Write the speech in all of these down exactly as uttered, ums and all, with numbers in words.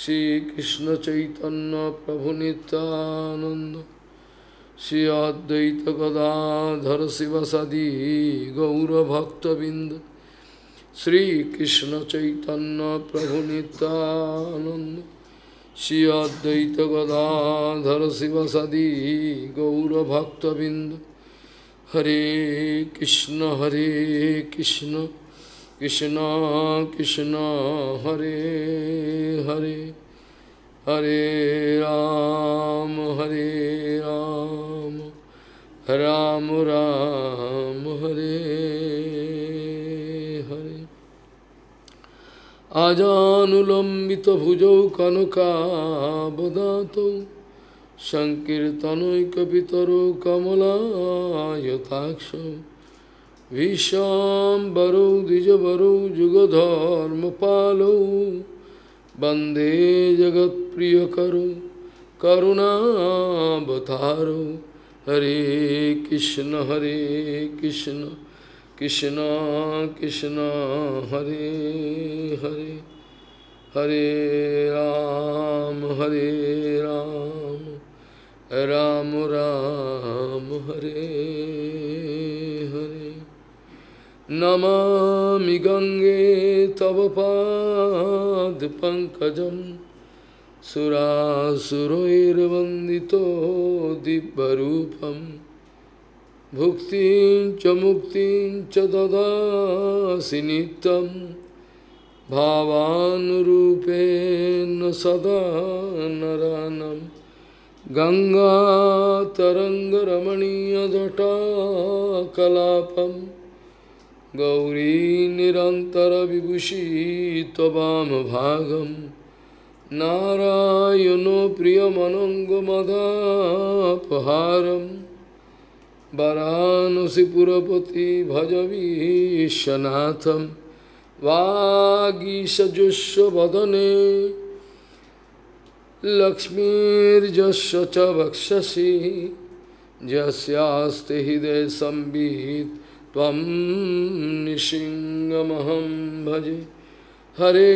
শ্রীকৃষ্ণ চৈতন্য প্রভু নিত্যানন্দ শ্রী অদ্বৈত গদাধর শিবসাদি গৌরভক্তবিন্দ শ্রীকৃষ্ণ চৈতন্য প্রভু নিত্যানন্দ শ্রী অদ্বৈত গদাধর শিবসাদি গৌরভক্তবিন্দ হরে কৃষ্ণ হরে কৃষ্ণ কৃষ্ণ কৃষ্ণ হরে হরে হরে রাম হরে রাম রাম রাম হরে হরে। আজানুলম্বিত ভুজৌ কনকাবদাতৌ সংকীর্তনৈকপিতরো কমলায়তাক্ষৌ ভীষাম্বরৌ দ্বিজবরৌ যুগধর্মপালৌ বন্দে জগৎপ্রিয়করৌ করুণাবতারৌ হরে কৃষ্ণ হরে কৃষ্ণ কৃষ্ণ কৃষ্ণ হরে হরে হরে রাম হরে রাম রাম রাম হরে হরে। নমামি গঙ্গে তব পাদ পঙ্কজম সুরাসুরৈর্বন্দিতো দিব্যরূপম ভুক্তিং চ মুক্তিং চ দদাসি নিত্যম ভাবানুরূপেণ সদা নরানম গঙ্গা তরঙ্গ রমণীয় জটা কলাপম গৌরী নিরন্তর বিভূষিত বাম ভাগম নারায়ণ প্রিয়মনঙ্গ মদাপহারম বারাণসী পুরপতি ভজ বিশ্বনাথম বাগীশযস্য বদনে লক্ষ্মীর্যস্য চ বক্ষসি যস্যাস্তি হৃদয় সম্বিত ত্বং নৃসিংহমহং ভজে। হরে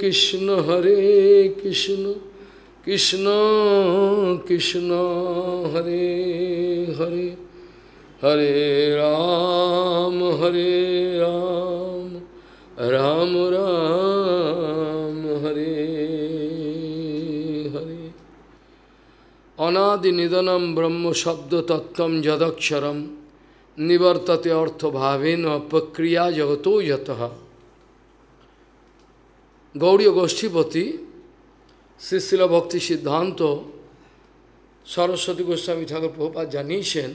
কৃষ্ণ হরে কৃষ্ণ কৃষ্ণ কৃষ্ণ হরে হরে হরে রাম হরে রাম রাম রাম হরে হরে। অনাদি নিদনম ব্রহ্ম শব্দ তত্ত্বম যদক্ষরম নিবর্ততে অর্থভাবেন প্রক্রিয়া জগতো যতঃ। গৌড়ীয় গোষ্ঠীপতি শ্রীল ভক্তি সিদ্ধান্ত সরস্বতী গোস্বামী ঠাকুর প্রভুপাদ জানিয়েছেন,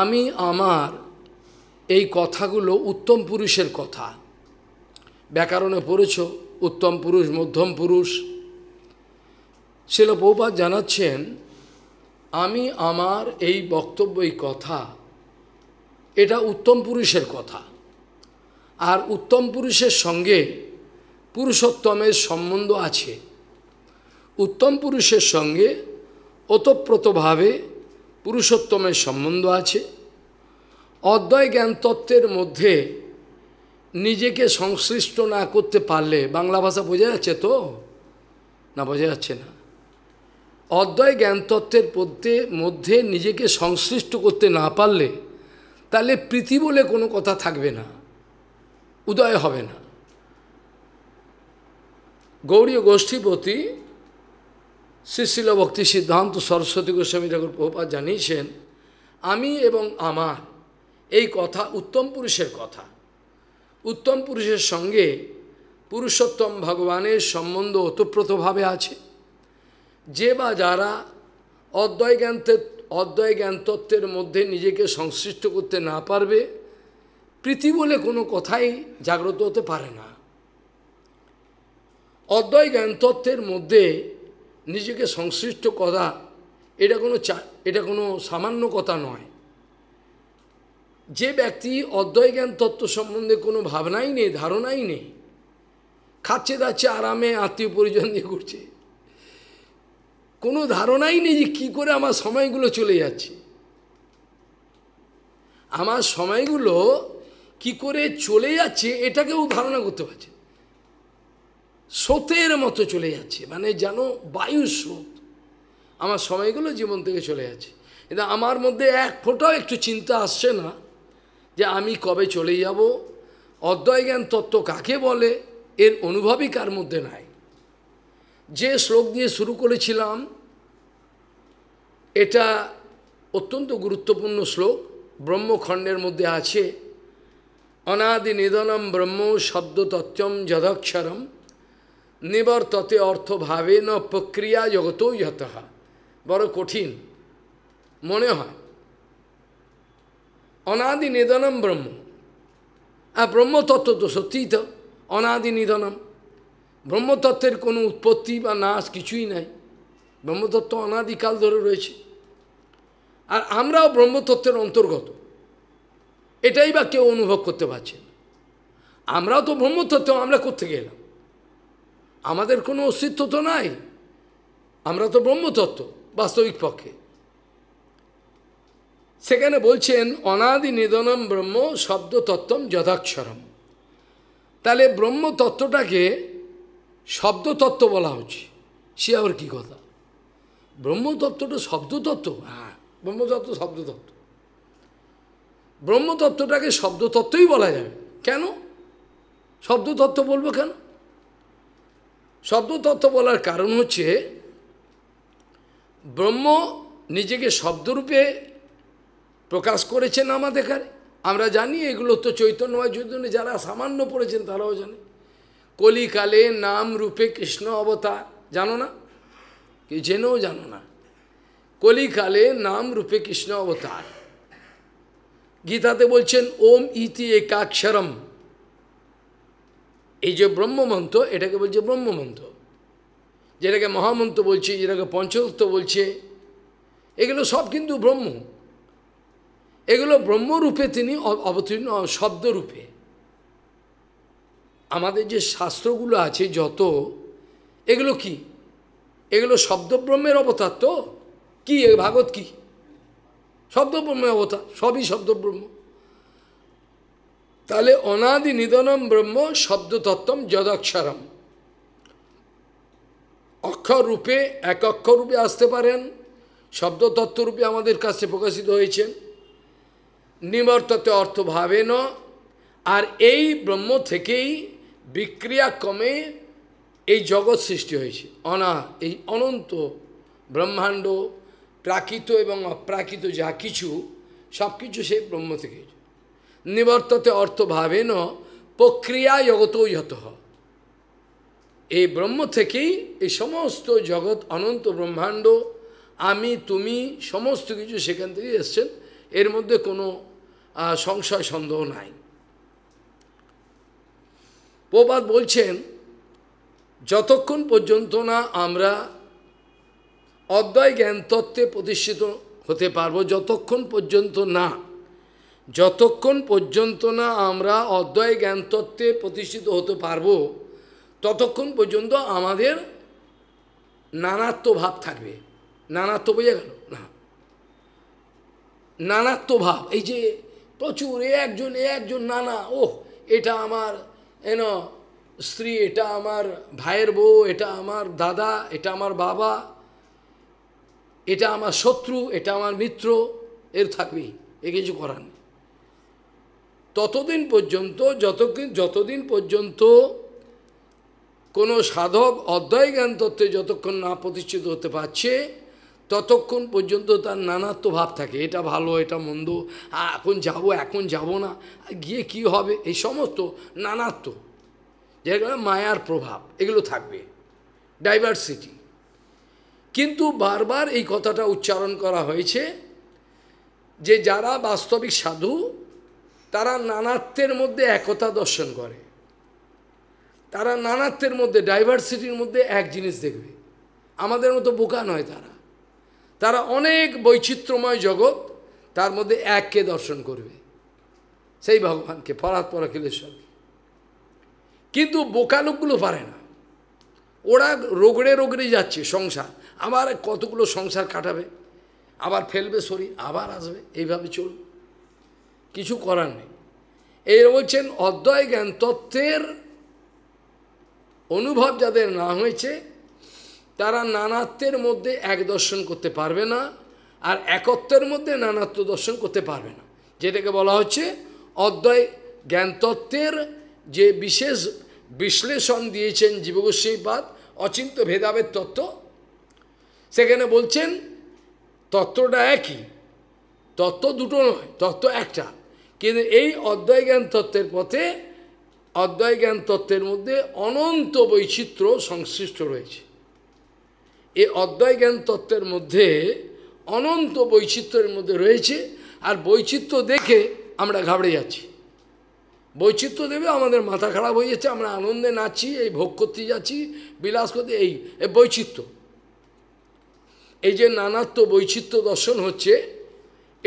আমি আমার এই কথাগুলো উত্তম পুরুষের কথা। ব্যাকরণে পড়েছ উত্তম পুরুষ, মধ্যম পুরুষ। শ্রীল প্রভুপাদ জানাচ্ছেন, আমি আমার এই বক্তব্য, এই কথা, এটা উত্তম পুরুষের কথা। আর উত্তম পুরুষের সঙ্গে পুরুষোত্তমের সম্বন্ধ আছে। উত্তম পুরুষের সঙ্গে ওতপ্রোতভাবে পুরুষোত্তমের সম্বন্ধ আছে। অদ্বয় জ্ঞান তত্ত্বের মধ্যে নিজেকে সংশ্লিষ্ট না করতে পারলে, বাংলা ভাষা বোঝা যাচ্ছে তো না? বোঝা যাচ্ছে না। অদ্বয় জ্ঞান তত্ত্বের প্রত্যেক মধ্যে নিজেকে সংশ্লিষ্ট করতে না পারলে তাহলে প্রীতি বলে কোনো কথা থাকবে না, উদয় হবে না। গৌড়ীয় গোষ্ঠীপতি শ্রীল ভক্তি সিদ্ধান্ত সরস্বতী গোস্বামী ঠাকুর প্রভুপাদ জানিয়েছেন, আমি এবং আমার এই কথা উত্তম পুরুষের কথা। উত্তম পুরুষের সঙ্গে পুরুষোত্তম ভগবানের সম্বন্ধ ওতপ্রোতভাবে আছে। যে বা যারা অদ্বয় জ্ঞানতত্ত্বের অদ্বয় জ্ঞানতত্ত্বের মধ্যে নিজেকে সংশ্লিষ্ট করতে না পারবে, প্রীতি বলে কোনো কথাই জাগ্রত হতে পারে না। অদ্বয় জ্ঞানতত্ত্বের মধ্যে নিজেকে সংশ্লিষ্ট করা এটা কোনো এটা কোনো সামান্য কথা নয়। যে ব্যক্তি অদ্বয় জ্ঞানতত্ত্ব সম্বন্ধে কোনো ভাবনাই নেই, ধারণাই নেই, খাচ্ছে দাচ্ছে আরামে আত্মীয় পরিজন দিয়ে ঘুরছে, কোনো ধারণাই নেই যে কী করে আমার সময়গুলো চলে যাচ্ছে, আমার সময়গুলো কি করে চলে যাচ্ছে এটাকেও ধারণা করতে পারছে। স্রোতের মতো চলে যাচ্ছে, মানে যেন বায়ু স্রোত আমার সময়গুলো জীবন থেকে চলে যাচ্ছে। এটা আমার মধ্যে এক ফোঁটাও একটু চিন্তা আসছে না যে আমি কবে চলে যাব, অদ্বয় জ্ঞান তত্ত্ব কাকে বলে এর অনুভবই কার মধ্যে নাই। যে শ্লোক দিয়ে শুরু করেছিলাম এটা অত্যন্ত গুরুত্বপূর্ণ শ্লোক, ব্রহ্মখণ্ডের মধ্যে আছে অনাদি নিধনম ব্রহ্ম শব্দতত্ত্বম যদক্ষরম নিবর্ততে অর্থভাবে ন প্রক্রিয়া জগত ইহতহা। বড় কঠিন মনে হয় অনাদি নিধনম ব্রহ্ম, আর ব্রহ্মতত্ত্ব তো সত্যিই তো অনাদি নিধনম, ব্রহ্মতত্ত্বের কোনো উৎপত্তি বা নাশ কিছুই নাই, ব্রহ্মতত্ত্ব অনাদিকাল ধরে রয়েছে আর আমরাও ব্রহ্মতত্ত্বের অন্তর্গত, এটাই বা কেউ অনুভব করতে পারছেন। আমরাও তো ব্রহ্মতত্ত্ব, আমরা কোত্থেকে এলাম, আমাদের কোনো অস্তিত্ব তো নাই, আমরা তো ব্রহ্মতত্ত্ব বাস্তবিক পক্ষে। সেখানে বলছেন অনাদি নিধনম ব্রহ্ম শব্দতত্ত্বম যদাক্ষরম, তাহলে ব্রহ্মতত্ত্বটাকে শব্দতত্ত্ব বলা উচিত, সে আবার কী কথা, ব্রহ্মতত্ত্বটা শব্দতত্ত্ব, হ্যাঁ ব্রহ্মতত্ত্ব শব্দতত্ত্ব, ব্রহ্মতত্ত্বটাকে শব্দতত্ত্বই বলা যাবে, কেন শব্দতত্ত্ব বলবো কেন? শব্দতত্ত্ব বলার কারণ হচ্ছে ব্রহ্ম নিজেকে শব্দরূপে প্রকাশ করেছেন আমাদের কাছে, আমরা জানি এগুলো তো চৈতন্যময় চৈতন্য যারা সামান্য পড়েছেন তারাও জানে, কলিকালে নাম রূপে কৃষ্ণ অবতার, জানো না কি, জেনেও জানো না, কলিকালে নাম রূপে কৃষ্ণ অবতার। গীতাতে বলছেন ওম ইতি একাক্ষরম, এই যে ব্রহ্মমন্ত্র এটাকে বলছে ব্রহ্মমন্ত্র, যেটাকে মহামন্ত্র বলছে, যেটাকে পঞ্চতত্ত্ব বলছে, এগুলো সব কিন্তু ব্রহ্ম, এগুলো ব্রহ্মরূপে তিনি অবতীর্ণ শব্দরূপে। আমাদের যে শাস্ত্রগুলো আছে যত, এগুলো কি, এগুলো শব্দব্রহ্মের অবতার, তো কী ভাগবত কি শব্দব্রহ্মের অবতার, সবই শব্দব্রহ্ম। তাহলে অনাদি নিধনম ব্রহ্ম শব্দতত্ত্বম যদাক্ষরম, অক্ষর রূপে এক অক্ষর রূপে আসতে পারেন, শব্দতত্ত্ব রূপে আমাদের কাছে প্রকাশিত হয়েছেন, নিবর্ততে অর্থভাবে ন, আর এই ব্রহ্ম থেকেই বিক্রিয়া ক্রমে এই জগৎ সৃষ্টি হয়েছে, অনা এই অনন্ত ব্রহ্মাণ্ড প্রাকৃত এবং অপ্রাকৃত যা কিছু সব কিছু সেই ব্রহ্ম থেকে, নিবর্ততে অর্থভাবে ন প্রক্রিয়া জগতও যত, এই ব্রহ্ম থেকেই এই সমস্ত জগৎ অনন্ত ব্রহ্মাণ্ড, আমি তুমি সমস্ত কিছু সেখান থেকে এসছেন, এর মধ্যে কোনো সংশয় সন্দেহ নাই। প্রভুপাদ বলছেন যতক্ষণ পর্যন্ত না আমরা অদ্বয় জ্ঞান তত্ত্বে প্রতিষ্ঠিত হতে পারবো, যতক্ষণ পর্যন্ত না যতক্ষণ পর্যন্ত না আমরা অদ্বয় জ্ঞান তত্ত্বে প্রতিষ্ঠিত হতে পারবো, ততক্ষণ পর্যন্ত আমাদের নানাত্ব ভাব থাকবে। নানাত্ব বোঝা গেল না, নানাত্ব ভাব, এই যে প্রচুর এ একজন এ একজন নানা, ওহ এটা আমার এন স্ত্রী, এটা আমার ভাইয়ের বউ, এটা আমার দাদা, এটা আমার বাবা, এটা আমার শত্রু, এটা আমার মিত্র, এর থাকবেই, এ কিছু করার নেই। ততদিন পর্যন্ত যতদিন যতদিন পর্যন্ত কোনো সাধক অদ্বয় জ্ঞান তত্ত্বে যতক্ষণ না প্রতিষ্ঠিত হতে পারছে, ততক্ষণ পর্যন্ত তার নানাত্ব ভাব থাকে, এটা ভালো এটা মন্দ, এখন যাব এখন যাব না, গিয়ে কি হবে, এই সমস্ত নানাত্ব, যেগুলো মায়ার প্রভাব, এগুলো থাকবে, ডাইভার্সিটি। কিন্তু বারবার এই কথাটা উচ্চারণ করা হয়েছে যে যারা বাস্তবিক সাধু তারা নানাত্বের মধ্যে একতা দর্শন করে, তারা নানাত্বের মধ্যে ডাইভার্সিটির মধ্যে এক জিনিস দেখবে, আমাদের মতো বোকা নয় তারা, তারা অনেক বৈচিত্র্যময় জগৎ তার মধ্যে এককে দর্শন করবে, সেই ভগবানকে, পরাৎ পরাখিলেশ্বরকে। কিন্তু বোকা লোকগুলো পারে না, ওরা রোগড়ে রোগড়ে যাচ্ছে সংসার, আবার কতগুলো সংসার কাটাবে, আবার ফেলবে শরীর, আবার আসবে, এইভাবে চলবে, কিছু করার নেই। এই বলছেন অদ্বয় জ্ঞান তত্ত্বের অনুভব যাদের না হয়েছে তারা নানাত্বের মধ্যে এক দর্শন করতে পারবে না, আর একত্বের মধ্যে নানাত্ব দর্শন করতে পারবে না, যেটাকে বলা হচ্ছে অদ্বয় জ্ঞানতত্ত্বের যে বিশেষ বিশ্লেষণ দিয়েছেন জীবগোস্বামীপাদ অচিন্ত ভেদাভেদ তত্ত্ব, সেখানে বলছেন তত্ত্বটা একই, তত্ত্ব দুটো নয়, তত্ত্ব একটা, কিন্তু এই অদ্বয় জ্ঞান তত্ত্বের পথে অদ্বয় জ্ঞান তত্ত্বের মধ্যে অনন্ত বৈচিত্র্য সংশ্লিষ্ট রয়েছে। এই অদ্বয় জ্ঞান তত্ত্বের মধ্যে অনন্ত বৈচিত্র্যের মধ্যে রয়েছে, আর বৈচিত্র্য দেখে আমরা ঘাবড়ে যাচ্ছি, বৈচিত্র্য দেবে আমাদের মাথা খারাপ হয়ে যাচ্ছে, আমরা আনন্দে নাচি, এই ভোগ করতে যাচ্ছি, বিলাস করতে, এই বৈচিত্র্য, এই যে নানাত্ব বৈচিত্র্য দর্শন হচ্ছে,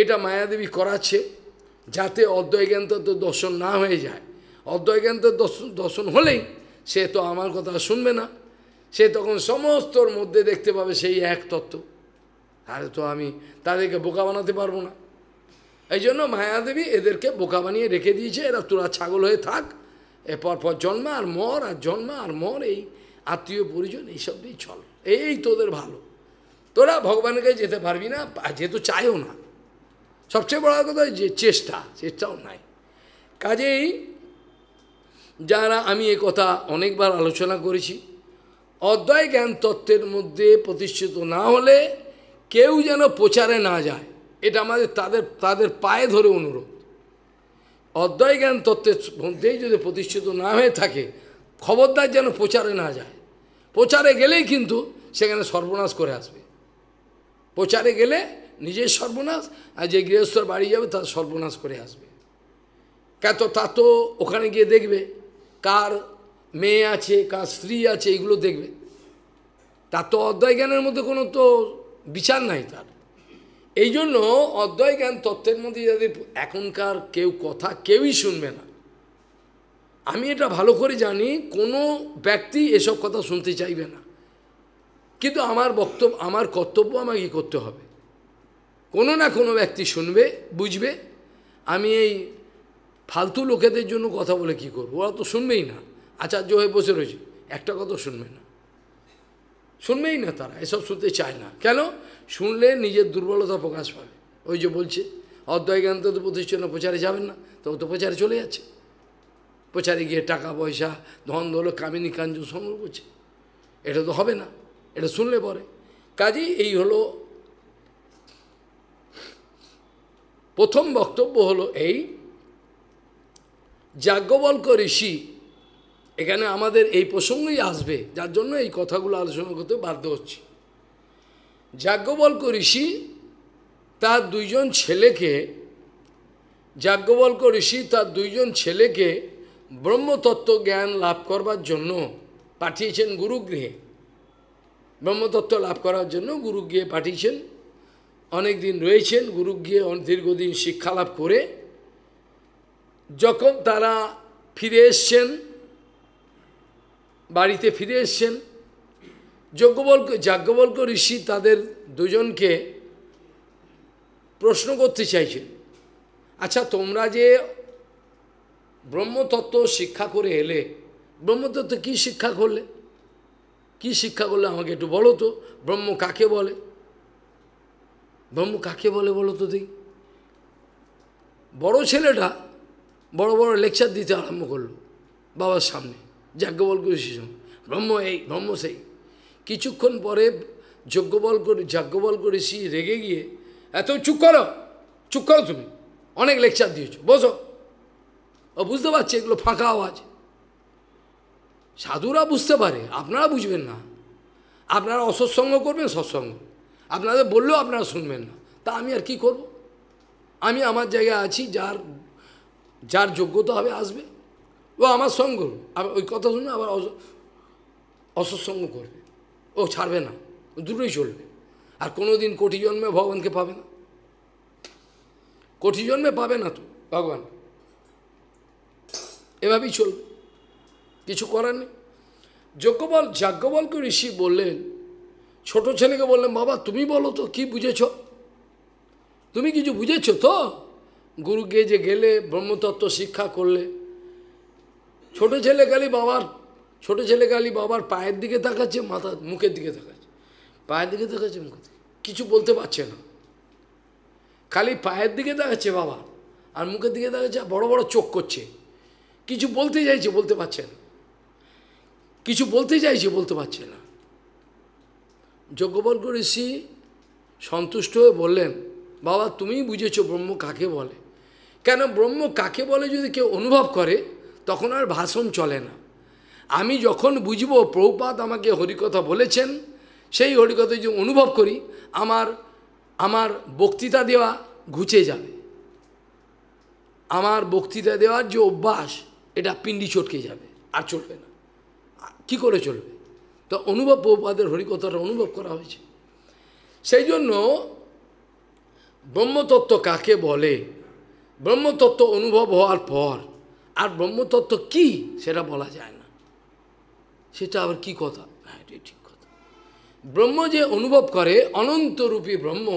এটা মায়াদেবী করাচ্ছে যাতে অদ্বয় জ্ঞান তত্ত্ব দর্শন না হয়ে যায়। অদ্বয় জ্ঞান তত্ত্ব দর্শন হলেই সে তো আমার কথা শুনবে না, সে তখন সমস্তর মধ্যে দেখতে পাবে সেই এক তত্ত্ব, আর তো আমি তাদেরকে বোকা বানাতে পারবো না। এই জন্য মায়াদেবী এদেরকে বোকা বানিয়ে রেখে দিয়েছে, এরা তোরা ছাগল হয়ে থাক, এরপর পর জন্ম আর মর আর জন্ম আর মর, এই আত্মীয় পরিজন এইসব দিয়ে চল, এই তোদের ভালো, তোরা ভগবানকে যেতে পারবি না, যেহেতু চাইও না, সবচেয়ে বড় কথা যে চেষ্টা, চেষ্টাও নাই। কাজেই যারা, আমি এ কথা অনেকবার আলোচনা করেছি, অদ্বয় জ্ঞান তত্ত্বের মধ্যে প্রতিষ্ঠিত না হলে কেউ যেন প্রচারে না যায়, এটা আমাদের তাদের তাদের পায়ে ধরে অনুরোধ। অদ্বয় জ্ঞান তত্ত্বের মধ্যেই যদি প্রতিষ্ঠিত না হয়ে থাকে, খবরদার যেন প্রচারে না যায়, প্রচারে গেলেই কিন্তু সেখানে সর্বনাশ করে আসবে, প্রচারে গেলে নিজের সর্বনাশ, আর যে গৃহস্থর বাড়ি যাবে তার সর্বনাশ করে আসবে। কত তা তো ওখানে গিয়ে দেখবে কার মেয়ে আছে, কার স্ত্রী আছে, এগুলো দেখবে, তার তো অদ্বয় জ্ঞানের মধ্যে কোনো তো বিচার নাই তার। এই জন্য অদ্বয় জ্ঞান তত্ত্বের মধ্যে যাদের এখনকার কেউ কথা কেউই শুনবে না, আমি এটা ভালো করে জানি, কোনো ব্যক্তি এসব কথা শুনতে চাইবে না, কিন্তু আমার বক্তব্য, আমার কর্তব্য আমাকে করতে হবে, কোনো না কোনো ব্যক্তি শুনবে, বুঝবে। আমি এই ফালতু লোকেদের জন্য কথা বলে কি করব, ওরা তো শুনবেই না, আচার্য হয়ে বসে রয়েছে, একটা কথা শুনবে না, শুনবেই না, তারা এসব শুনতে চায় না। কেন? শুনলে নিজের দুর্বলতা প্রকাশ পাবে, ওই যে বলছে অদ্বয় জ্ঞান তো প্রতিষ্ঠানে প্রচারে যাবেন না, তো তো প্রচারে চলে যাচ্ছে, প্রচারে গিয়ে টাকা পয়সা ধন দৌলত কামিনী কাঞ্জ সংগ্রহ করছে, এটা তো হবে না, এটা শুনলে পরে। কাজেই এই হলো প্রথম বক্তব্য, হলো এই যাজ্ঞবল্ক ঋষি, এখানে আমাদের এই প্রসঙ্গই আসবে, যার জন্য এই কথাগুলো আলোচনা করতে বাধ্য হচ্ছে। যাজ্ঞবল্ক ঋষি তার দুইজন ছেলেকে, যাজ্ঞবল্ক ঋষি তার দুইজন ছেলেকে ব্রহ্মতত্ত্ব জ্ঞান লাভ করবার জন্য পাঠিয়েছেন গুরুগৃহে, ব্রহ্মতত্ত্ব লাভ করার জন্য গুরুগৃহে পাঠিয়েছেন, অনেক দিন রয়েছেন গুরুগৃহে, দীর্ঘদিন শিক্ষা লাভ করে যখন তারা ফিরে এসছেন, বাড়িতে ফিরে এসছেন, যাজ্ঞবল্ক যাজ্ঞবল্ক ঋষি তাদের দুজনকে প্রশ্ন করতে চাইছেন, আচ্ছা তোমরা যে ব্রহ্মতত্ত্ব শিক্ষা করে এলে, ব্রহ্মতত্ত্ব কি শিক্ষা করলে, কি শিক্ষা করলে আমাকে একটু বলো তো, ব্রহ্ম কাকে বলে, ব্রহ্ম কাকে বলে বলো তো দেখি। বড় ছেলেটা বড় বড় লেকচার দিতে আরম্ভ করলো বাবার সামনে, যাজ্ঞবল্ক ঋষির সামনে, ব্রহ্ম এই, ব্রহ্ম সেই। কিছুক্ষণ পরে যাজ্ঞবল্ক যাজ্ঞবল্ক ঋষি রেগে গিয়ে, এত চুপ করো, চুপ করো, তুমি অনেক লেকচার দিয়েছো, বসো। ও বুঝতে পারছে এগুলো ফাঁকা আওয়াজ, সাধুরা বুঝতে পারে, আপনারা বুঝবেন না, আপনারা অসৎসঙ্গ করবেন সৎসঙ্গ, আপনাদের বললেও আপনারা শুনবেন না, তা আমি আর কি করব, আমি আমার জায়গায় আছি, যার যার যোগ্যতা হবে আসবে, ও আমার সঙ্গ আবার ওই কথা শুনে আবার অসৎসঙ্গ করবে, ও ছাড়বে না, দুটোই চলবে, আর কোনো দিন কোটি জন্মে ভগবানকে পাবে না, কোটি জন্মে পাবে না তো ভগবান, এভাবেই চলবে, কিছু করার নেই। যাজ্ঞবল যাজ্ঞবল্ক ঋষি বললেন, ছোট ছেলেকে বললেন, বাবা তুমি বলো তো কি বুঝেছ, তুমি কিছু বুঝেছ তো, গুরুকে যে গেলে ব্রহ্মতত্ত্ব শিক্ষা করলে। ছোট ছেলে খালি বাবার ছোট ছেলে খালি বাবার পায়ের দিকে তাকাচ্ছে, মাথা মুখের দিকে তাকাচ্ছে, পায়ের দিকে তাকাচ্ছে, মুখের দিকে কিছু বলতে পারছে না, খালি পায়ের দিকে তাকাচ্ছে বাবা আর মুখের দিকে তাকাচ্ছে, বড় বড় চোখ করছে, কিছু বলতে চাইছে বলতে পারছে না, কিছু বলতে চাইছে বলতে পারছে না। যাজ্ঞবল্ক ঋষি সন্তুষ্ট হয়ে বললেন, বাবা তুমিই বুঝেছ ব্রহ্ম কাকে বলে। কেন ব্রহ্ম কাকে বলে যদি কেউ অনুভব করে তখন আর ভাষণ চলে না। আমি যখন বুঝব প্রভুপাদ আমাকে হরিকথা বলেছেন, সেই হরিকথা যদি অনুভব করি আমার আমার বক্তৃতা দেওয়া ঘুচে যাবে, আমার বক্তৃতা দেওয়ার যে অভ্যাস এটা পিণ্ডি চটকে যাবে, আর চলবে না, কি করে চলবে। তো অনুভব প্রভুপাদের হরিকথাটা অনুভব করা হয়েছে। সেই জন্য ব্রহ্মতত্ত্ব কাকে বলে, ব্রহ্মতত্ত্ব অনুভব হওয়ার পর আর ব্রহ্মতত্ত্ব কি সেটা বলা যায় না, সেটা আবার কি কথা, হ্যাঁ এটাই ঠিক কথা। ব্রহ্ম যে অনুভব করে, অনন্তরূপী ব্রহ্ম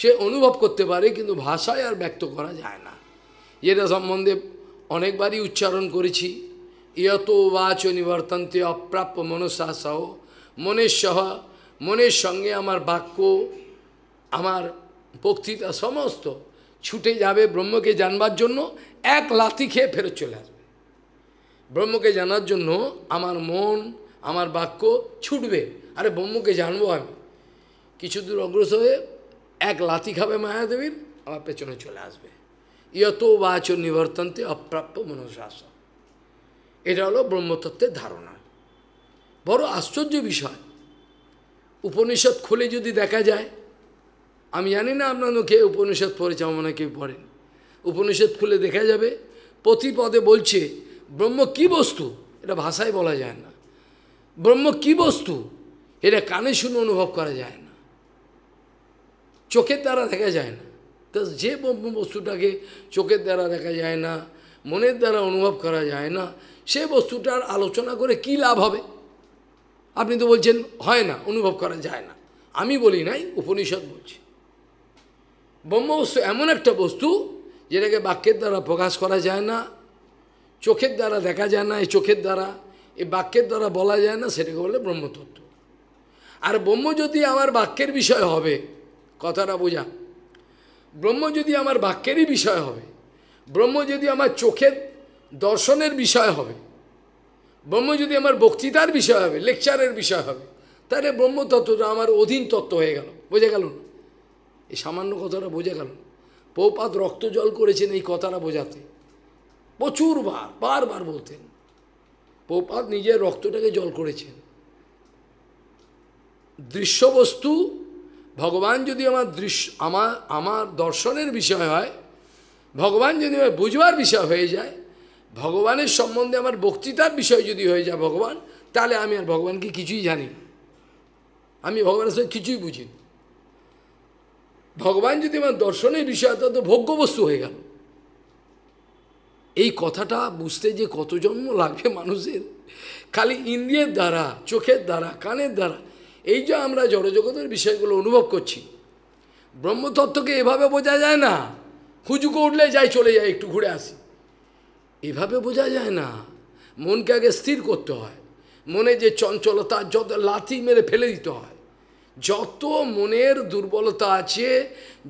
সে অনুভব করতে পারে, কিন্তু ভাষায় আর ব্যক্ত করা যায় না। যেটা সম্বন্ধে অনেকবারই উচ্চারণ করেছি, ইয়ত বাচ নিবর্তন্তে অপ্রাপ্য মনসা সহ, মনের সহ মনের সঙ্গে আমার বাক্য আমার বক্তৃতা সমস্ত ছুটে যাবে ব্রহ্মকে জানবার জন্য, এক লাথি খেয়ে ফেরত চলে আসবে। ব্রহ্মকে জানার জন্য আমার মন আমার বাক্য ছুটবে, আরে ব্রহ্মকে জানবো আমি, কিছু দূর অগ্রসর হয়ে এক লাথি খাবে মায়াদেবীর, আমার পেছনে চলে আসবে। ইয়ত বাচ নিবর্তন্তে অপ্রাপ্য মনসা সহ, এটা হলো ব্রহ্মতত্ত্বের ধারণা। বড় আশ্চর্য বিষয়, উপনিষদ খুলে যদি দেখা যায়, আমি জানি না আপনাদের কে উপনিষদ পড়েছে, আমার মনে কেউ পড়েন, উপনিষদ খুলে দেখা যাবে প্রতি পদে বলছে ব্রহ্ম কি বস্তু, এটা ভাষায় বলা যায় না। ব্রহ্ম কি বস্তু এটা কানে শুনে অনুভব করা যায় না, চোখের দ্বারা দেখা যায় না। তো যে ব্রহ্ম বস্তুটাকে চোখের দ্বারা দেখা যায় না, মনের দ্বারা অনুভব করা যায় না, সে বস্তুটার আলোচনা করে কি লাভ হবে। আপনি তো বলছেন হয় না, অনুভব করা যায় না, আমি বলি নাই, উপনিষদ বলছি। ব্রহ্মবস্তু এমন একটা বস্তু যেটাকে বাক্যের দ্বারা প্রকাশ করা যায় না, চোখের দ্বারা দেখা যায় না, এই চোখের দ্বারা এই বাক্যের দ্বারা বলা যায় না, সেটাকে বলে ব্রহ্মতত্ত্ব। আর ব্রহ্ম যদি আমার বাক্যের বিষয় হবে, কথাটা বোঝা, ব্রহ্ম যদি আমার বাক্যেরই বিষয় হবে, ব্রহ্ম যদি আমার চোখের দর্শনের বিষয় হবে, ব্রহ্ম যদি আমার বক্তৃতার বিষয় হবে, লেকচারের বিষয় হবে, তাহলে ব্রহ্মতত্ত্বটা আমার অধীন তত্ত্ব হয়ে গেল। বোঝা গেল না এই সামান্য কথাটা, বোঝা গেল না। প্রভুপাদ রক্ত জল করেছেন এই কথাটা বোঝাতে, প্রচুর বার বারবার বলতেন, প্রভুপাদ নিজের রক্তটাকে জল করেছেন। দৃশ্যবস্তু ভগবান যদি আমার দৃশ্য আমার আমার দর্শনের বিষয় হয়, ভগবান যদি আমার বুঝবার বিষয় হয়ে যায়, ভগবানের সম্বন্ধে আমার বক্তৃতার বিষয় যদি হয়ে যায় ভগবান, তাহলে আমি আর ভগবানকে কিছুই জানি না, আমি ভগবানের সঙ্গে কিছুই বুঝি না। ভগবান যদি আমার দর্শনের বিষয় তা তো ভোগ্যবস্তু হয়ে গেল। এই কথাটা বুঝতে যে কত জন্ম লাগবে মানুষের, খালি ইন্দ্রিয়ের দ্বারা, চোখের দ্বারা, কানের দ্বারা এই যে আমরা জড়জগতের বিষয়গুলো অনুভব করছি, ব্রহ্মতত্ত্বকে এভাবে বোঝা যায় না। হুজুকে উঠলে যাই চলে যায় একটু ঘুরে আসি, এভাবে বোঝা যায় না। মনকে আগে স্থির করতে হয়, মনে যে চঞ্চলতা যত লাথি মেরে ফেলে দিতে হয়, যত মনের দুর্বলতা আছে,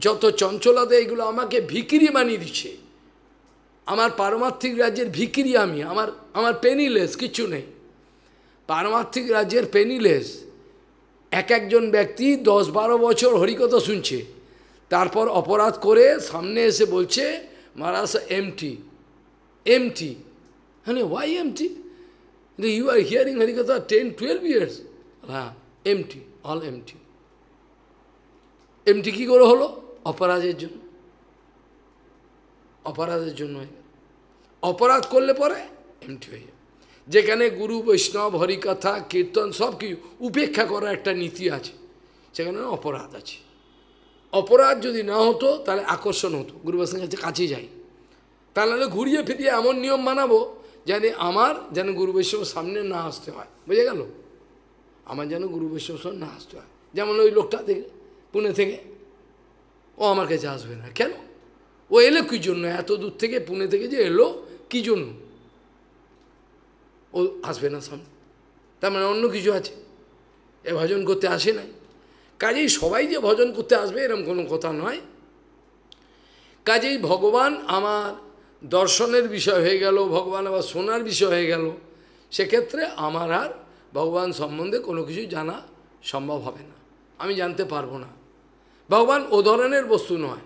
যত চঞ্চলতা, এগুলো আমাকে ভিখিরি বানিয়ে দিচ্ছে, আমার পারমার্থিক রাজ্যের ভিখিরি আমি, আমার আমার পেনিলেস, কিছু নেই, পারমার্থিক রাজ্যের পেনিলেস। এক একজন ব্যক্তি দশ বারো বছর হরিকথা শুনছে, তারপর অপরাধ করে সামনে এসে বলছে মহারাজ এমটি এমটি, হ্যাঁ why empty, you are hearing Harikatha ten twelve years, হ্যাঁ এমটি, অল এমটি। এমটি কী করে হলো? অপরাধের জন্য, অপরাধের জন্য। অপরাধ করলে পরে এমটি হয়ে যায়। যেখানে গুরু বৈষ্ণব হরিকথা কীর্তন সব কিছু উপেক্ষা করার একটা নীতি আছে, সেখানে অপরাধ আছে। অপরাধ যদি না হতো তাহলে আকর্ষণ হতো, গুরু বৈষ্ণবের কাছে কাছে যাই, তাহলে ঘুরিয়ে ফিরিয়ে এমন নিয়ম বানাবো যেন আমার যেন গুরু বৈষ্ণবের সামনে না আসতে হয়। বুঝে গেল? আমার যেন গুরু বৈষ্ণবের সামনে না আসতে হয়। যেমন ওই লোকটা থেকে পুনে থেকে, ও আমার কাছে আসবে না কেন, ও এলো কী জন্য, এত দূর থেকে পুনে থেকে যে এলো কী জন্য, ও আসবে না সামনে, তার মানে অন্য কিছু আছে, এ ভজন করতে আসে নাই। কাজেই সবাই যে ভজন করতে আসবে এরকম কোনো কথা নয়। কাজেই ভগবান আমার দর্শনের বিষয় হয়ে গেল, ভগবান আবার শোনার বিষয় হয়ে গেল, সেক্ষেত্রে আমার আর ভগবান সম্বন্ধে কোনো কিছু জানা সম্ভব হবে না, আমি জানতে পারবো না। ভগবান ও ধরনের বস্তু নয়।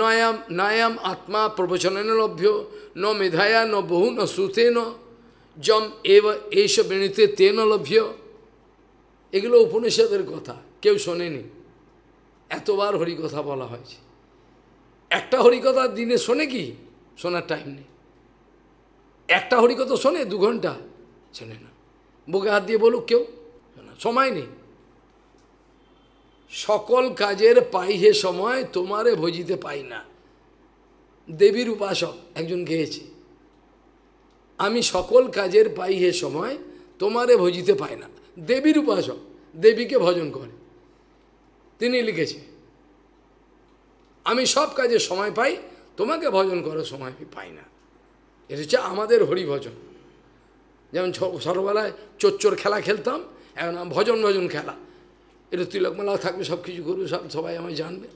নয়াম নায়াম আত্মা প্রবচনেন লভ্য ন মেধায়া ন বহু ন শ্রুতেন যম এব এইস বেণীতে তেন লভ্য। এগুলো উপনিষদের কথা, কেউ শোনেনি। এতবার হরিকথা বলা হয়েছে, একটা হরিকথা দিনে শোনে কি? শোনার টাইম নেই। একটা হরিকথা শোনে দু ঘন্টা? শোনে না। বুকে হাত দিয়ে বলুক কেউ, সময় নেই। সকল কাজের পাই হে সময়, তোমারে ভজিতে পাই না। দেবীর উপাসক একজন গেয়েছে, আমি সকল কাজের পাই হে সময়, তোমারে ভজিতে পাই না। দেবীর উপাসক, দেবীকে ভজন করে, তিনি লিখেছে আমি সব কাজে সময় পাই, তোমাকে ভজন করার সময় আমি পাই না। এটা হচ্ছে আমাদের হরিভজন। যেমন ছোটবেলায় চোরচোর খেলা খেলতাম, এখন ভজন ভজন খেলা, এটা তিলকমালা থাকবে, সব কিছু করবে, সব সবাই আমায় জানবে,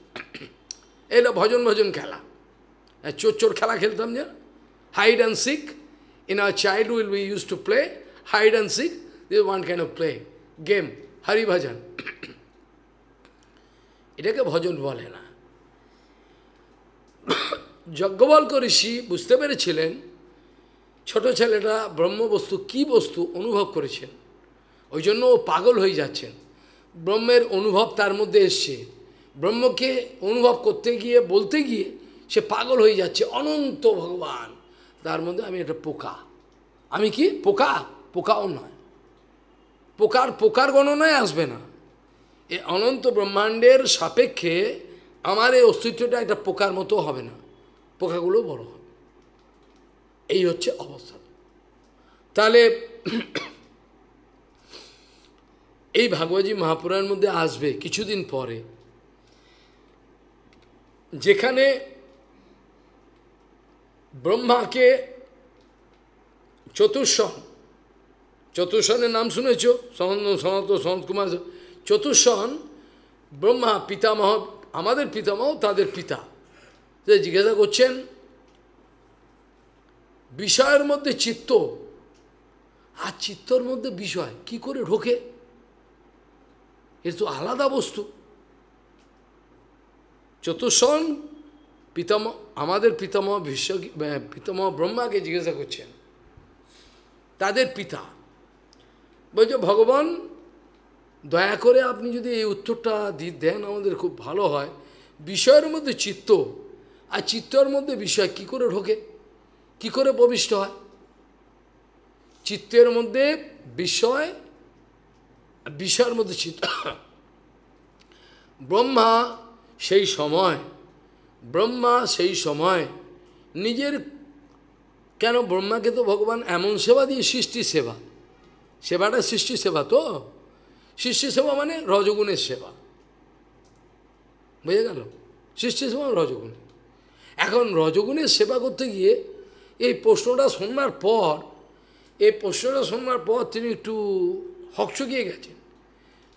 এটা ভজন ভজন খেলা। চোরচোর খেলা খেলতাম যে hide and seek. In our childhood we use to play hide and seek, this one kind of play game, Haribhajan. এটাকে ভজন বলে না। যাজ্ঞবল্ক ঋষি বুঝতে পেরেছিলেন, ছোট ছেলেটা ব্রহ্মবস্তু কি বস্তু অনুভব করেছেন, ওই জন্য ও পাগল হয়ে যাচ্ছেন। ব্রহ্মের অনুভব তার মধ্যে এসছে, ব্রহ্মকে অনুভব করতে গিয়ে বলতে গিয়ে সে পাগল হয়ে যাচ্ছে। অনন্ত ভগবান, তার মধ্যে আমি একটা পোকা। আমি কি পোকা? পোকাও নয়, পোকার পোকার গণনায় আসবে না। এই অনন্ত ব্রহ্মাণ্ডের সাপেক্ষে আমার এই অস্তিত্বটা একটা পোকার মতো হবে না, পোকাগুলো বড় হবে। এই হচ্ছে অবস্থা। তাহলে এই ভাগবতী মহাপুরাণের মধ্যে আসবে কিছুদিন পরে, যেখানে ব্রহ্মাকে চতুর্শন, চতুর্শনের নাম শুনেছ, সনাতন সনাতন সনত কুমার চতুর্শন, ব্রহ্মা পিতামহ, আমাদের পিতামহ তাদের পিতা, যে জিজ্ঞাসা করছেন বিষয়ের মধ্যে চিত্ত আর চিত্তর মধ্যে বিষয় কি করে ঢোকে? এর তো আলাদা বস্তু। চতুর্শন পিতামহ, আমাদের পিতামহ বিশ্ব পিতামহ ব্রহ্মাকে জিজ্ঞাসা করছেন, তাদের পিতা বলছে ভগবান দয়া করে আপনি যদি এই উত্তরটা দেন আমাদের খুব ভালো হয়। বিষয়ের মধ্যে চিত্ত আর চিত্তর মধ্যে বিষয় কি করে ঢোকে, কি করে প্রবিষ্ট হয়? চিত্তের মধ্যে বিষয়, বিষয়ের মধ্যে চিত্ত। ব্রহ্মা সেই সময় ব্রহ্মা সেই সময় নিজের, কেন ব্রহ্মাকে তো ভগবান এমন সেবা দিয়ে, সৃষ্টি সেবা, সেবাটা সৃষ্টি সেবা তো, সৃষ্টি সেবা মানে রজগুণের সেবা, বুঝে গেল? সৃষ্টি সেবা রজগুণ। এখন রজগুণের সেবা করতে গিয়ে এই প্রশ্নটা শোনার পর এই প্রশ্নটা শোনার পর তিনি একটু হকচকিয়ে গেছেন।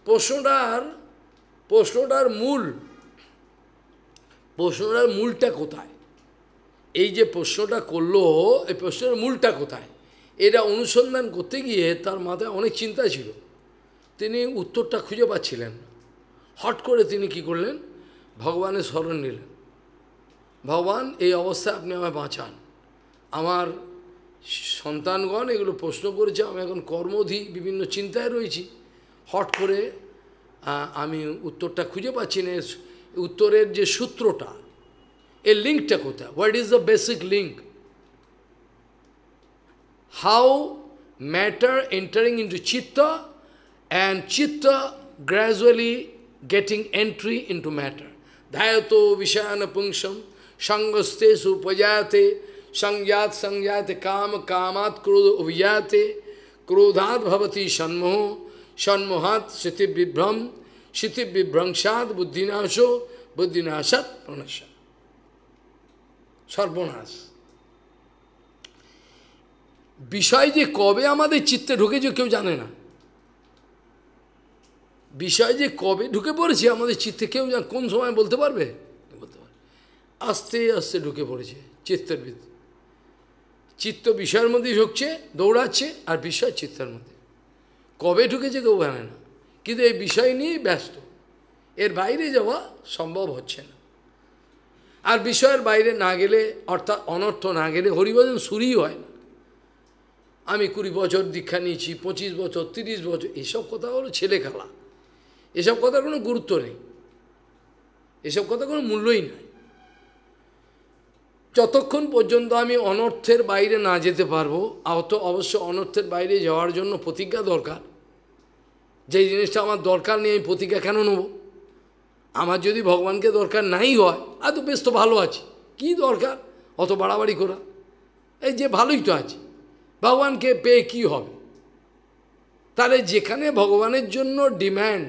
প্রশ্নটার প্রশ্নটার মূল প্রশ্নটার মূলটা কোথায়? এই যে প্রশ্নটা করলো, এই প্রশ্নের মূলটা কোথায়, এটা অনুসন্ধান করতে গিয়ে তার মাথায় অনেক চিন্তা ছিল, তিনি উত্তরটা খুঁজে পাচ্ছিলেন। হট করে তিনি কি করলেন? ভগবানের শরণ নিলেন। ভগবান এই অবস্থায় আপনি আমায় বাঁচান, আমার সন্তানগণ এগুলো প্রশ্ন করেছে, আমি এখন কর্মধী বিভিন্ন চিন্তায় রয়েছি, হট করে আমি উত্তরটা খুঁজে পাচ্ছি না, উত্তরের যে সূত্রটা, এই লিঙ্কটা কোথায়? What is the basic link? How matter entering into chitta and chitta gradually getting entry into matter. Dhayato vishayana punsham sangaste supajate sangyat sangyate kama kamat krodho ubhyate krodhat bhavati shanmoho shanmohat shiti vibhram shiti vibhramshad buddhinasho buddhinashat pranasha sarbonas. বিষয় যে কবে আমাদের চিত্তে ঢুকেছে কেউ জানে না। বিষয় যে কবে ঢুকে পড়েছে আমাদের চিত্তে কেউ জান, কোন সময় বলতে পারবে? বলতে পারবে। আস্তে আস্তে ঢুকে পড়েছে চিত্তের ভিতরে, চিত্ত বিষয়ের মধ্যে ঢুকছে, দৌড়াচ্ছে, আর বিষয় চিত্তের মধ্যে। কবে ঢুকেছে কেউ জানে না, কিন্তু এই বিষয় নিয়েই ব্যস্ত, এর বাইরে যাওয়া সম্ভব হচ্ছে না। আর বিষয়ের বাইরে না গেলে, অর্থাৎ অনর্থ না গেলে হরিভজন শুরুই হয় না। আমি কুড়ি বছর দীক্ষা নিয়েছি, পঁচিশ বছর, তিরিশ বছর, এসব কথা হলো ছেলে খেলা, এসব কথার কোনো গুরুত্ব নেই, এসব কথা কোনো মূল্যই নাই। যতক্ষণ পর্যন্ত আমি অনর্থের বাইরে না যেতে পারবো, অত অবশ্য অনর্থের বাইরে যাওয়ার জন্য প্রতিজ্ঞা দরকার। যেই জিনিসটা আমার দরকার নেই আমি প্রতিজ্ঞা কেন নেব? আমার যদি ভগবানকে দরকার নাই হয়, আর তো বেশ তো ভালো আছি, কী দরকার অত বাড়াবাড়ি করা? এই যে ভালোই তো আছি, ভগবানকে পেয়ে কী হবে? তাহলে যেখানে ভগবানের জন্য demand,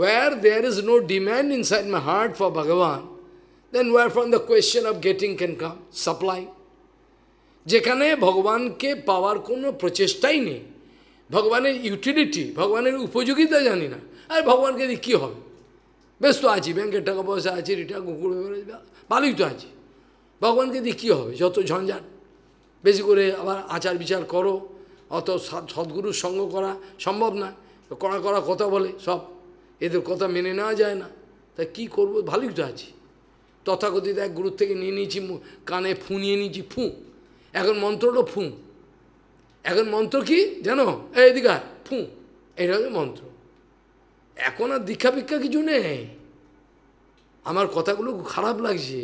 where there is no demand inside my heart for Bhagavan, then where from the question of getting can come, supply. যেখানে ভগবানকে পাওয়ার কোনো প্রচেষ্টাই নেই, ভগবানের ইউটিলিটি, ভগবানের উপযোগিতা জানি না, আর ভগবানকে দিয়ে কী হবে? বেশ তো আছি, ব্যাংকের টাকা পয়সা আছে, রিটার কুকুর ভালোই তো আছি, ভগবানকে দিয়ে কী হবে? যত ঝঞ্ঝাট, বেশি করে আবার আচার বিচার করো, অত সদ্গুরুর সঙ্গ করা সম্ভব না, কড়া কড়া কথা বলে, সব এদের কথা মেনে নেওয়া যায় না। তা কী করবো? ভালোই তো আছি, তথাকথিত এক গুরুর থেকে নিয়ে নিয়েছি, কানে ফু নিয়ে নিয়েছি, ফু। এখন মন্ত্রটা ফু, এখন মন্ত্র কি জানো? এদিকে ফু, এটা হচ্ছে মন্ত্র। এখন আর দীক্ষা ভিক্ষা কিছু নেই। আমার কথাগুলো খারাপ লাগছে,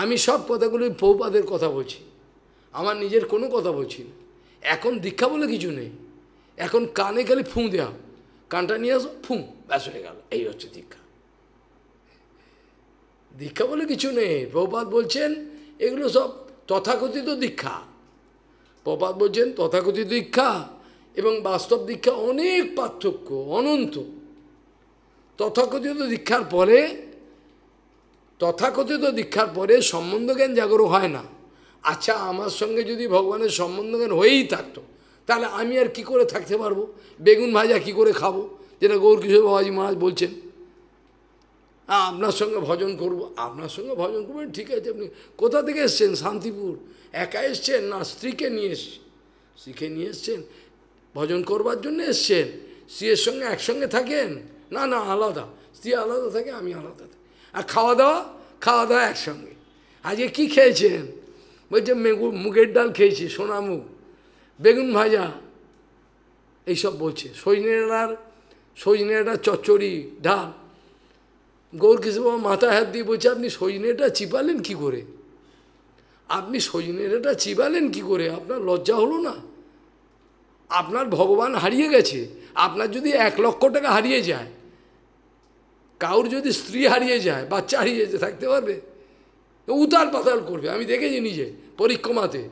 আমি সব কথাগুলো প্রভুপাদের কথা বলছি, আমার নিজের কোনো কথা বলছি না। এখন দীক্ষা বলে কিছু নেই, এখন কানে খালি ফুঁ দেওয়া, কানটা নিয়ে আসো, ফুঁ, ব্যাস হয়ে গেল, এই হচ্ছে দীক্ষা। দীক্ষা বলে কিছু নেই। প্রভুপাদ বলছেন এগুলো সব তথাকথিত দীক্ষা। প্রভুপাদ বলছেন তথাকথিত দীক্ষা এবং বাস্তব দীক্ষা অনেক পার্থক্য, অনন্ত। তথাকথিত দীক্ষার পরে, তথাকথিত দীক্ষার পরে সম্বন্ধ জ্ঞান জাগরণ হয় না। আচ্ছা, আমার সঙ্গে যদি ভগবানের সম্বন্ধ জ্ঞান হয়েই থাকতো, তাহলে আমি আর কি করে থাকতে পারবো? বেগুন ভাজা কি করে খাবো, যেটা গৌর কিশোর বাবাজি মহারাজ বলছেন? আপনার সঙ্গে ভজন করব, আপনার সঙ্গে ভজন করবেন, ঠিক আছে। আপনি কোথা থেকে এসছেন? শান্তিপুর। একা এসছেন না স্ত্রীকে নিয়ে এসছেন? স্ত্রীকে নিয়ে এসছেন ভজন করবার জন্য এসছেন। স্ত্রীর সঙ্গে একসঙ্গে থাকেন? না না, আলাদা, স্ত্রী আলাদা থাকে, আমি আলাদা থাকি। আর খাওয়া দাওয়া? খাওয়া দাওয়া একসঙ্গে। আজকে কী খেয়েছেন? বলছে মেগু মুগের ডাল খেয়েছি, সোনামুগ, বেগুন ভাজা, এইসব বলছে। সজনে ডাঁটার, সজনে ডাঁটার চচ্চড়ি, ডাল। গৌর কিশোর বাবা মাথায় হাত দিয়ে বলছে, আপনি সজনে ডাঁটা চিবালেন কী করে? আপনি সজনে ডাঁটা চিবালেন কী করে? আপনার লজ্জা হলো না? আপনার ভগবান হারিয়ে গেছে। আপনার যদি এক লক্ষ টাকা হারিয়ে যায়, কাউর যদি স্ত্রী হারিয়ে যায়, বাচ্চা হারিয়ে যেতে থাকতে পারবে? উতাল পাতাল করবে। আমি দেখেছি নিজে পরিক্রমাতে,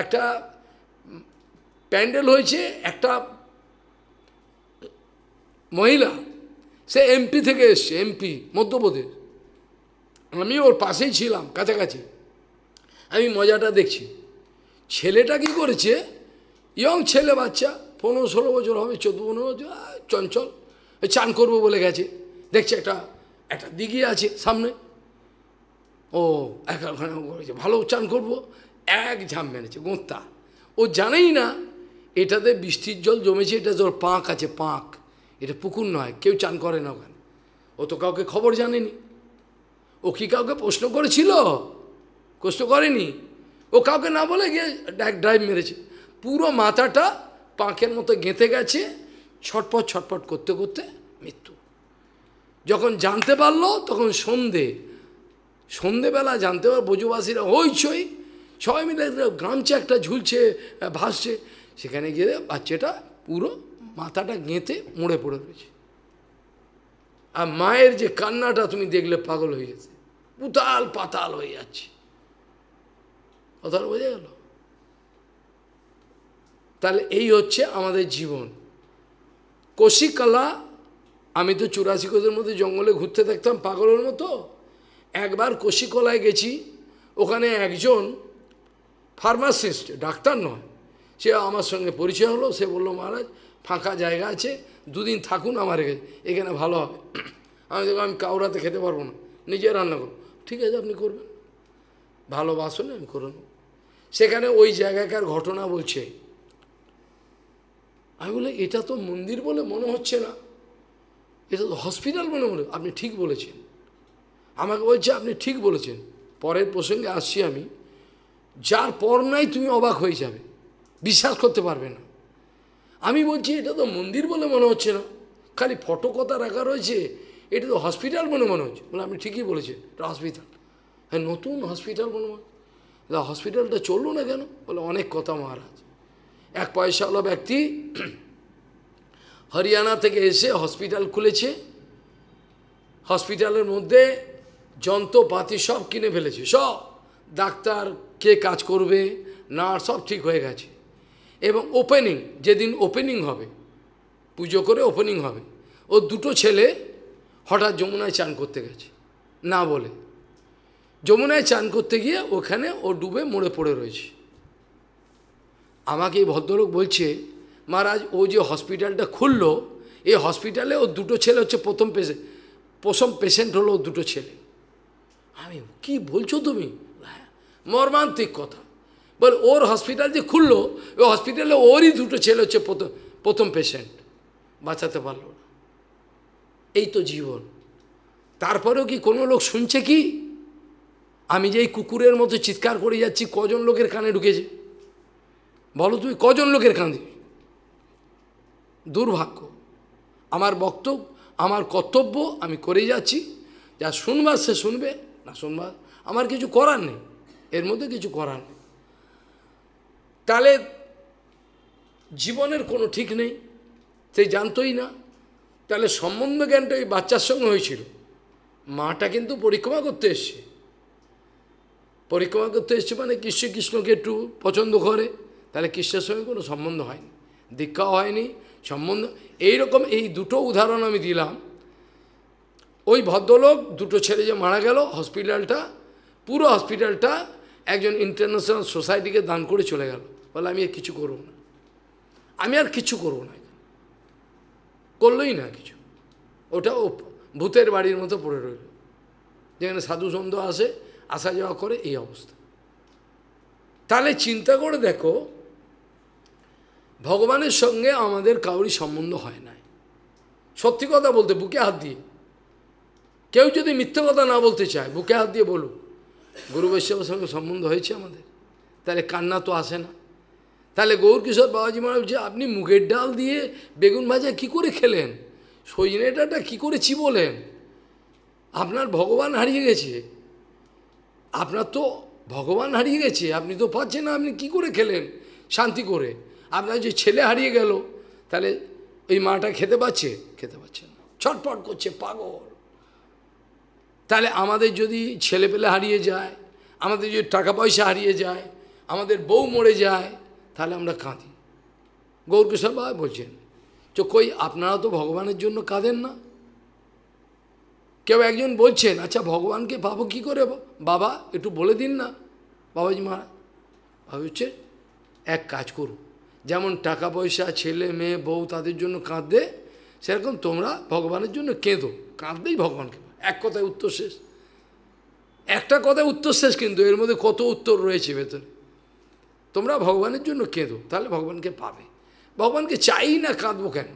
একটা প্যান্ডেল হয়েছে, একটা মহিলা, সে এমপি থেকে এসছে, এমপি মধ্যপ্রদেশ, আমি ওর পাশেই ছিলাম, কাছাকাছি, আমি মজাটা দেখছি। ছেলেটা কি করেছে, ইয়ং ছেলে, বাচ্চা পনেরো ষোলো বছর হবে, চোদ্দ পনেরো বছর, চঞ্চল, চান করবো বলে গেছে। দেখছে একটা একটা দিঘি আছে সামনে, ও একা ওখানে করেছে, ভালো চান করবো, এক ঝাঁপ মেরেছে গোঁতা। ও জানেই না এটাতে বৃষ্টির জল জমেছে, এটা জল পাঁক আছে, পাঁক, এটা পুকুর নয়, কেউ চান করে না ওখানে। ও তো কাউকে খবর জানেনি। ও কি কাউকে প্রশ্ন করেছিল? কষ্ট করেনি। ও কাউকে না বলে গিয়ে এক ড্রাইভ মেরেছে, পুরো মাথাটা পাঁকের মতো গেঁথে গেছে, ছটপট ছটপট করতে করতে মৃত্যু। যখন জানতে পারলো তখন সন্ধে, সন্ধেবেলা জানতে পারো, বজুবাসীরা হইচই, সবাই মিলে গামছা একটা ঝুলছে, ভাসছে, সেখানে গিয়ে বাচ্চাটা পুরো মাথাটা গেঁথে মরে পড়ে রয়েছে। আর মায়ের যে কান্নাটা তুমি দেখলে পাগল হয়ে যেতে, উতাল পাতাল হয়ে যাচ্ছে। কথা বোঝা গেল? তাহলে এই হচ্ছে আমাদের জীবন। কোশিকালা, আমি তো চুরাশি কোষের মধ্যে জঙ্গলে ঘুরতে থাকতাম পাগলের মতো। একবার কোশিকলায় গেছি, ওখানে একজন ফার্মাসিস্ট, ডাক্তার নয়। সে আমার সঙ্গে পরিচয় হলো, সে বলল মহারাজ ফাঁকা জায়গা আছে, দুদিন থাকুন আমার এখানে, ভালো হবে। আমি দেখো আমি কাউরাতে খেতে পারবো না, নিজে রান্না করব। ঠিক আছে আপনি করবেন, ভালোবাসুন, আমি করে নেব। সেখানে ওই জায়গাকার ঘটনা বলছে। আমি বলি এটা তো মন্দির বলে মনে হচ্ছে না, এটা তো হসপিটাল মনে মনে। আপনি ঠিক বলেছেন, আমাকে বলছে আপনি ঠিক বলেছেন। পরের প্রসঙ্গে আসছি আমি, যার পর নাই তুমি অবাক হয়ে যাবে, বিশ্বাস করতে পারবে না। আমি বলছি এটা তো মন্দির বলে মনে হচ্ছে না, খালি ফটো কথা রাখা রয়েছে, এটা তো হসপিটাল মনে মনে হচ্ছে। বলে আপনি ঠিকই বলেছেন, এটা হসপিটাল। হ্যাঁ নতুন হসপিটাল মনে মনে। হসপিটালটা চললো না কেন? বলে অনেক কথা মহারাজ, এক পয়সাওয়ালা ব্যক্তি হরিয়ানা থেকে এসে হসপিটাল খুলেছে, হসপিটালের মধ্যে যন্ত্রপাতি সব কিনে ফেলেছে, সব ডাক্তার কে কাজ করবে না সব ঠিক হয়ে গেছে। এবং ওপেনিং, যেদিন ওপেনিং হবে, পুজো করে ওপেনিং হবে, ও দুটো ছেলে হঠাৎ যমুনায় চান করতে গেছে না বলে। যমুনায় চান করতে গিয়ে ওখানে ও ডুবে মরে পড়ে রয়েছে। আমাকে এই ভদ্রলোক বলছে মহারাজ ও যে হসপিটালটা খুললো, এই হসপিটালে ও দুটো ছেলে হচ্ছে প্রথম পেশেন্ট, প্রথম পেশেন্ট হলো ও দুটো ছেলে। আমি কি বলছো তুমি? হ্যাঁ মর্মান্তিক কথা। বলে ওর হসপিটাল যে খুললো, ওই হসপিটালে ওরই দুটো ছেলে হচ্ছে প্রথম প্রথম পেশেন্ট, বাঁচাতে পারলো না। এই তো জীবন। তারপরেও কি কোনো লোক শুনছে কি? আমি যে এই কুকুরের মতো চিৎকার করে যাচ্ছি, কজন লোকের কানে ঢুকেছে বলো তুমি? কজন লোকের কানে? দুর্ভাগ্য। আমার বক্তব্য, আমার কর্তব্য আমি করে যাচ্ছি, যা শুনবার সে শুনবে, না শুনবার আমার কিছু করার নেই, এর মধ্যে কিছু করার নেই। তাহলে জীবনের কোনো ঠিক নেই, সে জানতোই না। তাহলে সম্বন্ধ জ্ঞানটা ওই বাচ্চার সঙ্গে হয়েছিল। মাটা কিন্তু পরিক্রমা করতে এসছে, পরিক্রমা করতে এসছে মানে কৃষ্ণ কৃষ্ণকে একটু পছন্দ করে, তাহলে কৃষ্ণের সঙ্গে কোনো সম্বন্ধ হয়নি, দীক্ষাও হয়নি, সম্বন্ধ। এইরকম এই দুটো উদাহরণ আমি দিলাম। ওই ভদ্রলোক দুটো ছেলে যে মারা গেল, হসপিটালটা পুরো হসপিটালটা একজন ইন্টারন্যাশনাল সোসাইটিকে দান করে চলে গেল। বলে আমি আর কিছু করব না, আমি আর কিছু করব না। করলই না কিছু, ওটা ও ভূতের বাড়ির মতো পড়ে রইল, যেখানে সাধু সন্ধ আসে, আসা যাওয়া করে, এই অবস্থা। তাহলে চিন্তা করে দেখো, ভগবানের সঙ্গে আমাদের কাউরি সম্বন্ধ হয় না। সত্যি কথা বলতে বুকে হাত দিয়ে, কেউ যদি মিথ্যে কথা না বলতে চায় বুকে হাত দিয়ে বলুক, গুরু বৈষ্ণবের সঙ্গে সম্বন্ধ হয়েছে আমাদের, তাহলে কান্না তো আসে না। তাহলে গৌর কিশোর বাবাজি মহারাজ যে আপনি মুগের ডাল দিয়ে বেগুন ভাজা কী করে খেলেন, সজনে ডাঁটা কী করে চিবোলেন? আপনার ভগবান হারিয়ে গেছে, আপনার তো ভগবান হারিয়ে গেছে, আপনি তো পাচ্ছেন না, আপনি কী করে খেলেন শান্তি করে? আপনার যে ছেলে হারিয়ে গেল, তাহলে এই মাটা খেতে পাচ্ছে? খেতে পাচ্ছে না, ছটপট করছে পাগল। তাহলে আমাদের যদি ছেলেপেলে হারিয়ে যায়, আমাদের যদি টাকা পয়সা হারিয়ে যায়, আমাদের বউ মরে যায়, তাহলে আমরা কাঁদি। গৌর কিশোর বাবা বলছেন যে কই আপনারা তো ভগবানের জন্য কাঁদেন না। কেউ একজন বলছেন আচ্ছা ভগবানকে পাবো কী করে বাবা, একটু বলে দিন না বাবাজি মহারাজ। বাবা হচ্ছে এক কাজ করুন, যেমন টাকা পয়সা ছেলে মেয়ে বউ তাদের জন্য কাঁদে, সেরকম তোমরা ভগবানের জন্য কেঁদো, কাঁদলেই ভগবানকে। এক কথায় উত্তর শেষ, একটা কথায় উত্তর শেষ, কিন্তু এর মধ্যে কত উত্তর রয়েছে ভেতরে। তোমরা ভগবানের জন্য কেঁদো, তাহলে ভগবানকে পাবে। ভগবানকে চাই না, কাঁদবো কেন?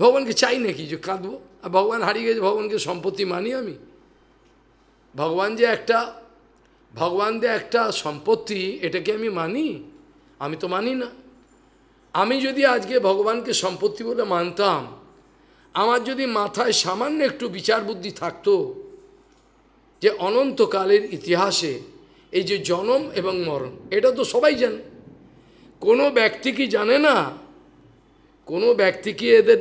ভগবানকে চাই না কি যে কাঁদবো? আর ভগবান হারিয়ে গেছে, ভগবানকে সম্পত্তি মানি আমি? ভগবান যে একটা, ভগবান যে একটা সম্পত্তি, এটাকে আমি মানি? আমি তো মানি না। আমি যদি আজকে ভগবানকে সম্পত্তি বলে মানতাম, আমার যদি মাথায় সামান্য একটু বিচার বুদ্ধি থাকত যে অনন্তকালের ইতিহাসে এই যে জনম এবং মরণ, এটা তো সবাই জানে। কোনো ব্যক্তি কি জানে না? কোনো ব্যক্তি কি এদের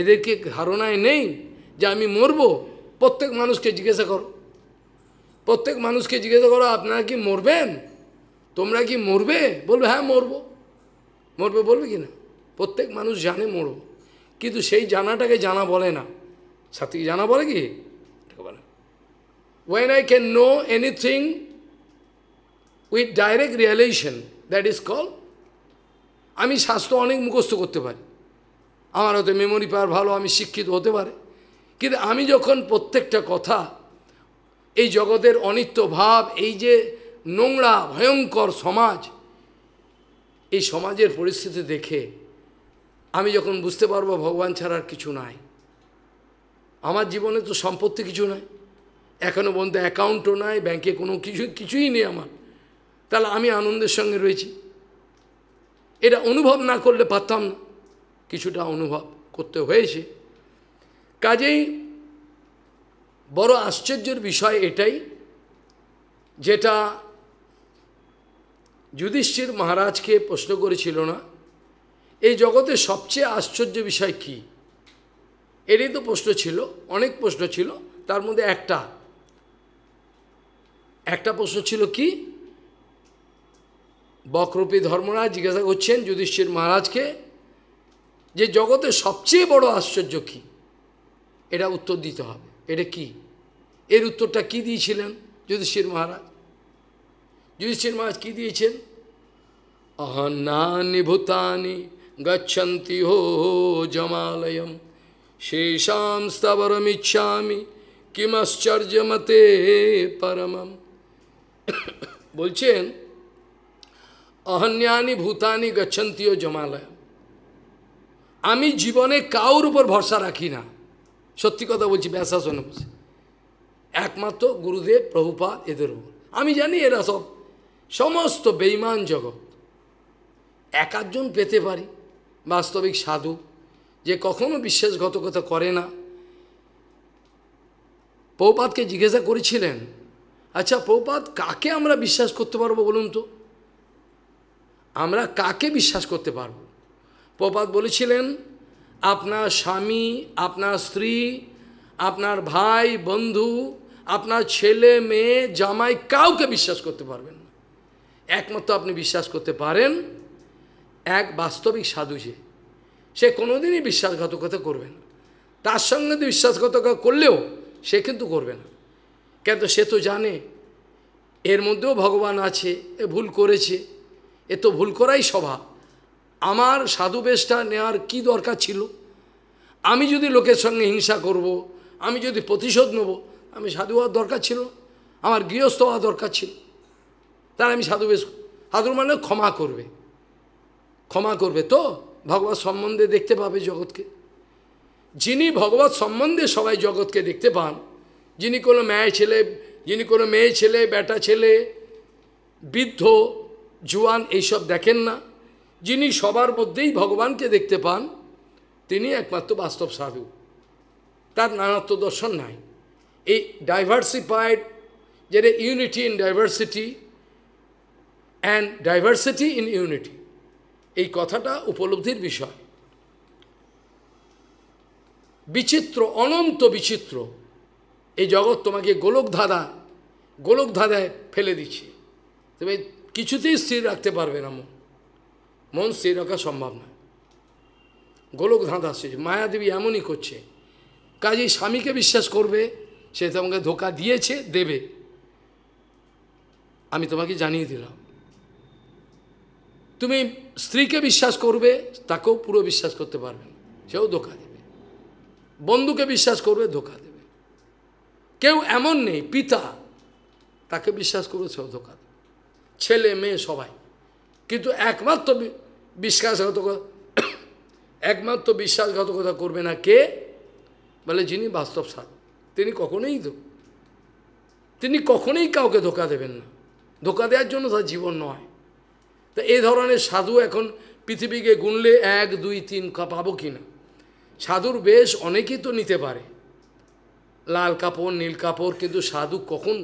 এদেরকে ধারণায় নেই যে আমি মরব? প্রত্যেক মানুষকে জিজ্ঞাসা করো, প্রত্যেক মানুষকে জিজ্ঞাসা করো আপনারা কি মরবেন, তোমরা কি মরবে? বলবে হ্যাঁ মরব। মরবে বলবে কি না? প্রত্যেক মানুষ জানে মরব, কিন্তু সেই জানাটাকে জানা বলে না। সাথী জানা বলে কি? When I can know anything with direct realization, that is called, আমি শাস্ত্র অনেক মুখস্থ করতে পারি, আমার হয়তো মেমোরি পাওয়ার ভালো, আমি শিক্ষিত হতে পারে, কিন্তু আমি যখন প্রত্যেকটা কথা এই জগতের অনিত্য ভাব, এই যে নোংরা ভয়ঙ্কর সমাজ, এই সমাজের পরিস্থিতি দেখে আমি যখন বুঝতে পারবো ভগবান ছাড়া আর কিছু নাই, আমার জীবনে তো সম্পত্তি কিছু নাই, এখনও পর্যন্ত অ্যাকাউন্টও নাই, ব্যাংকে কোনো কিছু কিছুই নেই আমার, তাহলে আমি আনন্দের সঙ্গে রয়েছি। এটা অনুভব না করলে পারতাম না, কিছুটা অনুভব করতে হয়েছে। কাজেই বড় আশ্চর্যের বিষয় এটাই, যেটা যুধিষ্ঠির মহারাজকে প্রশ্ন করেছিল না, এই জগতে সবচেয়ে আশ্চর্য বিষয় কি, এটাই তো প্রশ্ন ছিল। অনেক প্রশ্ন ছিল, তার মধ্যে একটা একটা প্রশ্ন ছিল কি, বক্রপী ধর্মরাজ জিজ্ঞাসা করছেন যুধিষ্ঠির মহারাজকে যে জগতে সবচেয়ে বড় আশ্চর্য কি, এটা উত্তর দিতে হবে, এটা কি, এর উত্তরটা কি দিয়েছিলেন যুধিষ্ঠির মহারাজ? যুধিষ্ঠির মহারাজ কি দিয়েছেন? অহন্নানি ভূতানি গচ্ছন্তি হো জমালয়ম শেষাম স্থাবরম ইচ্ছামি কিমাশ্চর্যমতে পরমম। বলছেন অহন্যানি ভূতানি গচ্ছন্তি হো জমালয়ম, আমি জীবনে কাউর উপর ভরসা রাখি না, সত্যি কথা বলছি, ব্যাসাসনে বলছি, একমাত্র গুরুদেব প্রভুপাদ এদের উপর। আমি জানি এরা সব সমস্ত বেঈমান জগৎ, একাধজন পেতে পারি বাস্তবিক সাধু, যে কখনো বিশ্বাসঘাতকতা করে না। প্রভুপাদকে জিজ্ঞাসা করেছিলেন, আচ্ছা প্রভুপাদ, কাকে আমরা বিশ্বাস করতে পারবো বলুন তো, আমরা কাকে বিশ্বাস করতে পারবো? প্রভুপাদ বলেছিলেন, আপনার স্বামী, আপনার স্ত্রী, আপনার ভাই বন্ধু, আপনার ছেলে মেয়ে জামাই, কাউকে বিশ্বাস করতে পারবেন না। একমাত্র আপনি বিশ্বাস করতে পারেন এক বাস্তবিক সাধু, যে সে কোনোদিনই বিশ্বাসঘাতকতা করবে না। তার সঙ্গে যদি বিশ্বাসঘাতকতা করলেও সে কিন্তু করবে না, কিন্তু সে তো জানে এর মধ্যেও ভগবান আছে, এ ভুল করেছে, এ তো ভুল করাই স্বভাব, আমার সাধু বেশটা নেওয়ার কি দরকার ছিল? আমি যদি লোকের সঙ্গে হিংসা করব, আমি যদি প্রতিশোধ নেব, আমি সাধু হওয়ার দরকার ছিল, আমার গৃহস্থ হওয়া দরকার ছিল, তার আমি সাধু বেশ। সাধুর মানে ক্ষমা করবে, ক্ষমা করবে তো ভগবৎ সম্বন্ধে দেখতে পাবে জগৎকে। যিনি ভগবৎ সম্বন্ধে সবাই জগৎকে দেখতে পান, যিনি কোনো মেয়ে ছেলে, যিনি কোনো মেয়ে ছেলে বেটা ছেলে বৃদ্ধ জুয়ান এইসব দেখেন না, যিনি সবার মধ্যেই ভগবানকে দেখতে পান, তিনি একমাত্র বাস্তব সাধু, তার নানাত্ব দর্শন নাই। এই ডাইভার্সিফাইড, যেটা unity in diversity and diversity in unity, এই কথাটা উপলব্ধির বিষয়। বিচিত্র, অনন্ত বিচিত্র এই জগৎ তোমাকে গোলক ধাঁধা গোলক ধাঁধায় ফেলে দিচ্ছে, তুমি কিছুতেই স্থির রাখতে পারবে না, মন মন স্থির রাখা সম্ভব না, গোলক ধাঁধা সে মায়াদেবী এমনই করছে। কাজেই স্বামীকে বিশ্বাস করবে, সে তোমাকে ধোকা দিয়েছে, দেবে, আমি তোমাকে জানিয়ে দিলাম। তুমি স্ত্রীকে বিশ্বাস করবে, তাকেও পুরো বিশ্বাস করতে পারবে না, সেও ধোকা দেবে। বন্ধুকে বিশ্বাস করবে, ধোকা দেবে। কেউ এমন নেই, পিতা, তাকে বিশ্বাস করবে, সেও ধোকা দেবে, ছেলে মেয়ে সবাই। কিন্তু একমাত্র বিশ্বাসঘাতকতা একমাত্র বিশ্বাসঘাতকতা করবে না কে? বলে যিনি বাস্তব সাধু, তিনি কখনোই তিনি কখনোই কাউকে ধোকা দেবেন না, ধোকা দেওয়ার জন্য তার জীবন নয়। তা এই ধরনের সাধু এখন পৃথিবীকে গুনলে এক দুই তিন পাবো কি না। সাধুর বেশ অনেকেই তো নিতে পারে, লাল কাপড় নীল কাপড়, কিন্তু সাধু কখন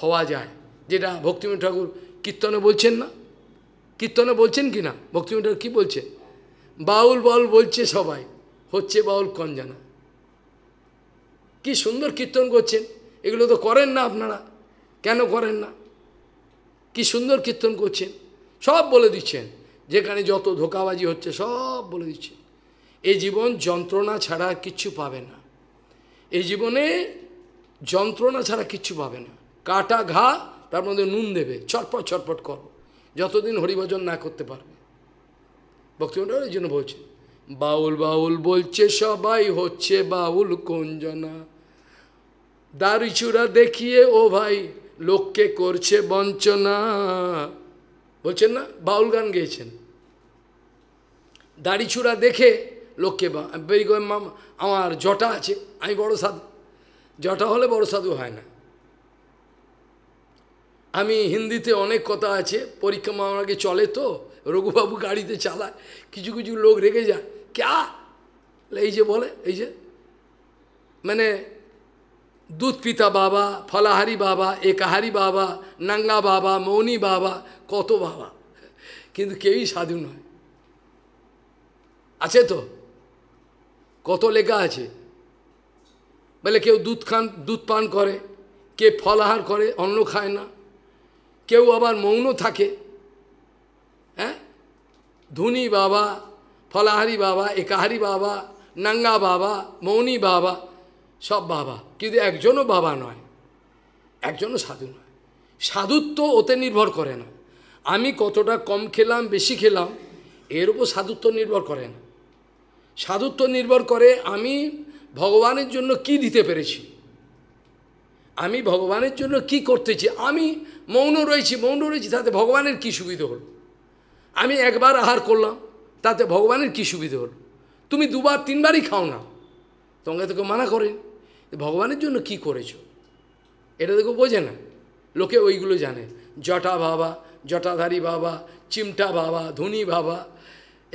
হওয়া যায়, যেটা ভক্তিময় ঠাকুর কীর্তনে বলছেন না, কীর্তনে বলছেন কি না, ভক্তিময় ঠাকুর কী বলছে, বাউল বাউল বলছে সবাই, হচ্ছে বাউল কন জানা। কি সুন্দর কীর্তন করছেন, এগুলো তো করেন না আপনারা, কেন করেন না? কি সুন্দর কীর্তন করছেন, সব বলে দিচ্ছেন, যেখানে যত ধোঁকাবাজি হচ্ছে সব বলে দিচ্ছেন। এই জীবন যন্ত্রণা ছাড়া কিচ্ছু পাবে না, এই জীবনে যন্ত্রণা ছাড়া কিচ্ছু পাবে না, কাটা ঘা তার মধ্যে নুন দেবে, ছটপট ছটপট করো যতদিন হরিভজন না করতে পারবে। ভক্তিমণ্ডল এই জন্য বলছে, বাউল বাউল বলছে সবাই হচ্ছে বাউল কোনজনা, দাড়িচূড়া দেখিয়ে ও ভাই লোককে করছে বঞ্চনা। বলছেন না, বাউল গান গেয়েছেন, দাড়িচূড়া দেখে লোককে বেরি করে আমার জটা আছে আমি বড় সাধু, জটা হলে বড় সাধু হয় না। আমি হিন্দিতে অনেক কথা আছে, পরীক্ষা আমাকে চলে তো রঘুবাবু গাড়িতে চালায়, কিছু কিছু লোক রেগে যায়, ক্যা এই যে বলে, এই যে মানে দুধ পিতা বাবা, ফলাহারি বাবা, একাহারি বাবা, নাঙ্গা বাবা, মৌনি বাবা, কত বাবা, কিন্তু কেউই সাধু নয়। আছে তো কত লেখা আছে, বলে কেউ দুধ খান দুধ পান করে, কে ফলাহার করে অন্ন খায় না, কেউ আবার মৌন থাকে। হ্যাঁ, ধুনি বাবা, ফলাহারি বাবা, একাহারি বাবা, নাঙ্গা বাবা, মৌনি বাবা, সব বাবা, কিন্তু একজনও বাবা নয়, একজনও সাধু নয়। সাধুত্ব ওতে নির্ভর করে না, আমি কতটা কম খেলাম বেশি খেলাম এর উপর সাধুত্ব নির্ভর করে না। সাধুত্ব নির্ভর করে আমি ভগবানের জন্য কি দিতে পেরেছি, আমি ভগবানের জন্য কি করতেছি। আমি মৌন রয়েছি মৌন রয়েছি তাতে ভগবানের কি সুবিধা হলো, আমি একবার আহার করলাম তাতে ভগবানের কি সুবিধা হলো। তুমি দুবার তিনবারই খাও না, তোমাকে তোকে মানা করেন, ভগবানের জন্য কি করেছ এটা দেখো বোঝে না লোকে, ওইগুলো জানে। জটা বাবা, জটাধারী বাবা, চিমটা বাবা, ধুনি বাবা,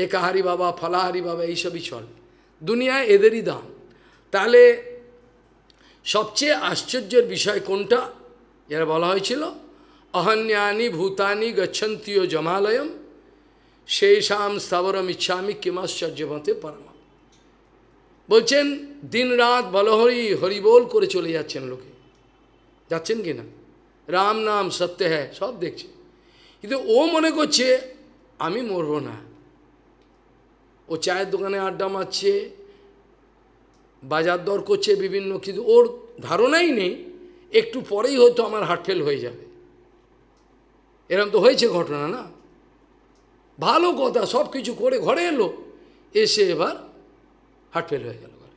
একাহারি বাবা, ফলাহারি বাবা, এইসবই চলে দুনিয়ায়, এদেরই দাম। তাহলে সবচেয়ে আশ্চর্যের বিষয় কোনটা, যারা বলা হয়েছিল অহন্যানি ভূতানি গচ্ছন্তীয় জমালয়ম সেই শাম স্থাবরম ইচ্ছামি কিমাশ্চর্যমতে পরমা। বলছেন দিন রাত বলহরি হরিবোল করে চলে যাচ্ছেন লোকে, যাচ্ছেন কি না, রাম নাম সত্য হ্যাঁ সব দেখছে, কিন্তু ও মনে করছে আমি মরব না। ও চায়ের দোকানে আড্ডা মারছে, বাজার দর করছে বিভিন্ন, কিন্তু ওর ধারণাই নেই একটু পরেই হয়তো আমার হার্ট ফেল হয়ে যাবে। এরকম তো হয়েছে ঘটনা না, ভালো কথা সব কিছু করে ঘরে এলো, এসে এবার হার্ট ফেল হয়ে গেল। ঘরে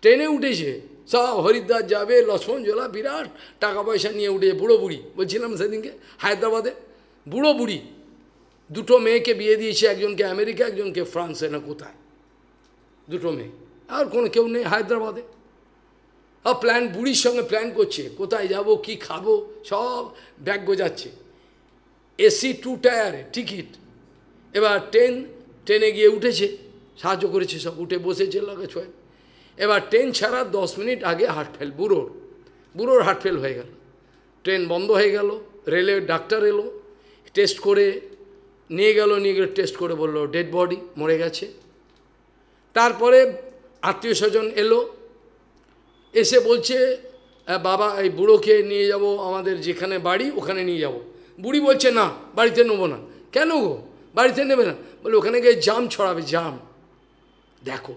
ট্রেনে উঠেছে সব হরিদ্বার যাবে, লক্ষ্মণ জোলা বিরাট টাকা পয়সা নিয়ে উঠে, বুড়ো বুড়ি, বলছিলাম সেদিনকে হায়দ্রাবাদে বুড়ো বুড়ি দুটো মেয়েকে বিয়ে দিয়েছে, একজনকে আমেরিকা একজনকে ফ্রান্সে না কোথায়, দুটো মেয়ে, আর কোনো কেউ নেই হায়দ্রাবাদে। আর প্ল্যান বুড়ির সঙ্গে প্ল্যান করছে কোথায় যাব কি খাবো, সব ব্যাগ গোজাচ্ছে, এসি টু টায়ারে টিকিট। এবার ট্রেন ট্রেনে গিয়ে উঠেছে, সাহায্য করেছে সব, উঠে বসেছে লাগে ছয়। এবার ট্রেন ছাড়া দশ মিনিট আগে হার্ট ফেল, বুড়োর বুড়োর হার্ট ফেল হয়ে গেল, ট্রেন বন্ধ হয়ে গেল। রেলের ডাক্তার এলো, টেস্ট করে নিয়ে গেল, নিয়ে গেলে টেস্ট করে বললো ডেড বডি, মরে গেছে। তারপরে আত্মীয় স্বজন এলো, এসে বলছে বাবা এই বুড়োকে নিয়ে যাব আমাদের যেখানে বাড়ি ওখানে নিয়ে যাব। বুড়ি বলছে না বাড়িতে নেবো না। কেন গো বাড়িতে নেবে না? বলে ওখানে গিয়ে জাম ছড়াবে জাম। দেখো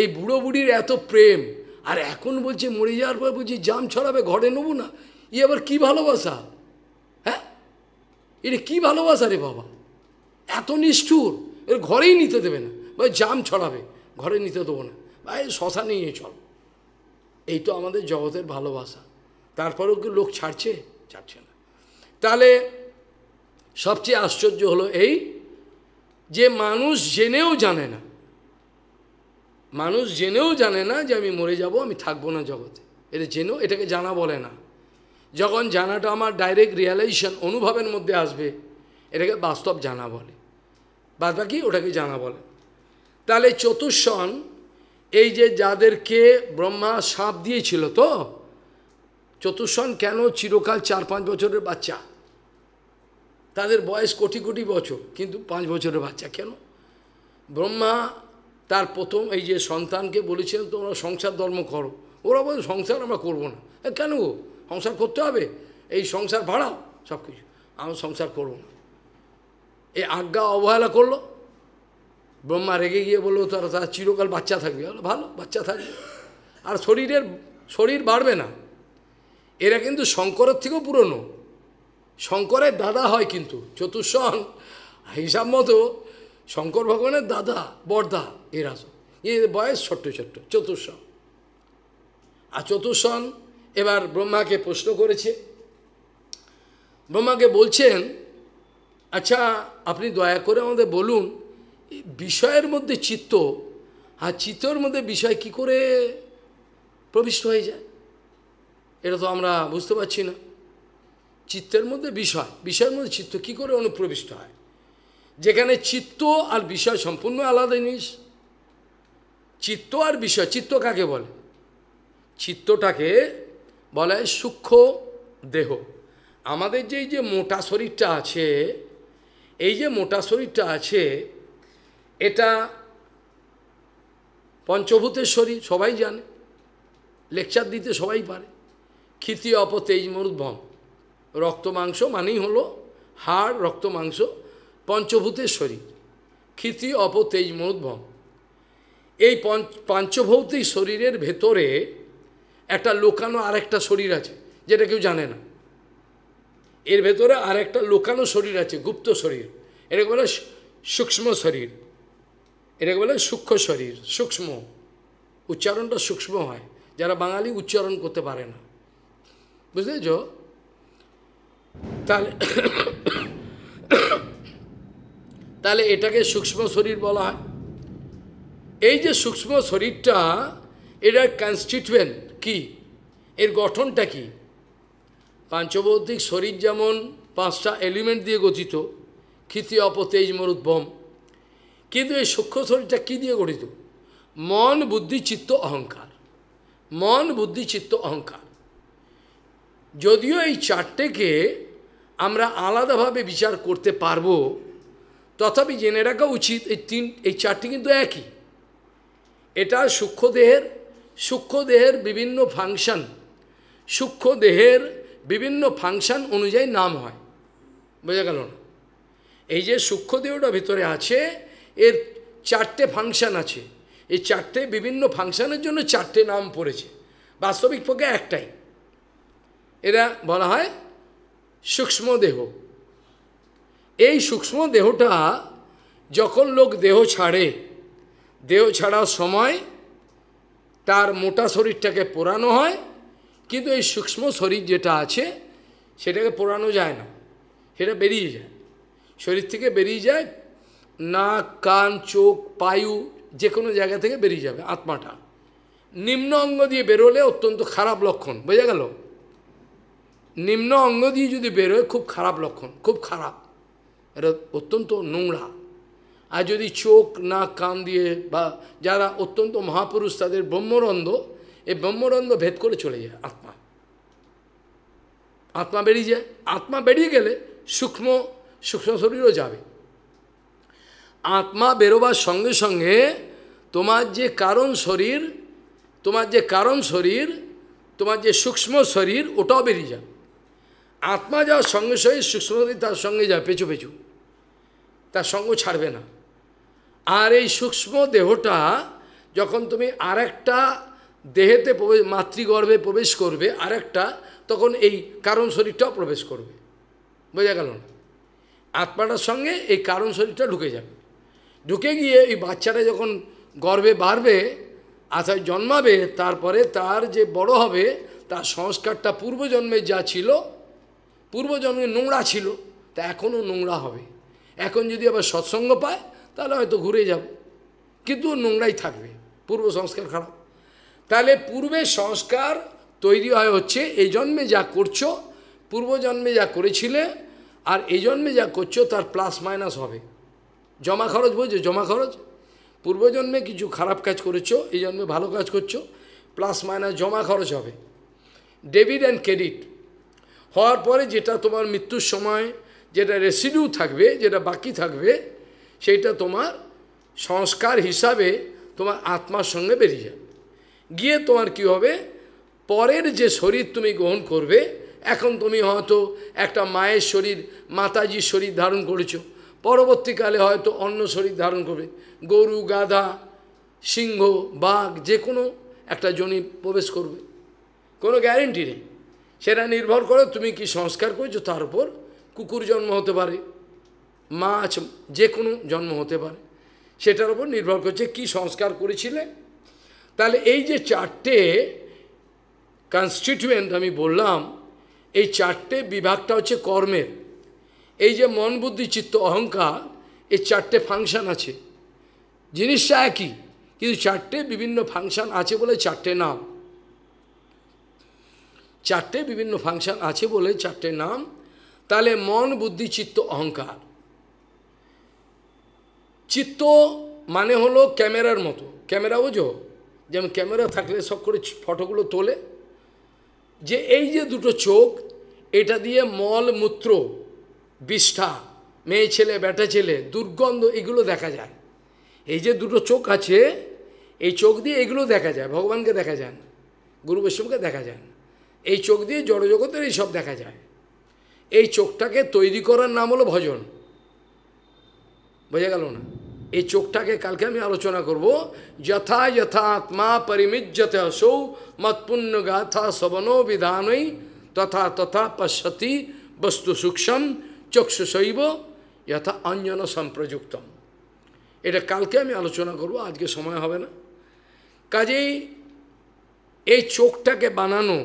এই বুড়ো বুড়ির এত প্রেম, আর এখন বলছে মরে যাওয়ার পর বলছি জাম ছড়াবে ঘরে নেবো না, ই আবার কী ভালোবাসা! হ্যাঁ, এটা কী ভালোবাসা রে বাবা, এত নিষ্ঠুর, এর ঘরেই নিতে দেবে না, ভাই জাম ছড়াবে ঘরে নিতে দেবো না, ভাই শশা নিয়ে চল। এই তো আমাদের জগতের ভালোবাসা। তারপরেও কি লোক ছাড়ছে? ছাড়ছে না। তাহলে সবচেয়ে আশ্চর্য হলো এই যে মানুষ জেনেও জানে না, মানুষ জেনেও জানে না যে আমি মরে যাব, আমি থাকবো না জগতে। এটা জেনেও, এটাকে জানা বলে না। যখন জানাটা আমার ডাইরেক্ট রিয়ালাইজেশন অনুভবের মধ্যে আসবে, এটাকে বাস্তব জানা বলে, বাদ বাকি ওটাকে জানা বলে। তাহলে চতুর্শন, এই যে যাদেরকে ব্রহ্মা সাপ দিয়েছিল, তো চতুর্শন কেন চিরকাল চার পাঁচ বছরের বাচ্চা, তাদের বয়স কোটি কোটি বছর, কিন্তু পাঁচ বছরের বাচ্চা কেন? ব্রহ্মা তার প্রথম এই যে সন্তানকে বলেছিলেন তোমরা সংসার ধর্ম করো, ওরা বলে সংসার আমরা করবো না। কেন গো, সংসার করতে হবে, এই সংসার ভাড়াও সব কিছু, আমরা সংসার করবো না। এই আজ্ঞা অবহেলা করলো, ব্রহ্মা রেগে গিয়ে বললো তারা তারা চিরকাল বাচ্চা থাকবে। ভালো, বাচ্চা থাকবে, আর শরীরের শরীর বাড়বে না। এরা কিন্তু শঙ্করের থেকেও পুরনো, শঙ্করের দাদা হয় কিন্তু চতুর্শন হিসাব মতো শঙ্কর ভগবানের দাদা বর্দা এরা, এ বয়স ছোট্ট ছোট্ট চতুর্শন। আর চতুর্শন এবার ব্রহ্মাকে প্রশ্ন করেছে, ব্রহ্মাকে বলছেন আচ্ছা আপনি দয়া করে আমাদের বলুন বিষয়ের মধ্যে চিত্ত, আর চিত্তর মধ্যে বিষয় কি করে প্রবিষ্ট হয়ে যায় এটা তো আমরা বুঝতে পারছি না। চিত্তের মধ্যে বিষয়, বিষয়ের মধ্যে চিত্ত কি করে অনুপ্রবিষ্ট হয়, যেখানে চিত্ত আর বিষয় সম্পূর্ণ আলাদা জিনিস। চিত্ত আর বিষয়, চিত্ত কাকে বলে? চিত্তটাকে বলা হয় সূক্ষ্ম দেহ। আমাদের যেই যে মোটা শরীরটা আছে, এই যে মোটা শরীরটা আছে এটা পঞ্চভূতের শরীর, সবাই জানে, লেকচার দিতে সবাই পারে। ক্ষিতি অপ তেজ মরুদ্ভম, রক্ত মাংস মানেই হলো হাড়, রক্ত মাংস, পঞ্চভূতের শরীর। ক্ষিতি অপ তেজ মরুদ্ভম, এই পঞ্চভৌতিক শরীরের ভেতরে একটা লোকানো আরেকটা শরীর আছে যেটা কেউ জানে না। এর ভেতরে আরেকটা লোকানো শরীর আছে, গুপ্ত শরীর, এটাকে বলে সূক্ষ্ম শরীর, এটাকে বলে সূক্ষ্ম শরীর। সূক্ষ্ম উচ্চারণটা সূক্ষ্ম হয়, যারা বাঙালি উচ্চারণ করতে পারে না, বুঝলেছ? তাহলে তাহলে এটাকে সূক্ষ্ম শরীর বলা হয়। এই যে সূক্ষ্ম শরীরটা, এটার কনস্টিটুয়েন্ট কি, এর গঠনটা কি? পাঞ্চভৌতিক শরীর যেমন পাঁচটা এলিমেন্ট দিয়ে গঠিত, ক্ষিতি অপ তেজ মরুদ্ভম, কিন্তু এই সূক্ষ্ম শরীরটা কী দিয়ে গঠিত? মন বুদ্ধি চিত্ত অহংকার, মন বুদ্ধি চিত্ত অহংকার। যদিও এই চারটেকে আমরা আলাদাভাবে বিচার করতে পারবো, তথাপি জেনে রাখা উচিত এই তিন, এই চারটি কিন্তু একই। এটা সূক্ষ্মদেহের, সূক্ষ্মদেহের বিভিন্ন ফাংশন, সূক্ষ্মদেহের বিভিন্ন ফাংশন অনুযায়ী নাম হয়, বোঝা গেল না? এই যে সূক্ষ্মদেহটা ভিতরে আছে, এর চারটে ফাংশন আছে, এই চারটে বিভিন্ন ফাংশনের জন্য চারটে নাম পড়েছে, বাস্তবিক পক্ষে একটাই। এরা বলা হয় সূক্ষ্মদেহ। এই সূক্ষ্মদেহটা যখন লোক দেহ ছাড়ে, দেহ ছাড়ার সময় তার মোটা শরীরটাকে পোড়ানো হয়, কিন্তু এই সূক্ষ্ম শরীর যেটা আছে সেটাকে পোড়ানো যায় না, সেটা বেরিয়ে যায়, শরীর থেকে বেরিয়ে যায়, নাক কান চোখ পায়ু যে কোনো জায়গা থেকে বেরিয়ে যাবে। আত্মাটা নিম্ন অঙ্গ দিয়ে বেরোলে অত্যন্ত খারাপ লক্ষণ, বোঝা গেল? নিম্ন অঙ্গ দিয়ে যদি বেরোয় খুব খারাপ লক্ষণ, খুব খারাপ, এটা অত্যন্ত নোংরা। আর যদি চোখ নাক কান দিয়ে, বা যারা অত্যন্ত মহাপুরুষ তাদের ব্রহ্মরন্ধ, এই ব্রহ্মরন্ধ ভেদ করে চলে যায় আত্মা, আত্মা বেরিয়ে যায়। আত্মা বেরিয়ে গেলে সূক্ষ্ম, সূক্ষ্ম শরীরও যাবে। আত্মা বেরোবার সঙ্গে সঙ্গে তোমার যে কারণ শরীর, তোমার যে কারণ শরীর, তোমার যে সূক্ষ্ম শরীর ওটাও বেরিয়ে যায়। আত্মা যাওয়ার সঙ্গে সঙ্গে সূক্ষ্ম শরীর তার সঙ্গে যায়, পেছু পেছু, তার সঙ্গ ছাড়বে না। আর এই সূক্ষ্ম দেহটা যখন তুমি আরেকটা দেহেতে প্রবেশ, মাতৃগর্ভে প্রবেশ করবে আরেকটা, তখন এই কারণ শরীরটাও প্রবেশ করবে, বোঝা গেল না? আত্মাটার সঙ্গে এই কারণ শরীরটা ঢুকে যাবে, ঢুকে গিয়ে এই বাচ্চাটা যখন গর্ভে বাড়বে, অর্থাৎ জন্মাবে, তারপরে তার যে বড় হবে তার সংস্কারটা পূর্বজন্মে যা ছিল, পূর্বজন্মে নোংরা ছিল তা এখনও নোংরা হবে। এখন যদি আবার সৎসঙ্গ পায় তাহলে হয়তো ঘুরে যাবে, কিন্তু নোংরাই থাকবে, পূর্ব সংস্কার খারাপ। তাহলে পূর্বের সংস্কার তৈরি হয় হচ্ছে এই জন্মে যা করছো, পূর্বজন্মে যা করেছিলে আর এই জন্মে যা করছো তার প্লাস মাইনাস হবে। জমা খরচ, বুঝছো? জমা খরচ, পূর্বজন্মে কিছু খারাপ কাজ করেছো, এই জন্মে ভালো কাজ করছো, প্লাস মাইনাস জমা খরচ হবে। ডেবিট অ্যান্ড ক্রেডিট হওয়ার পরে যেটা তোমার মৃত্যুর সময় যেটা রেসিডিউ থাকবে, যেটা বাকি থাকবে, সেইটা তোমার সংস্কার হিসাবে তোমার আত্মার সঙ্গে বেরিয়ে যাবে। গিয়ে তোমার কি হবে, পরের যে শরীর তুমি গ্রহণ করবে, এখন তুমি হয়তো একটা মায়ের শরীর, মাতাজির শরীর ধারণ করেছো, পরবর্তীকালে হয়তো অন্য শরীর ধারণ করবে, গরু গাধা সিংহ বাঘ যে কোনো একটা জনি প্রবেশ করবে, কোনো গ্যারেন্টি নেই। সেটা নির্ভর করে তুমি কি সংস্কার করছো তার উপর। কুকুর জন্ম হতে পারে, মাছ যে কোনো জন্ম হতে পারে, সেটার উপর নির্ভর করছে কি সংস্কার করেছিলে। তাহলে এই যে চারটে কনস্টিটিউয়েন্ট আমি বললাম, এই চারটে বিভাগটা হচ্ছে কর্মের। এই যে মন বুদ্ধি চিত্ত অহংকার, এই চারটে ফাংশান আছে, জিনিসটা একই কিন্তু চারটে বিভিন্ন ফাংশান আছে বলে চারটে নাম, চারটে বিভিন্ন ফাংশান আছে বলে চারটে নাম। তাহলে মন বুদ্ধি চিত্ত অহংকার। চিত্ত মানে হলো ক্যামেরার মতো, ক্যামেরা বোঝো, যেমন ক্যামেরা থাকলে সব করে ফটোগুলো তোলে, যে এই যে দুটো চোখ, এটা দিয়ে মল মূত্র বিষ্ঠা, মেয়ে ছেলে ব্যাটা ছেলে, দুর্গন্ধ এগুলো দেখা যায়। এই যে দুটো চোখ আছে, এই চোখ দিয়ে এগুলো দেখা যায়, ভগবানকে দেখা যায় না, গুরু বৈষ্ণবকে দেখা যায় না, এই চোখ দিয়ে জড়জগতের এই সব দেখা যায়। এই চোখটাকে তৈরি করার নাম হলো ভজন, বোঝা গেল না? এই চোখটাকে কালকে আমি আলোচনা করব। যথা যথা আত্মা পরিমিজ্যতে সৌ মৎপুণ্য গাথা শবনো বিধানই তথা তথা পশ্যতি বস্তু সূক্ষ্ম চক্ষুষৈব যথা অঞ্জন সম্প্রযুক্তম। এটা কালকে আমি আলোচনা করব, আজকে সময় হবে না। কাজেই এই চোখটাকে বানানো,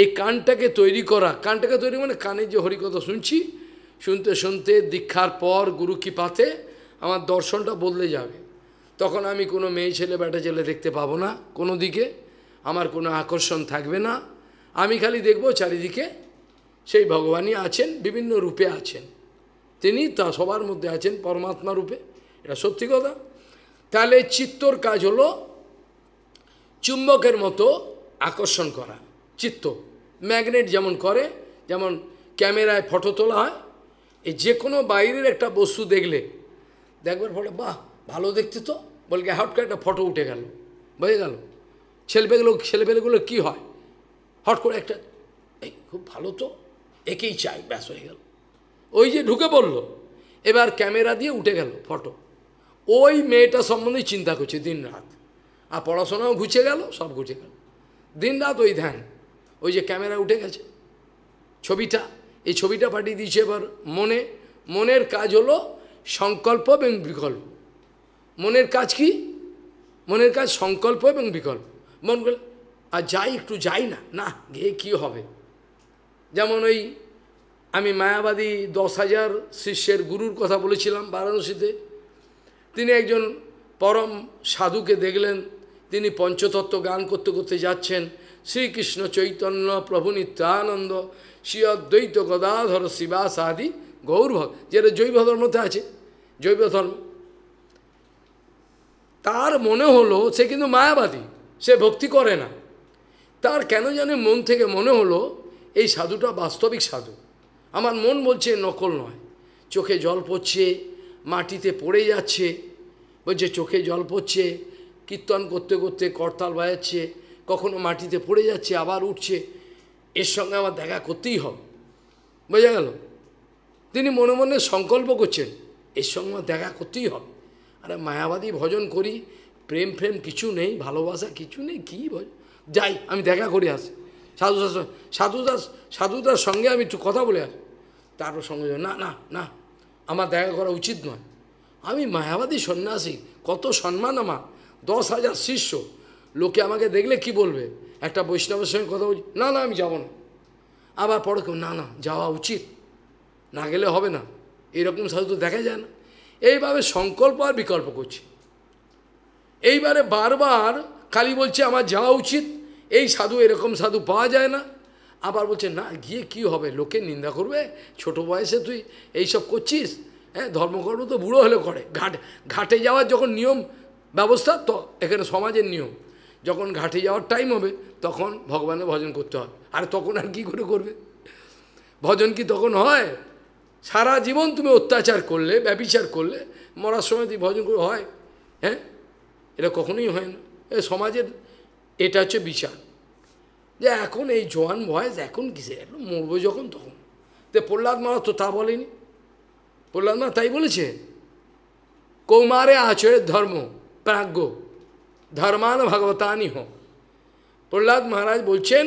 এই কানটাকে তৈরি করা, কানটাকে তৈরি মানে কানে যে হরিকথা শুনছি, শুনতে শুনতে দীক্ষার পর গুরু কৃপাতে আমার দর্শনটা বদলে যাবে। তখন আমি কোনো মেয়ে ছেলে ব্যাটা ছেলে দেখতে পাবো না, কোনো দিকে আমার কোনো আকর্ষণ থাকবে না, আমি খালি দেখব চারিদিকে সেই ভগবানই আছেন, বিভিন্ন রূপে আছেন, তিনি তা সবার মধ্যে আছেন পরমাত্মা রূপে, এটা সত্যি কথা। তাহলে চিত্তর কাজ হলো চুম্বকের মতো আকর্ষণ করা। চিত্ত ম্যাগনেট যেমন করে, যেমন ক্যামেরায় ফটো তোলা হয়, এই যে কোনো বাইরের একটা বস্তু দেখলে দেখবার ফটো, বাহ ভালো দেখতে তো, বলকে হট করে একটা ফটো উঠে গেল, বোঝা গেল। ছেলেপেলেগুলো ছেলেপেলেগুলো কী হয়, হট করে একটা এই খুব ভালো তো, একেই চাই, ব্যাস হয়ে গেল, ওই যে ঢুকে পড়লো। এবার ক্যামেরা দিয়ে উঠে গেল ফটো, ওই মেয়েটা সম্বন্ধে চিন্তা করছে দিন রাত, আর পড়াশোনাও ঘুচে গেল, সব ঘুচে গেল, দিন রাত ওই ধ্যান, ওই যে ক্যামেরা উঠে গেছে ছবিটা, এই ছবিটা পাঠিয়ে দিয়েছে। এবার মনে, মনের কাজ হলো সংকল্প এবং বিকল্প। মনের কাজ কি? মনের কাজ সংকল্প এবং বিকল্প। মন বলে আর যাই একটু যাই না, না গিয়ে কী হবে। যেমন ওই আমি মায়াবাদী দশ হাজার শিষ্যের গুরুর কথা বলেছিলাম বারাণসীতে, তিনি একজন পরম সাধুকে দেখলেন, তিনি পঞ্চতত্ত্ব গান করতে করতে যাচ্ছেন, শ্রীকৃষ্ণ চৈতন্য প্রভু নিত্যানন্দ শ্রী অদ্বৈত গদাধর শিবাস আদি গৌরভক্ত, যেটা জৈব ধর্মতে আছে, জৈব ধর্ম। তার মনে হলো, সে কিন্তু মায়াবাদী, সে ভক্তি করে না, তার কেন জানে মন থেকে মনে হলো এই সাধুটা বাস্তবিক সাধু, আমার মন বলছে নকল নয়। চোখে জল পড়ছে, মাটিতে পড়ে যাচ্ছে, বলছে চোখে জল পড়ছে, কীর্তন করতে করতে করতাল বাজাচ্ছে, কখনো মাটিতে পড়ে যাচ্ছে আবার উঠছে, এর সঙ্গে আমার দেখা করতেই হবে, বোঝা গেল। তিনি মনে মনে সংকল্প করছেন এর সঙ্গে আমার দেখা করতেই হবে। আরে মায়াবাদী ভজন করি, প্রেম প্রেম কিছু নেই, ভালোবাসা কিছু নেই, কী ভজন, যাই আমি দেখা করে আসি, সাধু সাধুদাস সাধুদার সঙ্গে আমি একটু কথা বলে আসি। তারও সঙ্গে না না না, আমার দেখা করা উচিত নয়, আমি মায়াবাদী সন্ন্যাসী, কত সম্মান আমার, দশ হাজার শিষ্য, লোকে আমাকে দেখলে কি বলবে, একটা বৈষ্ণবের সঙ্গে কথা বলছি, না না আমি যাব না। আবার পরে না না যাওয়া উচিত, না গেলে হবে না, এরকম সাধু তো দেখা যায় না। এইভাবে সংকল্প আর বিকল্প করছি। এইবারে বারবার খালি বলছে আমার যাওয়া উচিত, এই সাধু এরকম সাধু পাওয়া যায় না। আবার বলছে না গিয়ে কি হবে, লোকে নিন্দা করবে, ছোট বয়সে তুই এইসব করছিস, হ্যাঁ ধর্মকর্ম তো বুড়ো হলে করে। ঘাট ঘাটে যাওয়ার যখন নিয়ম ব্যবস্থা, তো এখানে সমাজের নিয়ম, যখন ঘাটে যাওয়ার টাইম হবে তখন ভগবানের ভজন করতে হবে, আর তখন আর কি করে করবে ভজন, কি তখন হয়? সারা জীবন তুমি অত্যাচার করলে, ব্যভিচার করলে, মরার সময় তুই ভজন করে হয়? হ্যাঁ, এটা কখনোই হয় না। এ সমাজের এটা হচ্ছে বিচার, যে এখন এই জোয়ান বয়স, এখন কিসে মরবো যখন তখন। তো প্রহ্লাদ মহারাজ তো তা বলেনি, প্রহ্লাদ মহারাজ তাই বলেছে, কৌমারে আচরের ধর্ম প্রাজ্ঞ ধর্মান ভগবতানি হ। প্রহ্লাদ মহারাজ বলছেন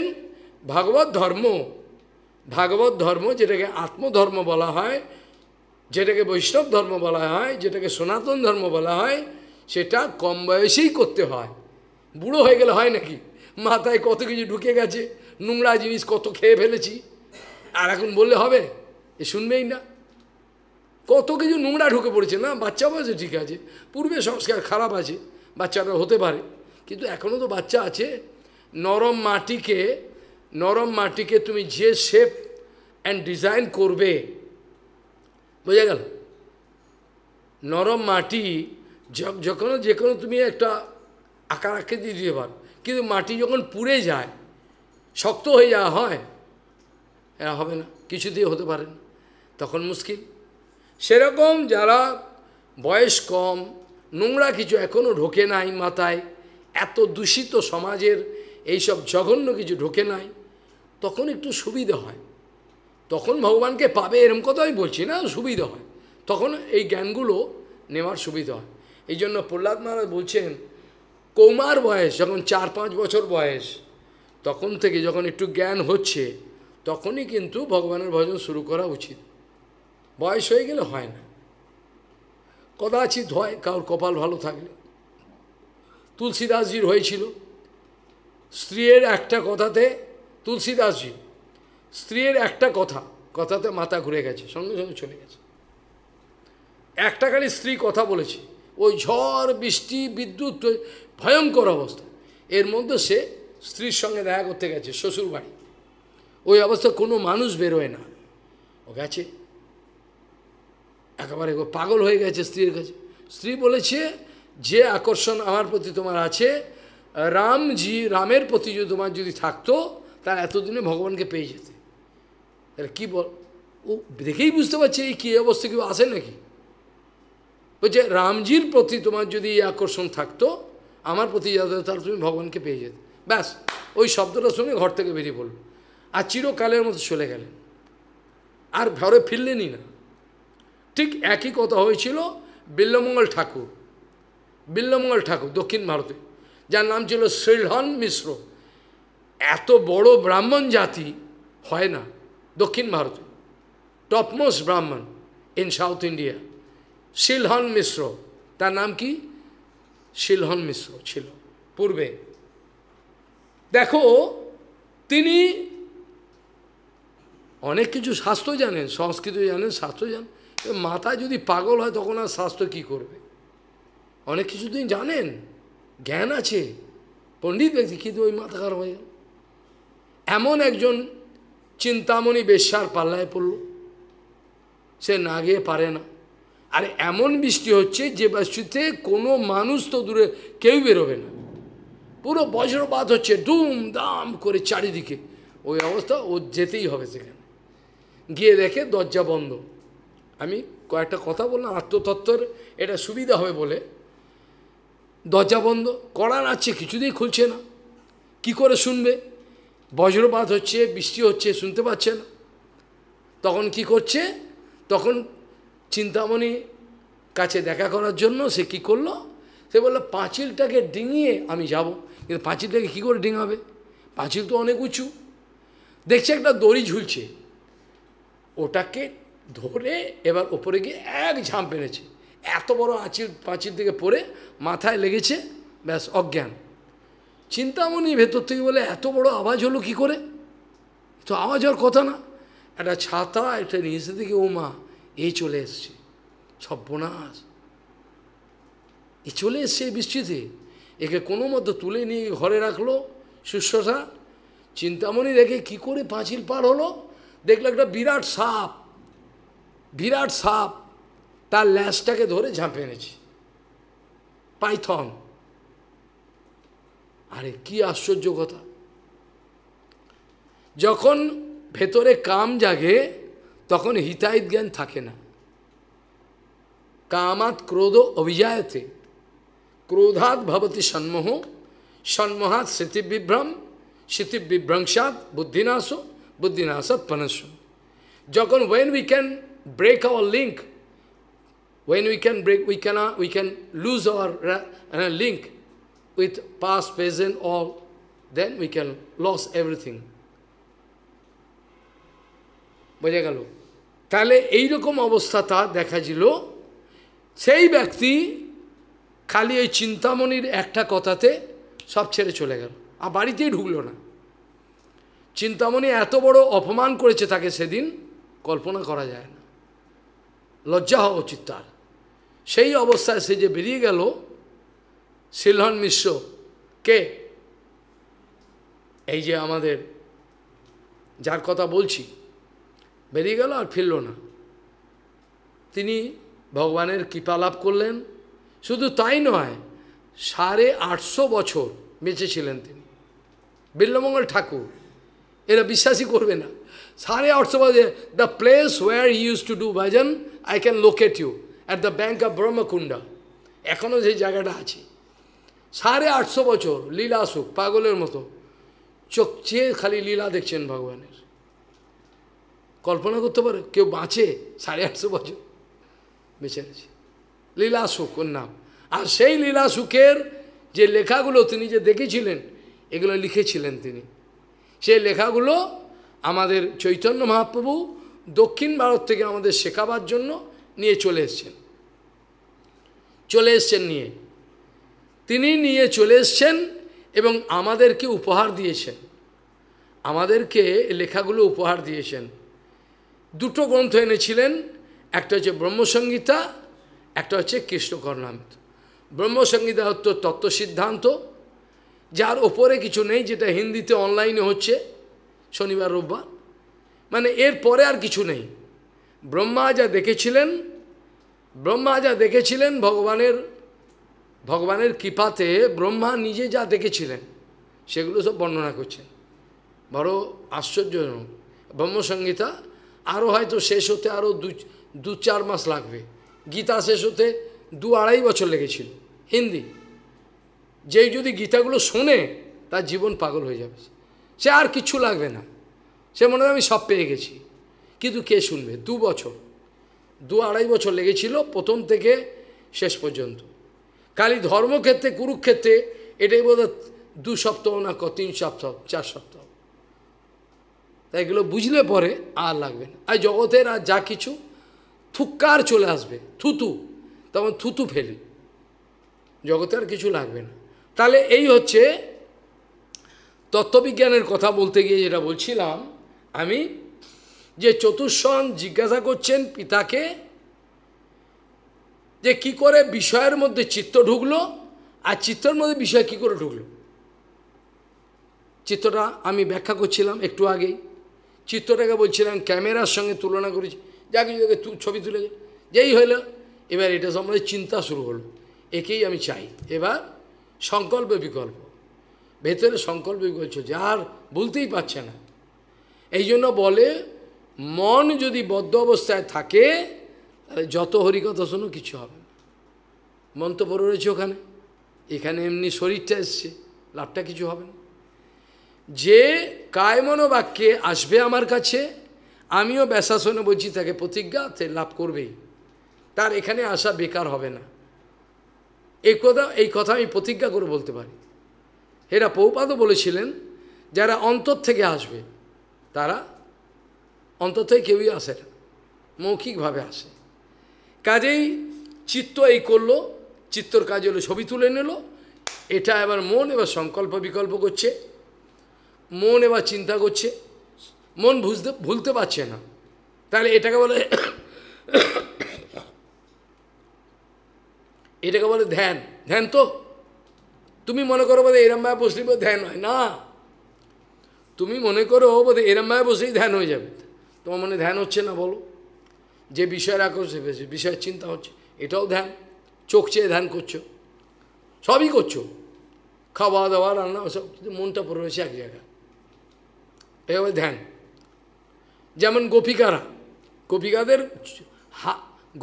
ভগবত ধর্ম ভাগবত ধর্ম, যেটাকে আত্মধর্ম বলা হয়, যেটাকে বৈষ্ণব ধর্ম বলা হয়, যেটাকে সনাতন ধর্ম বলা হয়, সেটা কম বয়সেই করতে হয়। বুড়ো হয়ে গেলে হয় নাকি? মাথায় কত কিছু ঢুকে গেছে, নোংরা জিনিস কত খেয়ে ফেলেছি, আর এখন বললে হবে? এ শুনবেই না। কত কিছু নোংরা ঢুকে পড়েছে না, বাচ্চা বয়সে ঠিক আছে, পূর্বে সংস্কার খারাপ আছে, বাচ্চাটা হতে পারে, কিন্তু এখনও তো বাচ্চা আছে। নরম মাটিকে নরম মাটিকে তুমি যে শেপ অ্যান্ড ডিজাইন করবে, বোঝা গেল? নরম মাটি যখন যে কোনো তুমি একটা আকার আঁকে দিয়ে দিতে পারো, কিন্তু মাটি যখন পুড়ে যায়, শক্ত হয়ে যাওয়া হয়, এরা হবে না, কিছুতেই হতে পারে না, তখন মুশকিল। সেরকম যারা বয়স কম, নোংরা কিছু এখনও ঢোকে নাই মাথায়, এত দূষিত সমাজের এইসব জঘন্য কিছু ঢোকে নাই, তখন একটু সুবিধা হয়, তখন ভগবানকে পাবে, এরম কথাই বলছি না, সুবিধা হয়, তখন এই জ্ঞানগুলো নেওয়ার সুবিধা হয়। এই জন্য প্রহ্লাদ মহারাজ বলছেন, কৌমার বয়স যখন চার পাঁচ বছর বয়স, তখন থেকে যখন একটু জ্ঞান হচ্ছে, তখনই কিন্তু ভগবানের ভজন শুরু করা উচিত। বয়স হয়ে গেলে হয় না, কদাচিৎ হয় কারোর কপাল ভালো থাকলে। তুলসীদাসজির হয়েছিল, স্ত্রীর একটা কথাতে তুলসীদাসজি স্ত্রীর একটা কথা কথাতে মাথা ঘুরে গেছে, সঙ্গে সঙ্গে চলে গেছে। একটা খালি স্ত্রী কথা বলেছে, ওই ঝড় বৃষ্টি বিদ্যুৎ ভয়ঙ্কর অবস্থা, এর মধ্যে সে স্ত্রীর সঙ্গে দেখা করতে গেছে শ্বশুর বাড়ি। ওই অবস্থা কোনো মানুষ বেরোয় না, ও গেছে একেবারে পাগল হয়ে গেছে স্ত্রীর কাছে। স্ত্রী বলেছে, যে আকর্ষণ আমার প্রতি তোমার আছে, রামজি রামের প্রতি যদি তোমার যদি থাকতো, তার এতদিনে ভগবানকে পেয়ে যেতে। তাহলে কী বল, ও দেখেই বুঝতে পারছে এই কী অবস্থা, কেউ আসে নাকি? বলছে, রামজির প্রতি তোমার যদি এই আকর্ষণ থাকতো, আমার প্রতি যাতে, তার তুমি ভগবানকে পেয়ে যেতে। ব্যাস, ওই শব্দটা শুনে ঘর থেকে বেরিয়ে পড়ল, আর চিরকালের মতো চলে গেলেন, আর ঘরে ফিরলেনই না। ঠিক একই কথা হয়েছিল বিল্বমঙ্গল ঠাকুর বিল্বমঙ্গল ঠাকুর দক্ষিণ ভারতে, যার নাম ছিল শিলহন মিশ্র। এত বড় ব্রাহ্মণ জাতি হয় না দক্ষিণ ভারতে, topmost Brahmin in south India, Shilhan Mishra. তার নাম কি? শিলহন মিশ্র ছিল পূর্বে। দেখো, তিনি অনেক কিছু শাস্ত্র জানেন, সংস্কৃত জানেন, শাস্ত্র জানেন, মাথা যদি পাগল হয় তখন আর শাস্ত্র কী করবে? অনেক কিছু তিনি জানেন, জ্ঞান আছে, পণ্ডিত ব্যক্তি, কিন্তু ওই মাথা খারাপ হয়ে গেল। এমন একজন চিন্তামণি বেশ্যার পাল্লায় পড়ল, সে না গিয়ে পারে না। আর এমন বৃষ্টি হচ্ছে যে বৃষ্টিতে কোনো মানুষ তো দূরে কেউ বেরোবে না, পুরো বজ্রপাত হচ্ছে ধুমধাম করে চারিদিকে। ওই অবস্থা, ও যেতেই হবে সেখানে। গিয়ে দেখে দরজা বন্ধ। আমি কয়েকটা কথা বললাম আত্মতত্ত্বর, এটা সুবিধা হবে বলে। দরজা বন্ধ, কড়া নাড়ছে, কিছুতেই খুলছে না। কি করে শুনবে? বজ্রপাত হচ্ছে, বৃষ্টি হচ্ছে, শুনতে পাচ্ছে না। তখন কি করছে? তখন চিন্তামণি কাছে দেখা করার জন্য সে কি করলো? সে বলল, পাঁচিলটাকে ডিঙিয়ে আমি যাব। কিন্তু পাঁচিলটাকে কী করে ডিঙাবে? পাঁচিল তো অনেক উঁচু। দেখছে একটা দড়ি ঝুলছে, ওটাকে ধরে এবার ওপরে গিয়ে এক ঝাঁপ মেরেছে, এত বড় আঁচিল পাঁচিল থেকে পড়ে মাথায় লেগেছে, ব্যাস অজ্ঞান। চিন্তামণি ভেতর থেকে বলে, এত বড় আওয়াজ হলো কি করে? তো আওয়াজ হওয়ার কথা না। একটা ছাতা একটা নিচে থেকে, ও মা, এ চলে এসছে, সর্বনাশ, এ চলে এসছে বৃষ্টিতে। একে কোনো মতো তুলে নিয়ে ঘরে রাখলো শুশ্রূষা। চিন্তামণি দেখে কি করে পাঁচিল পার হলো, দেখলো একটা বিরাট সাপ বিরাট সাপ তার ল্যাসটাকে ধরে ঝাঁপে এনেছে, পাইথন। আরে কি আশ্চর্য কথা! যখন ভেতরে কাম জাগে তখন হিতাহিত জ্ঞান থাকে না। কামাত ক্রোধ অভিজায়তে, ক্রোধাৎ ভবতি সন্মোহ, সন্মোহাৎ স্মৃতিবিভ্রম, স্মৃতিবিভ্রংশাৎ বুদ্ধিনাশ, বুদ্ধিনাশাৎ পনশ। যখন when we can break our link, when we can break, we cannot, we can lose our uh, link with past, present, all, then we can lose everything. বোঝা গেল। তাহলে এইরকম অবস্থা তার দেখা দিল। সেই ব্যক্তি খালি ওই চিন্তামণির একটা কথাতে সব ছেড়ে চলে গেল, আর বাড়িতেই ঢুকলো না। চিন্তামণি এত বড় অপমান করেছে তাকে সেদিন, কল্পনা করা যায় না, লজ্জা হওয়া উচিত তার। সেই অবস্থায় সে যে বেরিয়ে গেল, শিলহন মিশ্র কে, এই যে আমাদের যার কথা বলছি, বেরিয়ে গেল আর ফিরল না। তিনি ভগবানের কৃপা লাভ করলেন। শুধু তাই নয়, সাড়ে আটশো বছর বেঁচে ছিলেন তিনি, বিল্বমঙ্গল ঠাকুর। এরা বিশ্বাসই করবে না, সাড়ে আটশো বছর। The place where he use to do bhajan I can locate you at the bank of Brahmakunda, এখনও সেই জায়গাটা আছে। সাড়ে আটশো বছর লীলা সুখ, পাগলের মতো চোখ চেয়ে খালি লীলা দেখছেন ভগবানের। কল্পনা করতে পারে কেউ বাঁচে সাড়ে আটশো বছর বেঁচে আছে। লীলা সুখ ওর নাম। আর সেই লীলা সুখের যে লেখাগুলো তিনি যে দেখেছিলেন, এগুলো লিখেছিলেন তিনি। সেই লেখাগুলো আমাদের চৈতন্য মহাপ্রভু দক্ষিণ ভারত থেকে আমাদের শেখাবার জন্য নিয়ে চলে এসছেন, চলে এসছেন নিয়ে তিনি নিয়ে চলে এসছেন এবং আমাদেরকে উপহার দিয়েছেন, আমাদেরকে লেখাগুলো উপহার দিয়েছেন। দুটো গ্রন্থ এনেছিলেন, একটা হচ্ছে ব্রহ্মসংগীতা, একটা হচ্ছে কৃষ্ণকর্ণামৃত। ব্রহ্মসংগীতা হচ্ছে তত্ত্ব সিদ্ধান্ত, যার ওপরে কিছু নেই, যেটা হিন্দিতে অনলাইনে হচ্ছে শনিবার রোববার, মানে এর পরে আর কিছু নেই। ব্রহ্মা যা দেখেছিলেন, ব্রহ্মা যা দেখেছিলেন ভগবানের ভগবানের কৃপাতে, ব্রহ্মা নিজে যা দেখেছিলেন সেগুলো সব বর্ণনা করছেন। বড় আশ্চর্যজনক ব্রহ্মসংগীতা। আরও হয়তো শেষ হতে আরও দু দু চার মাস লাগবে। গীতা শেষ হতে দু আড়াই বছর লেগেছিল হিন্দি। যেই যদি গীতাগুলো শোনে তার জীবন পাগল হয়ে যাবে, সে আর কিছু লাগবে না, সে মনে হয় আমি সব পেয়ে গেছি। কিন্তু কে শুনবে? দু বছর দু আড়াই বছর লেগেছিল প্রথম থেকে শেষ পর্যন্ত। খালি ধর্মক্ষেত্রে কুরুক্ষেত্রে এটাই বোধহয় দু সপ্তাহ না ক তিন সপ্তাহ চার সপ্তাহ। তাই এগুলো বুঝলে পরে আর লাগবে না। আর জগতের আর যা কিছু থুক্কার চলে আসবে, থুতু, তখন থুতু ফেলি, জগতে আর কিছু লাগবে না। তাহলে এই হচ্ছে তত্ত্ববিজ্ঞানের কথা বলতে গিয়ে যেটা বলছিলাম আমি, যে চতুর্শন জিজ্ঞাসা করছেন পিতাকে যে কি করে বিষয়ের মধ্যে চিত্ত ঢুকলো, আর চিত্তের মধ্যে বিষয় কি করে ঢুকলো। চিত্তটা আমি ব্যাখ্যা করছিলাম একটু আগেই। চিত্তটাকে বলছিলাম ক্যামেরার সঙ্গে তুলনা করেছি, যা কিছু ছবি তুলে যেই হইল, এবার এটা সম্বন্ধে চিন্তা শুরু হলো, একেই আমি চাই। এবার সংকল্প বিকল্প, ভেতরে সংকল্প বিকল্প চলছে, আর বলতেই পারছে না। এই জন্য বলে মন যদি বদ্ধ অবস্থায় থাকে তাহলে যত হরিকথা শোনো কিছু হবে না। মন তো পড়ে রয়েছে ওখানে, এখানে এমনি শরীরটা এসছে, লাভটা কিছু হবে না। যে কায় মনোবাক্যে আসবে আমার কাছে, আমিও ব্যাসাসনে বলছি তাকে প্রতিজ্ঞা, সে লাভ করবেই, তার এখানে আসা বেকার হবে না। এই কথা এই কথা আমি প্রতিজ্ঞা করে বলতে পারি। এরা প্রভুপাদও বলেছিলেন, যারা অন্তর থেকে আসবে তারা অন্তর থেকে কেউই আসে না, মৌখিকভাবে আসে। কাজেই চিত্ত এই করলো, চিত্তর কাজ হলো ছবি তুলে নিল, এটা এবার মন এবার সংকল্প বিকল্প করছে, মন এবার চিন্তা করছে, মন বুঝতে ভুলতে পারছে না। তাহলে এটাকে বলে এটাকে বলে ধ্যান। ধ্যান তো তুমি মনে করো বোধ এরম ভাবে বসলেই বোধ ধ্যান হয় না, তুমি মনে করো বোধ এরম ভাবে বসলেই ধ্যান হয়ে যাবে, তোমার মনে ধ্যান হচ্ছে না। বলো যে বিষয় রাখো সে বিষয়ের চিন্তা হচ্ছে, এটাও ধ্যান। চোখ চেয়ে ধ্যান করছো, সবই করছো, খাওয়া দাওয়া রান্না সব, কিন্তু মনটা পড়ে রয়েছে এক জায়গায়, এভাবে ধ্যান। যেমন গোপিকারা, গোপিকাদের হা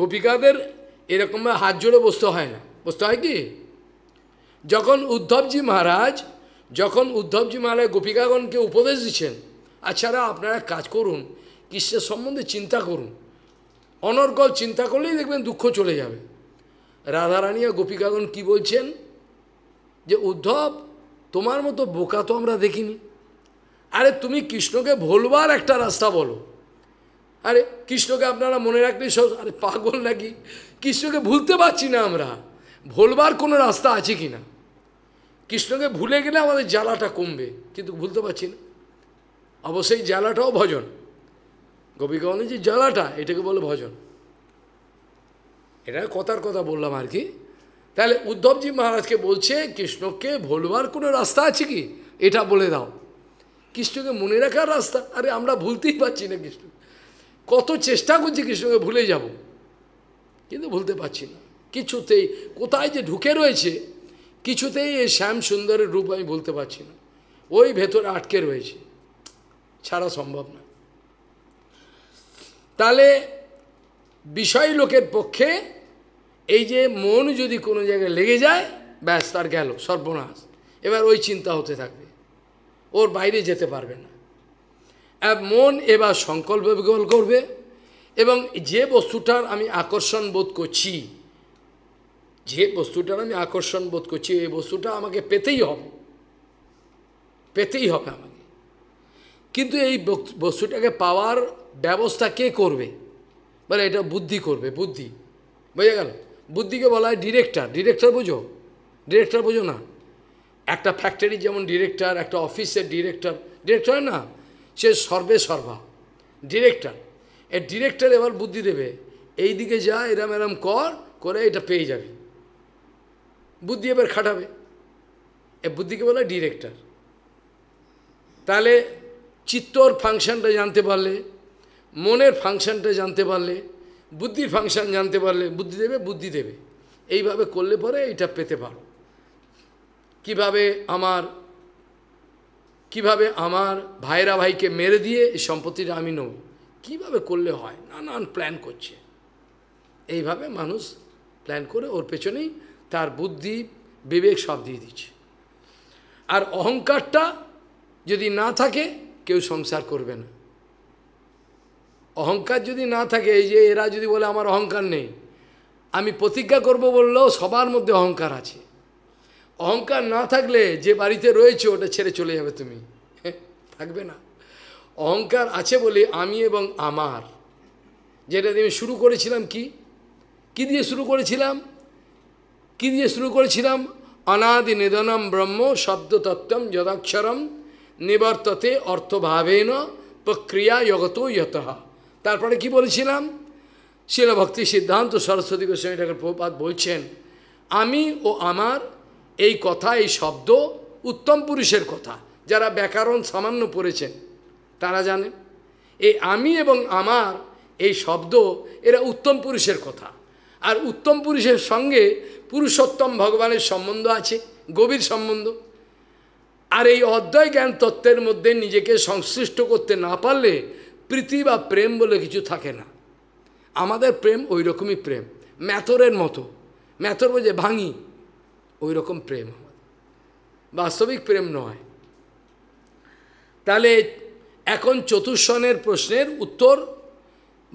গোপিকাদের এরকমভাবে হাত জোড়ে বসতে হয় না, বসতে হয় কি? যখন উদ্ধবজি মহারাজ যখন উদ্ধবজি মহারাজ গোপিকাগণকে উপদেশ দিচ্ছেন, আচ্ছারা আপনারা কাজ করুন, কৃষ্ণের সম্বন্ধে চিন্তা করুন, অনর্গল চিন্তা করলেই দেখবেন দুঃখ চলে যাবে। রাধারানী আর গোপিকাগণ কী বলছেন? যে উদ্ধব, তোমার মতো বোকা তো আমরা দেখিনি, আরে তুমি কৃষ্ণকে ভোলবার একটা রাস্তা বলো, আরে কৃষ্ণকে আপনারা মনে রাখলেই সব, আরে পাগল নাকি, কৃষ্ণকে ভুলতে পারছি না আমরা, ভোলবার কোনো রাস্তা আছে কি না? কৃষ্ণকে ভুলে গেলে আমাদের জ্বালাটা কমবে, কিন্তু ভুলতে পারছি না। অবশ্যই জ্বালাটাও ভজন, গোপিকা বলে যে জ্বালাটা এটাকে বলে ভজন, এটা কথার কথা বললাম আর কি। তাহলে উদ্ধবজি মহারাজকে বলছে কৃষ্ণকে ভোলবার কোনো রাস্তা আছে কি, এটা বলে দাও, কৃষ্ণকে মনে রাখার রাস্তা। আরে আমরা ভুলতেই পারছি না কৃষ্ণ, কত চেষ্টা করছি কৃষ্ণকে ভুলে যাব, কিন্তু ভুলতে পারছি না কিছুতেই, কোথায় যে ঢুকে রয়েছে কিছুতেই। এই শ্যাম সুন্দরের রূপ আমি বলতে পারছি না, ওই ভেতরে আটকে রয়েছে, ছাড়া সম্ভব না। তাহলে বিষয় লোকের পক্ষে এই যে মন যদি কোনো জায়গায় লেগে যায়, ব্যাস তার গেল সর্বনাশ। এবার ওই চিন্তা হতে থাকবে, ওর বাইরে যেতে পারবে না। আর মন এবার সংকল্প বিকল্প করবে, এবং যে বস্তুটার আমি আকর্ষণ বোধ করছি, যে বস্তুটার আমি আকর্ষণ বোধ করছি এই বস্তুটা আমাকে পেতেই হবে, পেতেই হবে আমাকে। কিন্তু এই বস্তুটাকে পাওয়ার ব্যবস্থা কে করবে? বলে এটা বুদ্ধি করবে, বুদ্ধি। বোঝা গেল? বুদ্ধিকে বলা হয় ডিরেক্টর। ডিরেক্টর বোঝো? ডিরেক্টর বোঝো না? একটা ফ্যাক্টরি যেমন ডিরেক্টর, একটা অফিসের ডিরেক্টর, ডিরেক্টর না, সে সর্বে সর্বা ডিরেক্টর। এই ডিরেক্টর এবার বুদ্ধি দেবে, এই দিকে যা, এরম এরম কর, করে এটা পেয়ে যাবে। বুদ্ধি এবার খাটাবে, এ বুদ্ধিকে বলা ডিরেক্টর। তাহলে চিত্তর ফাংশনটা জানতে পারলে, মনের ফাংশনটা জানতে পারলে, বুদ্ধির ফাংশন জানতে পারলে, বুদ্ধি দেবে, বুদ্ধি দেবে এইভাবে করলে পরে এটা পেতে পারো। কিভাবে আমার কিভাবে আমার ভাইরা ভাইকে মেরে দিয়ে এই সম্পত্তিটা আমি নেব, কীভাবে করলে হয়, নানান প্ল্যান করছে। এইভাবে মানুষ প্ল্যান করে, ওর পেছনেই তার বুদ্ধি বিবেক সব দিয়ে দিচ্ছে। আর অহংকারটা যদি না থাকে কেউ সংসার করবে না। অহংকার যদি না থাকে, এই যে এরা যদি বলে আমার অহংকার নেই, আমি প্রতিজ্ঞা করব বললেও সবার মধ্যে অহংকার আছে। অহংকার না থাকলে যে বাড়িতে রয়েছে ওটা ছেড়ে চলে যাবে, তুমি থাকবে না। অহংকার আছে বলে আমি এবং আমার, যেটা আমি শুরু করেছিলাম, কি কি দিয়ে শুরু করেছিলাম, কি দিয়ে শুরু করেছিলাম অনাদি নিধনম ব্রহ্ম শব্দতত্ত্বম যদাক্ষরম নিবর্ততে অর্থভাবেন প্রক্রিয়া জগত ইয়ত। তারপরে কি বলেছিলাম, শিল ভক্তি সিদ্ধান্ত সরস্বতী গোস্বামী ঠাকুর প্রভুপাদ বলছেন আমি ও আমার, এই কথা, এই শব্দ উত্তম পুরুষের কথা, যারা ব্যাকরণ সামান্য পড়েছেন তারা জানেন। এই আমি এবং আমার এই শব্দ, এরা উত্তম পুরুষের কথা। আর উত্তম পুরুষের সঙ্গে পুরুষোত্তম ভগবানের সম্বন্ধ আছে, গভীর সম্বন্ধ। আর এই অদ্বয় জ্ঞান তত্ত্বের মধ্যে নিজেকে সংশ্লিষ্ট করতে না পারলে প্রীতি বা প্রেম বলে কিছু থাকে না। আমাদের প্রেম ওই রকমই প্রেম, ম্যাথরের মতো, ম্যাথর বোঝে ভাঙি, ওই রকম প্রেম, বাস্তবিক প্রেম নয়। তাহলে এখন চতুর্শনের প্রশ্নের উত্তর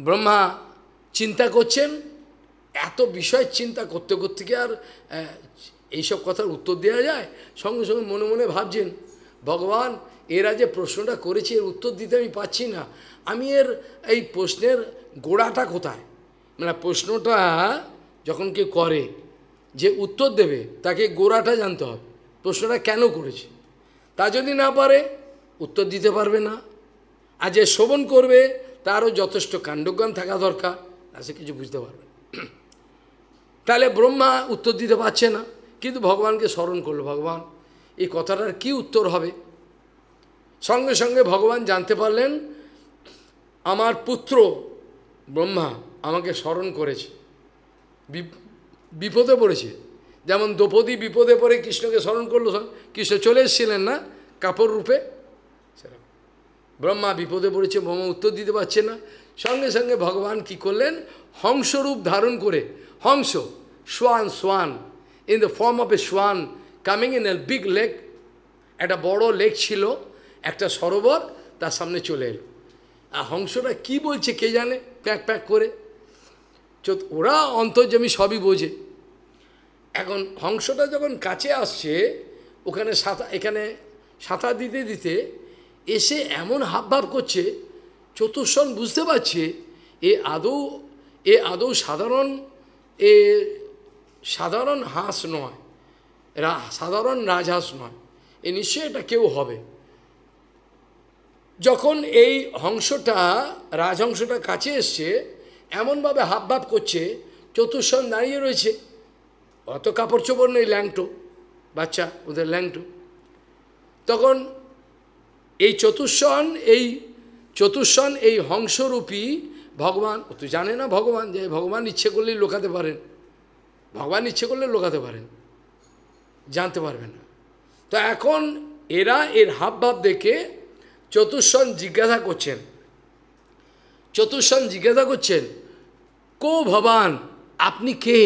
ব্রহ্মা চিন্তা করছেন। এত বিষয় চিন্তা করতে করতে কি আর এইসব কথার উত্তর দেওয়া যায়? সঙ্গে সঙ্গে মনে মনে ভাবছেন, ভগবান এরা যে প্রশ্নটা করেছে এর উত্তর দিতে আমি পাচ্ছি না, আমি এর এই প্রশ্নের গোড়াটা কোথায়? মানে প্রশ্নটা যখন কেউ করে, যে উত্তর দেবে তাকে গোড়াটা জানতে হবে, প্রশ্নটা কেন করেছে। তা যদি না পারে উত্তর দিতে পারবে না। আর যে শ্রবণ করবে তারও যথেষ্ট কাণ্ডজ্ঞান থাকা দরকার, আর সে কিছু বুঝতে পারবে। তাহলে ব্রহ্মা উত্তর দিতে পারছে না, কিন্তু ভগবানকে স্মরণ করলো, ভগবান এই কথাটার কি উত্তর হবে। সঙ্গে সঙ্গে ভগবান জানতে পারলেন আমার পুত্র ব্রহ্মা আমাকে স্মরণ করেছে, বিপদে পড়েছে। যেমন দ্রৌপদী বিপদে পড়ে কৃষ্ণকে স্মরণ করলো, কৃষ্ণ চলে এসেছিলেন না কাপড় রূপে, সেরকম ব্রহ্মা বিপদে পড়েছে, ব্রহ্মা উত্তর দিতে পারছে না। সঙ্গে সঙ্গে ভগবান কি করলেন, হংসরূপ ধারণ করে, হংস swan, swan in the form of a swan coming in a big lake, একটা বড় লেক ছিল, একটা সরোবর, তার সামনে চলে এলো। আর হংসটা কী বলছে কে জানে, প্যাক প্যাক করে, ওরা অন্তর্যামী সবই বোঝে। এখন হংসটা যখন কাছে আসছে, ওখানে সাঁতার, এখানে সাঁতার দিতে দিতে এসে এমন হাবভাব করছে চতুর্শন বুঝতে পারছে এ আদৌ এ আদৌ সাধারণ এ সাধারণ হাঁস নয়, রা সাধারণ রাজহাঁস নয়, এ নিশ্চয়ই এটা কেউ হবে। যখন এই হংসটা রাজহংসটা কাছে এসছে, এমনভাবে হাবভাব করছে, চতুর্শন দাঁড়িয়ে রয়েছে, অত কাপড় চোপড় নেই, ল্যাংটো বাচ্চা, ওদের ল্যাংটো। তখন এই চতুর্শন এই চতুর্শন এই হংসরূপী ভগবান, ও তো জানে না ভগবান, যে ভগবান ইচ্ছে করলেই লোকাতে পারেন, ভগবান ইচ্ছে করলে লোকাতে পারেন, জানতে পারবেন না। তো এখন এরা এর হাবভাব দেখে চতুর্শন জিজ্ঞাসা করছেন, চতুর্শন জিজ্ঞাসা করছেন কো ভবান, আপনি কে?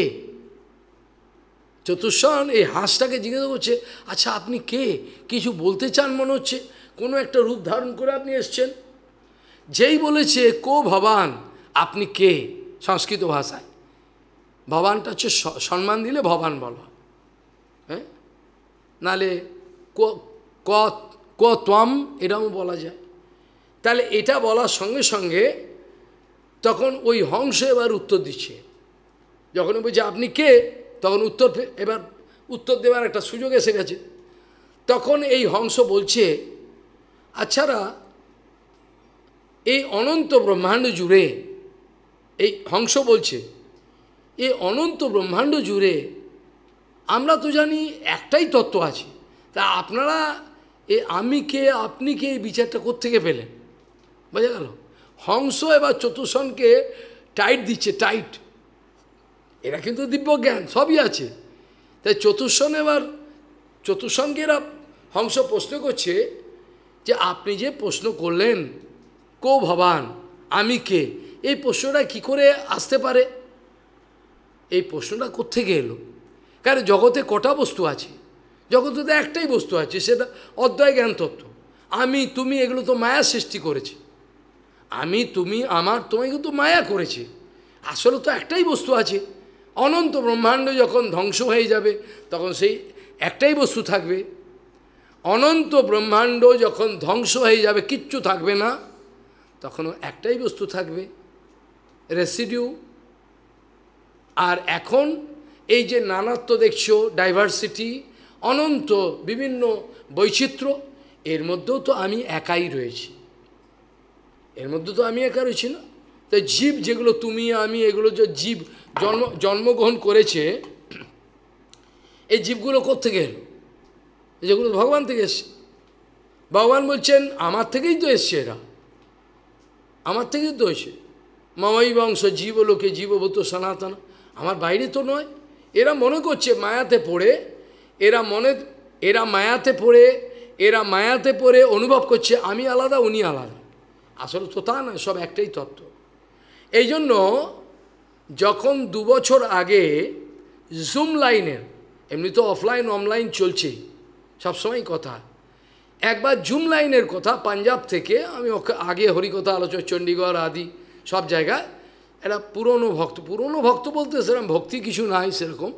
চতুর্শন এই হাঁসটাকে জিজ্ঞাসা করছে, আচ্ছা আপনি কে, কিছু বলতে চান মনে হচ্ছে, কোনো একটা রূপ ধারণ করে আপনি এসছেন। যেই বলেছে কো ভবান, আপনি কে, সংস্কৃত ভাষায় ভবানটা হচ্ছে সম্মান দিলে ভবান বলা, হ্যাঁ, নাহলে ক ক ত্বম এটাও বলা যায়। তাহলে এটা বলার সঙ্গে সঙ্গে তখন ওই হংস এবার উত্তর দিচ্ছে। যখন বলছে আপনি কে, তখন উত্তর এবার উত্তর দেওয়ার একটা সুযোগ এসে গেছে। তখন এই হংস বলছে, আচ্ছারা এই অনন্ত ব্রহ্মাণ্ড জুড়ে, এই হংস বলছে এই অনন্ত ব্রহ্মাণ্ড জুড়ে আমরা তো জানি একটাই তত্ত্ব আছে, তা আপনারা এ আমি কে আপনি কে এই বিচারটা কোত্থেকে পেলেন? বোঝা গেল হংস এবার চতুর্শনকে টাইট দিচ্ছে, টাইট। এরা কিন্তু দিব্যজ্ঞান সবই আছে। তাই চতুর্শন এবার চতুর্শনকে এরা হংস প্রশ্ন করছে যে আপনি যে প্রশ্ন করলেন কো ভবান, আমি কে, এই প্রশ্নটা কি করে আসতে পারে, এই প্রশ্নটা কোত্থেকে এলো? কারণ জগতে কটা বস্তু আছে? জগতে তো একটাই বস্তু আছে, সেটা অদ্বয় জ্ঞান তত্ত্ব। আমি তুমি এগুলো তো মায়া সৃষ্টি করেছে, আমি তুমি আমার তোমাকে তো মায়া করেছে। আসলে তো একটাই বস্তু আছে। অনন্ত ব্রহ্মাণ্ড যখন ধ্বংস হয়ে যাবে তখন সেই একটাই বস্তু থাকবে। অনন্ত ব্রহ্মাণ্ড যখন ধ্বংস হয়ে যাবে, কিচ্ছু থাকবে না, তখনও একটাই বস্তু থাকবে, রেসিডিউ। আর এখন এই যে নানাত্ব দেখছো, ডাইভার্সিটি, অনন্ত বিভিন্ন বৈচিত্র্য, এর মধ্যেও তো আমি একাই রয়েছি, এর মধ্যে তো আমি একা রয়েছি না। তাই জীব যেগুলো তুমি আমি, এগুলো যে জীব জন্ম জন্মগ্রহণ করেছে, এই জীবগুলো কোত্থেকে এলো? যেগুলো ভগবান থেকে এসছে। ভগবান বলছেন আমার থেকেই তো এসছে, এরা আমার থেকেই তো এসছে। মামাই বংশ জীব লোকে জীবভূত সনাতন, আমার বাইরে তো নয়। এরা মনে করছে মায়াতে পড়ে, এরা মনে এরা মায়াতে পড়ে এরা মায়াতে পড়ে অনুভব করছে আমি আলাদা উনি আলাদা। আসলে তো তা না, সব একটাই তত্ত্ব। এই জন্য যখন দু বছর আগে জুম লাইনের, এমনি তো অফলাইন অনলাইন চলছেই সবসময় কথা, একবার জুম লাইনের কথা পাঞ্জাব থেকে, আমি আগে হরিকথা আলোচনা চণ্ডীগড় আদি সব জায়গায়, এরা পুরনো ভক্ত, পুরনো ভক্ত বলতে সেরকম ভক্তি কিছু নাই, সেরকম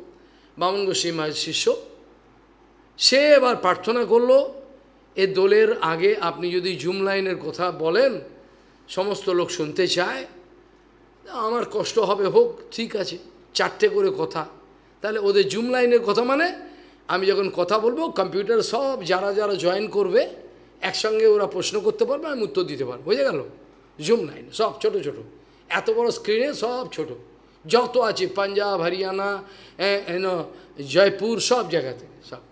বামন গোস্বামী মায়ের শিষ্য, সে এবার প্রার্থনা করলো এ দোলের আগে আপনি যদি জুম লাইনের কথা বলেন, সমস্ত লোক শুনতে চায়, আমার কষ্ট হবে, হোক ঠিক আছে, চারটে করে কথা। তাহলে ওদের জুম লাইনের কথা মানে আমি যখন কথা বলবো, কম্পিউটার সব যারা যারা জয়েন করবে একসঙ্গে ওরা প্রশ্ন করতে পারবে, আমি উত্তর দিতে পারবো। বুঝে গেল জুম লাইন সব ছোট ছোট, এত বড় স্ক্রিনে সব ছোট, যত আছে পাঞ্জাব হরিয়ানা জয়পুর সব জায়গাতে সব।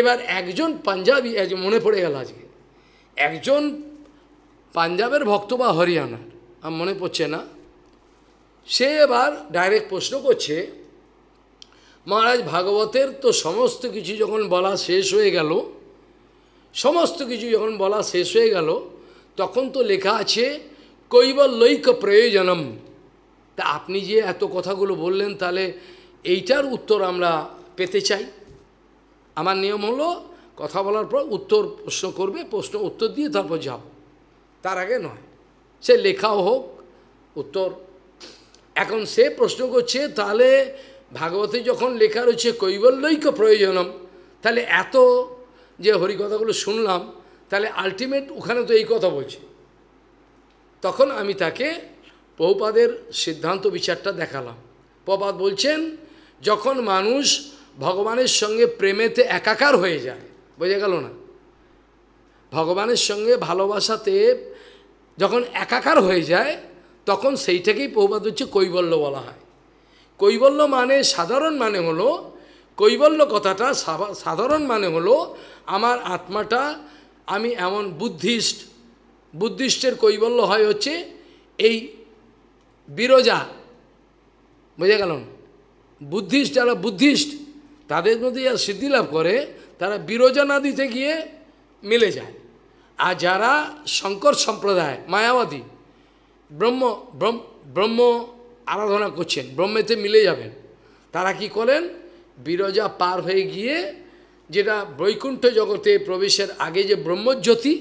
এবার একজন পাঞ্জাবি, আজ মনে পড়ে গেল আজকে, একজন পাঞ্জাবের ভক্ত বা হরিয়ানার, আমার মনে পড়ছে না, সে এবার ডাইরেক্ট প্রশ্ন করছে মহারাজ ভাগবতের তো সমস্ত কিছু যখন বলা শেষ হয়ে গেল, সমস্ত কিছু যখন বলা শেষ হয়ে গেল তখন তো লেখা আছে কৈবল্যৈক প্রয়োজনম, তা আপনি যে এত কথাগুলো বললেন তাহলে এইটার উত্তর আমরা পেতে চাই। আমার নিয়ম হলো কথা বলার পর উত্তর প্রশ্ন করবে, প্রশ্ন উত্তর দিয়ে তারপর যাব, তার আগে নয়, সে লেখাও হোক উত্তর। এখন সে প্রশ্ন করছে তাহলে ভাগবতে যখন লেখা রয়েছে কৈবল্যৈক প্রয়োজনম, তাহলে এত যে হরিকথাগুলো শুনলাম, তাহলে আলটিমেট ওখানে তো এই কথা বলছে, তখন আমি তাকে প্রভুপাদের সিদ্ধান্ত বিচারটা দেখালাম। প্রভুপাদ বলছেন, যখন মানুষ ভগবানের সঙ্গে প্রেমেতে একাকার হয়ে যায়, বোঝা গেল না, ভগবানের সঙ্গে ভালোবাসাতে যখন একাকার হয়ে যায় তখন সেইটাকেই প্রভুপাদ হচ্ছে কৈবল্য বলা হয়। কৈবল্য মানে সাধারণ মানে হলো, কৈবল্য কথাটা সাধারণ মানে হলো আমার আত্মাটা, আমি এমন বুদ্ধিস্ট, বুদ্ধিস্টের কৈবল্য হয় হচ্ছে এই বিরজা, বুঝে গেল, বুদ্ধিস্ট যারা বুদ্ধিস্ট তাদের মধ্যে যারা সিদ্ধিলাভ করে তারা বিরজা না দিতে গিয়ে মিলে যায়। আর যারা শঙ্কর সম্প্রদায় মায়াবাদী ব্রহ্ম ব্রহ্ম আরাধনা করছেন, ব্রহ্মেতে মিলে যাবেন, তারা কি করেন, বিরজা পার হয়ে গিয়ে যেটা বৈকুণ্ঠ জগতে প্রবেশের আগে যে ব্রহ্মজ্যোতি,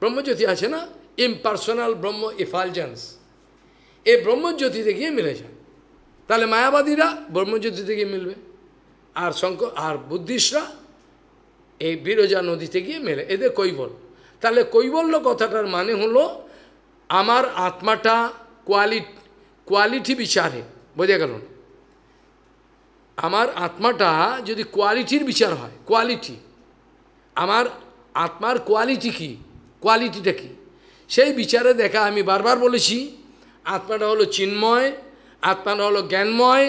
ব্রহ্মজ্যোতি আছে না, ইমপার্সোনাল ব্রহ্ম ইফালজেন্স, এই ব্রহ্মজ্যোতিতে গিয়ে মিলে যায়। তাহলে মায়াবাদীরা ব্রহ্মজ্যোতিতে গিয়ে মিলবে, আর শঙ্কর আর বুদ্ধিস্টরা এই বিরজা নদীতে গিয়ে মেলে, এদের কৈবল। তাহলে কৈবল্য কথাটার মানে হলো আমার আত্মাটা কোয়ালিটি কোয়ালিটি বিচারে, বোঝা গেল না, আমার আত্মাটা যদি কোয়ালিটির বিচার হয়, কোয়ালিটি, আমার আত্মার কোয়ালিটি কি, কোয়ালিটিটা কি সেই বিচারে দেখা। আমি বারবার বলেছি আত্মাটা হলো চিন্ময়, আত্মাটা হলো জ্ঞানময়,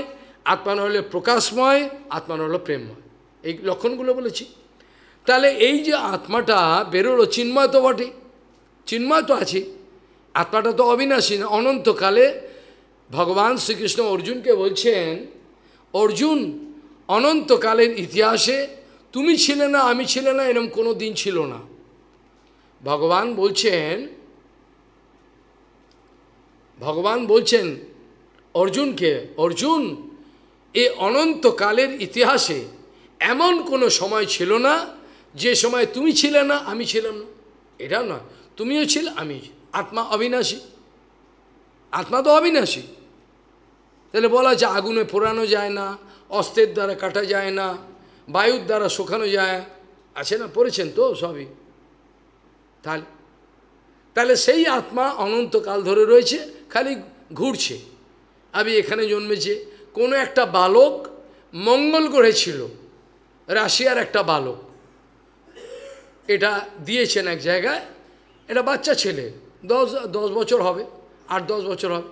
আত্মাটা হলো প্রকাশময়, আত্মাটা হলো প্রেমময়, এই লক্ষণগুলো বলেছি। তাহলে এই যে আত্মাটা বেরোলো, চিন্ময় তো বটে, চিন্ময় তো আছে, আত্মাটা তো অবিনাশী না, অনন্তকালে। ভগবান শ্রীকৃষ্ণ অর্জুনকে বলছেন, অর্জুন অনন্তকালের ইতিহাসে তুমি ছিলে না, আমি ছিলে না, এরকম কোনো দিন ছিল না। ভগবান বলছেন, ভগবান বলছেন অর্জুনকে, অর্জুন এই অনন্তকালের ইতিহাসে এমন কোনো সময় ছিল না যে সময় তুমি ছিলে না, আমি ছিলাম না, এটা নয়, তুমিও ছিলে, আমি। আত্মা অবিনাশী, আত্মা তো অবিনাশী। তাহলে বলা যায় আগুনে পোড়ানো যায় না, অস্ত্রের দ্বারা কাটা যায় না, বায়ুর দ্বারা শুকানো যায়, আছে না, পড়েছেন তো সবই। তাহলে তাহলে সেই আত্মা অনন্তকাল ধরে রয়েছে, খালি ঘুরছে। আমি এখানে জন্মেছে কোনো একটা বালক মঙ্গল গ্রহে ছিল, রাশিয়ার একটা বালক, এটা দিয়েছেন এক জায়গায়, এটা বাচ্চা ছেলে, দশ দশ বছর হবে, আট দশ বছর হবে,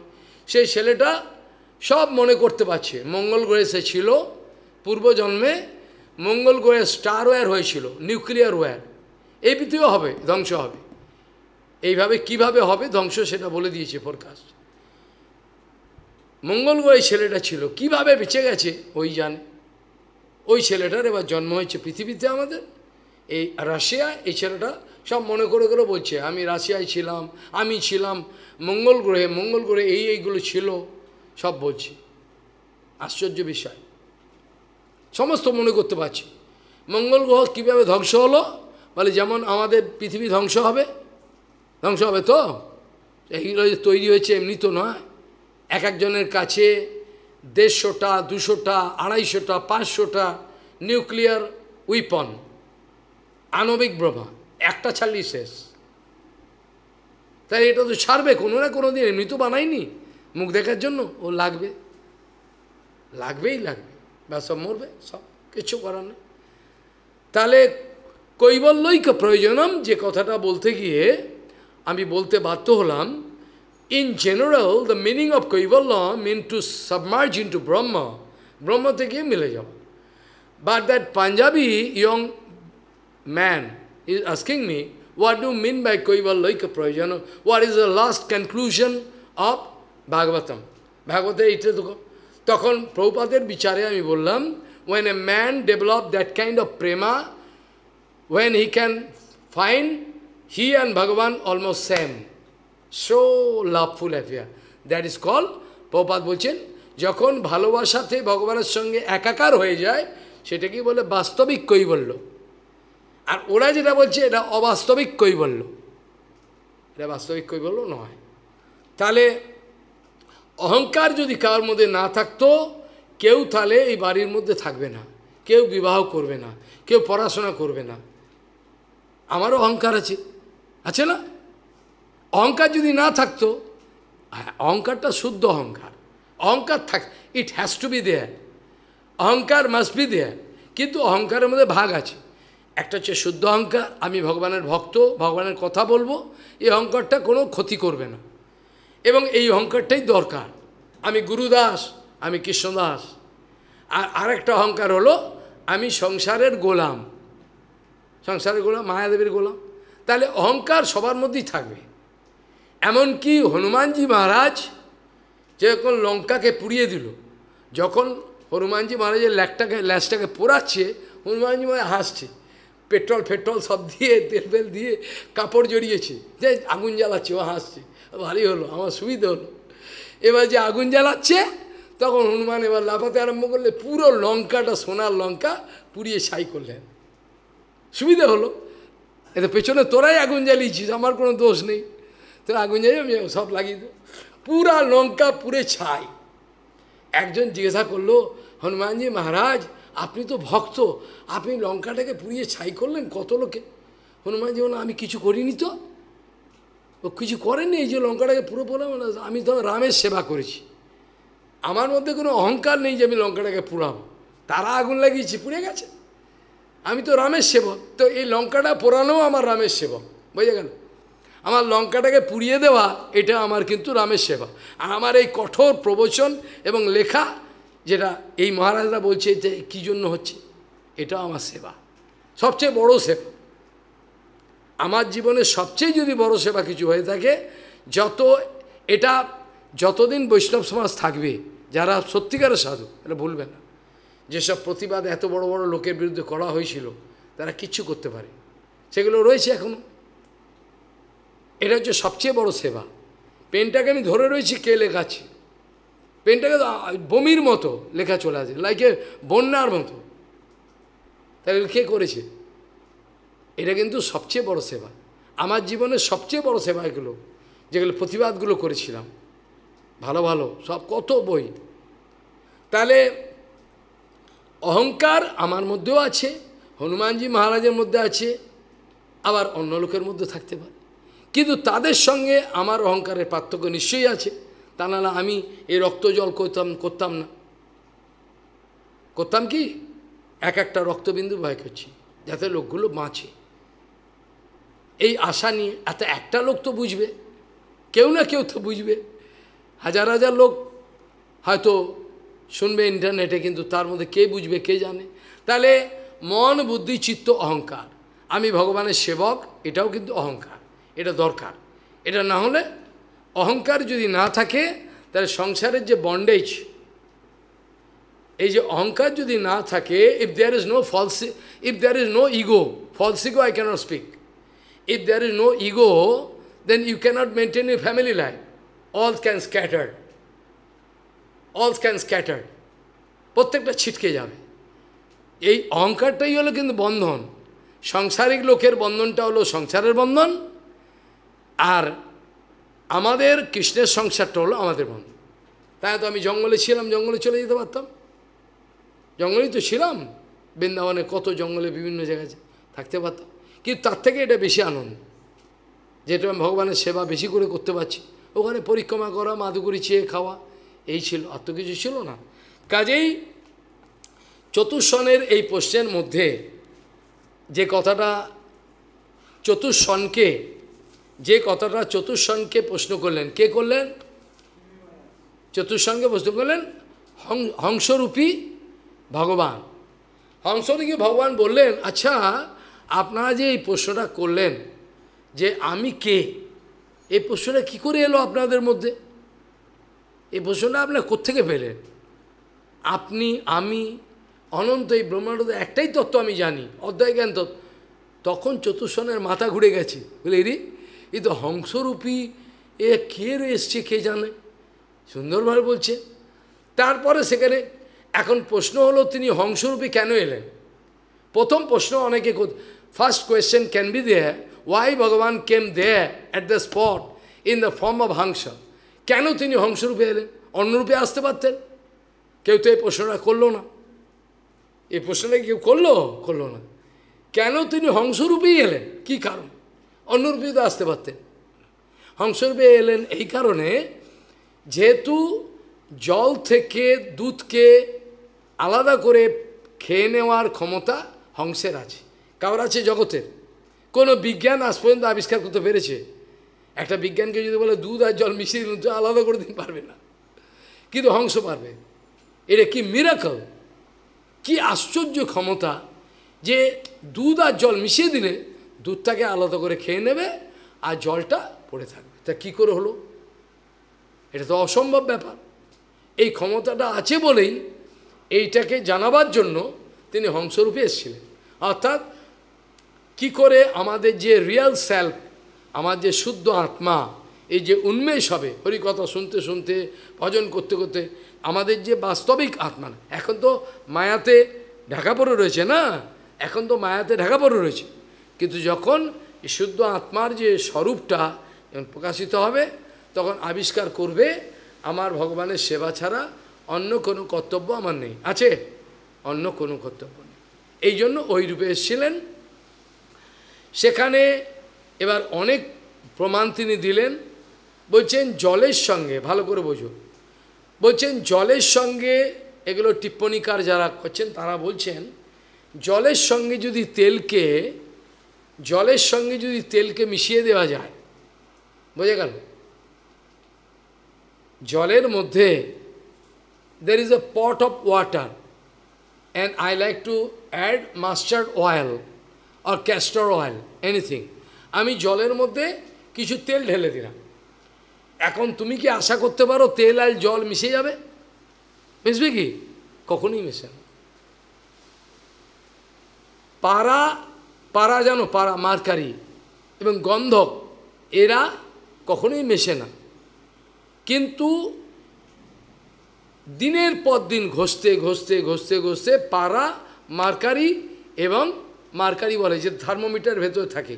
সেই ছেলেটা সব মনে করতে পারছে। মঙ্গল গ্রহে সে ছিল, পূর্বজন্মে মঙ্গল গ্রহে স্টার ওয়্যার হয়েছিল, নিউক্লিয়ার ওয়্যার, এই পৃথিবীও হবে, ধ্বংস হবে, এইভাবে কিভাবে হবে ধ্বংস সেটা বলে দিয়েছে ফোরকাস্ট। মঙ্গল গ্রহে ছেলেটা ছিল, কিভাবে বেঁচে গেছে ওই জানে। ওই ছেলেটার এবার জন্ম হয়েছে পৃথিবীতে, আমাদের এই রাশিয়ায়। এই ছেলেটা সব মনে করে করে বলছে, আমি রাশিয়ায় ছিলাম, আমি ছিলাম মঙ্গল গ্রহে, মঙ্গল গ্রহে এই এইগুলো ছিল, সব বলছি। আশ্চর্য বিষয়, সমস্ত মনে করতে পারছি। মঙ্গল গ্রহ কীভাবে ধ্বংস হলো, বলে যেমন আমাদের পৃথিবী ধ্বংস হবে, ধ্বংস হবে তো, এইগুলো যে তৈরি হয়েছে এমনি তো নয়, এক একজনের কাছে দেড়শোটা, দুশোটা, আড়াইশোটা, পাঁচশোটা নিউক্লিয়ার উইপন, আণবিক ব্রহ্মা, একটা ছাড়লেই শেষ। তাই এটা তো ছাড়বে কোনো না কোনো দিন, এমনি তো বানায়নি মুখ দেখার জন্য, ও লাগবে, লাগবেই লাগবে, বা সব মরবে, সব কিছু করার নেই। তাহলে কৈবল্যৈক প্রয়োজনম যে কথাটা বলতে গিয়ে আমি বলতে বাধ্য হলাম। In general the meaning of Kaivalya mean to submerge into Brahma, ব্রহ্মতে গিয়ে মিলে যাও। But that Punjabi young man is asking me, what do mean by Kaivalyaika prayojanam, what is the last conclusion of Bhagavatam, ভাগবতের এইটা তো। তখন প্রভুপাদের বিচারে আমি বললাম, when a man develop that kind of prema, when he can find he and Bhagavan almost same, so loveful affair, that is called, Prabhupada বলছেন যখন ভালোবাসাতে ভগবানের সঙ্গে একাকার হয়ে যায় সেটাকে বলে বাস্তবিক কৈবল্য। আর ওরা যেটা বলছে এটা অবাস্তবিক কৈবল্য, এটা বাস্তবিক কৈবল্য নয়। তাহলে অহংকার যদি কারোর মধ্যে না থাকতো, কেউ তাহলে এই বাড়ির মধ্যে থাকবে না, কেউ বিবাহ করবে না, কেউ পড়াশোনা করবে না। আমারও অহংকার আছে, আছে না, অহংকার যদি না থাকতো, অহংকারটা শুদ্ধ অহংকার, অহংকার থাক, it has to be there, অহংকার মাস্ট বি দেয়ার, কিন্তু অহংকারের মধ্যে ভাগ আছে। একটা হচ্ছে শুদ্ধ অহংকার, আমি ভগবানের ভক্ত, ভগবানের কথা বলবো, এই অহংকারটা কোনো ক্ষতি করবে না এবং এই অহংকারটাই দরকার, আমি গুরুদাস, আমি কৃষ্ণদাস। আর আরেকটা অহংকার হলো আমি সংসারের গোলাম, সংসারের গোলাম, মায়াদেবীর গোলাম। তাহলে অহংকার সবার মধ্যেই থাকবে। এমনকি হনুমানজি মহারাজ যখন লঙ্কাকে পুড়িয়ে দিল, যখন হনুমানজি মহারাজের ল্যাটটাকে ল্যাসটাকে পোড়াচ্ছে, হনুমানজি মহারাজ হাসছে, পেট্রোল ফেট্রোল সব দিয়ে তেল বেল দিয়ে কাপড় জড়িয়েছে, যে আগুন জ্বালাচ্ছে ও হাসছে, ভালোই হলো, আমার সুবিধা হলো। এবার যে আগুন জ্বালাচ্ছে তখন হনুমান এবার লাফাতে আরম্ভ করলে, পুরো লঙ্কাটা, সোনার লঙ্কা পুড়িয়ে ছাই করলেন, সুবিধা হলো। এতে পেছনে তোরাই আগুন জ্বালিয়েছিস, আমার কোনো দোষ নেই, তোরা আগুন জ্বালিয়ে সব লাগিয়ে দে, পুরা লঙ্কা পুড়ে ছাই। একজন জিজ্ঞাসা করলো, হনুমানজি মহারাজ আপনি তো ভক্ত, আপনি লঙ্কাটাকে পুড়িয়ে ছাই করলেন কত লোকে। হনুমানজি বললেন, আমি কিছু করিনি তো, ও কিছু করেনি, এই যে লঙ্কাটাকে পুরো বললাম, আমি তো রামের সেবা করেছি, আমার মধ্যে কোনো অহংকার নেই যে আমি লঙ্কাটাকে পুড়াবো, তারা আগুন লাগিয়েছি পুড়ে গেছে, আমি তো রামের সেবক, তো এই লঙ্কাটা পোড়ানোও আমার রামের সেবক, বুঝে গেল, আমার লঙ্কাটাকে পুড়িয়ে দেওয়া এটা আমার কিন্তু রামের সেবা। আর আমার এই কঠোর প্রবচন এবং লেখা যেটা এই মহারাজরা বলছে যে কী জন্য হচ্ছে, এটাও আমার সেবা, সবচেয়ে বড় সেবা। আমার জীবনের সবচেয়ে যদি বড় সেবা কিছু হয়ে থাকে, যত এটা যতদিন বৈষ্ণব সমাজ থাকবে, যারা সত্যিকারের সাধু এটা ভুলবে না, যেসব প্রতিবাদ এত বড় বড় লোকের বিরুদ্ধে করা হয়েছিল তারা কিচ্ছু করতে পারে, সেগুলো রয়েছে এখনও। এটা হচ্ছে সবচেয়ে বড় সেবা। পেনটাকে আমি ধরে রয়েছি, কে লেখাচ্ছে, পেনটাকে বমির মতো লেখা চলে আসে, লাইকে বন্যার মতো, তাই কে করেছে, এটা কিন্তু সবচেয়ে বড় সেবা। আমার জীবনের সবচেয়ে বড় সেবা এগুলো, যেগুলো প্রতিবাদগুলো করেছিলাম, ভালো ভালো সব কত বই। তাহলে অহংকার আমার মধ্যেও আছে, হনুমানজি মহারাজের মধ্যে আছে, আবার অন্য লোকের মধ্যে থাকতে পারে, কিন্তু তাদের সঙ্গে আমার অহংকারের পার্থক্য নিশ্চয়ই আছে, তা নাহলে আমি এই রক্ত জল করতাম করতাম না করতাম কি এক একটা রক্তবিন্দু ভয় করছি যাতে লোকগুলো বাঁচে, এই আশা নিয়ে। এত একটা লোক তো বুঝবে, কেউ না কেউ তো বুঝবে, হাজার হাজার লোক হয়তো শুনবে ইন্টারনেটে, কিন্তু তার মধ্যে কে বুঝবে কে জানে। তাহলে মন, বুদ্ধি, চিত্ত অহংকার, আমি ভগবানের সেবক, এটাও কিন্তু অহংকার, এটা দরকার। এটা না হলে, অহংকার যদি না থাকে তাহলে সংসারের যে বন্ডেজ, এই যে অহংকার যদি না থাকে, if there is no false, if there is no ego, false ego I can't speak, if there is no ego then you can't maintain your family life, all can scatter, all's can scatter, প্রত্যেকটা ছিটকে যাবে। এই অহংকারটাই হলো কিন্তু বন্ধন, সাংসারিক লোকের বন্ধনটা হলো সংসারের বন্ধন, আর আমাদের কৃষ্ণের সংসারটা হলো আমাদের বন্ধন। তাই তো আমি জঙ্গলে ছিলাম, জঙ্গলে চলে যেতে পারতাম, জঙ্গলেই তো ছিলাম, বৃন্দাবনে কত জঙ্গলে বিভিন্ন জায়গায় থাকতে পারতাম, কিন্তু তার থেকে এটা বেশি আনন্দ, যেটা আমি ভগবানের সেবা বেশি করে করতে পারছি। ওখানে পরিক্রমা করা, মাদুগুরি চেয়ে খাওয়া, এই ছিল, আর তো কিছু ছিল না। কাজেই চতুর্শনের এই প্রশ্নের মধ্যে যে কথাটা চতুর্শনকে যে কথাটা চতুর্শনকে প্রশ্ন করলেন, কে করলেন? চতুর্শনকে প্রশ্ন করলেন হংসরূপী ভগবান। হংসরূপী ভগবান বললেন, আচ্ছা আপনারা যে এই প্রশ্নটা করলেন যে আমি কে, এই প্রশ্নটা কী করে এলো আপনাদের মধ্যে? এই প্রশ্নটা আপনারা কোত্থেকে পেলেন? আপনি, আমি, অনন্ত, এই ব্রহ্মাণ্ড, একটাই তত্ত্ব আমি জানি, অদ্বয় জ্ঞান তত্ত্ব। তখন চতুর্শনের মাথা ঘুরে গেছে, বলে এরি এই তো হংসরূপী, এ কে এসছে কে জানে, সুন্দরভাবে বলছে। তারপরে সেখানে এখন প্রশ্ন হলো তিনি হংসরূপী কেন এলেন? প্রথম প্রশ্ন অনেকে, first question can be there, why ভগবান came there at the spot in the form of hamsa? কেন তিনি হংসরূপে এলেন? অন্যরূপে আসতে পারতেন। কেউ তো এই প্রশ্নটা করলো না, এই প্রশ্নটা কেউ করলো করলো না কেন তিনি হংসরূপেই এলেন, কি কারণ? অন্যরূপে তো আসতে পারতেন। হংসরূপে এলেন এই কারণে, যেহেতু জল থেকে দুধকে আলাদা করে খেয়ে নেওয়ার ক্ষমতা হংসের আছে, কারোর আছে জগতের। কোনো বিজ্ঞান আজ পর্যন্ত আবিষ্কার করতে পেরেছে? একটা বিজ্ঞানকে যদি বলে দুধ আর জল মিশিয়ে দিন, আলাদা করে দিন, পারবে না, কিন্তু হংস পারবে। এটা কি মিরাকল, কি আশ্চর্য ক্ষমতা যে দুধ আর জল মিশিয়ে দিলে দুধটাকে আলাদা করে খেয়ে নেবে আর জলটা পড়ে থাকবে। তা কি করে হলো? এটা তো অসম্ভব ব্যাপার। এই ক্ষমতাটা আছে বলেই এইটাকে জানাবার জন্য তিনি হংসরূপে এসেছিলেন। অর্থাৎ কি করে আমাদের যে রিয়েল সেলফ, আমার যে শুদ্ধ আত্মা, এই যে উন্মেষ হবে হরিকথা শুনতে শুনতে, ভজন করতে করতে, আমাদের যে বাস্তবিক আত্মা, এখন তো মায়াতে ঢাকা পড়ে রয়েছে না, এখন তো মায়াতে ঢাকা পড়ে রয়েছে, কিন্তু যখন শুদ্ধ আত্মার যে স্বরূপটা প্রকাশিত হবে তখন আবিষ্কার করবে আমার ভগবানের সেবা ছাড়া অন্য কোনো কর্তব্য আমার নেই, আছে অন্য কোনো কর্তব্য নেই। এই জন্য ওই রূপে এসেছিলেন। সেখানে এবার অনেক প্রমাণ তিনি দিলেন। বলছেন জলের সঙ্গে, ভালো করে বুঝুন, বলছেন জলের সঙ্গে, এগুলো টিপ্পণীকার যারা করছেন তারা বলছেন, জলের সঙ্গে যদি তেলকে জলের সঙ্গে যদি তেলকে মিশিয়ে দেওয়া যায়, বোঝা গেল, জলের মধ্যে there is a pot of water and I like to add mustard oil or castor oil, anything. আমি জলের মধ্যে কিছু তেল ঢেলে দিলাম, এখন তুমি কি আশা করতে পারো তেল আর জল মিশে যাবে? মিশবে কি? কখনোই মিশে না। পারা পারা জানো, পারা মার্কারি এবং গন্ধক, এরা কখনোই মেশে না, কিন্তু দিনের পর দিন ঘষতে ঘষতে ঘষতে ঘষতে পারা মার্কারি এবং মার্কারি বলে যে থার্মোমিটার ভেতরে থাকে,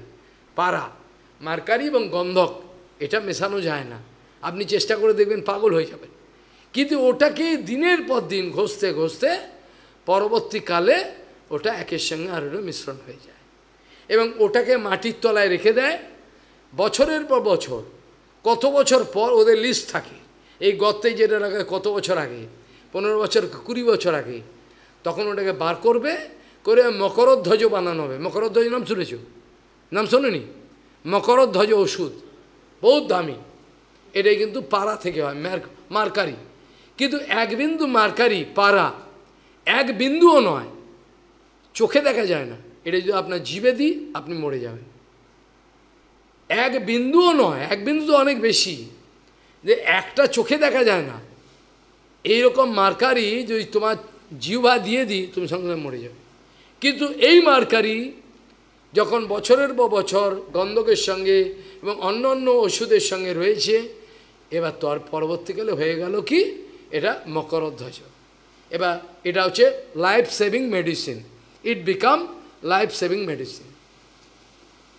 পারা মার্কারি এবং গন্ধক, এটা মেশানো যায় না। আপনি চেষ্টা করে দেখবেন পাগল হয়ে যাবেন, কিন্তু ওটাকে দিনের পর দিন ঘষতে ঘষতে পরবর্তীকালে ওটা একের সঙ্গে আরও মিশ্রণ হয়ে যায় এবং ওটাকে মাটির তলায় রেখে দেয় বছরের পর বছর। কত বছর পর ওদের লিস্ট থাকে, এই গর্তে যেটা রাখে কত বছর আগে, পনেরো বছর কুড়ি বছর আগে, তখন ওটাকে বার করবে, করে মকরধ্বজ বানানো হবে। মকরধ্বজ নাম শুনেছ? নাম শোনেনি? মকরধ্বজ ওষুধ বহুত দামি, এটাই কিন্তু পাড়া থেকে হয়, মার্কারি, কিন্তু এক বিন্দু মার্কারি পাড়া এক বিন্দুও নয়, চোখে দেখা যায় না, এটা যদি আপনার জিভে দিই আপনি মরে যাবেন। এক বিন্দুও নয়, এক বিন্দু তো অনেক বেশি, যে একটা চোখে দেখা যায় না এইরকম মার্কারি যদি তোমার জিহ্বা দিয়ে দিই তুমি সঙ্গে সঙ্গে মরে যাবে। কিন্তু এই মার্কারি যখন বছরের পর বছর গন্ধকের সঙ্গে এবং অন্য অন্য ওষুধের সঙ্গে রয়েছে, এবার তো আর পরবর্তীকালে হয়ে গেল কি, এটা মকরধ্বজ। এবার এটা হচ্ছে life saving medicine, it become life saving medicine.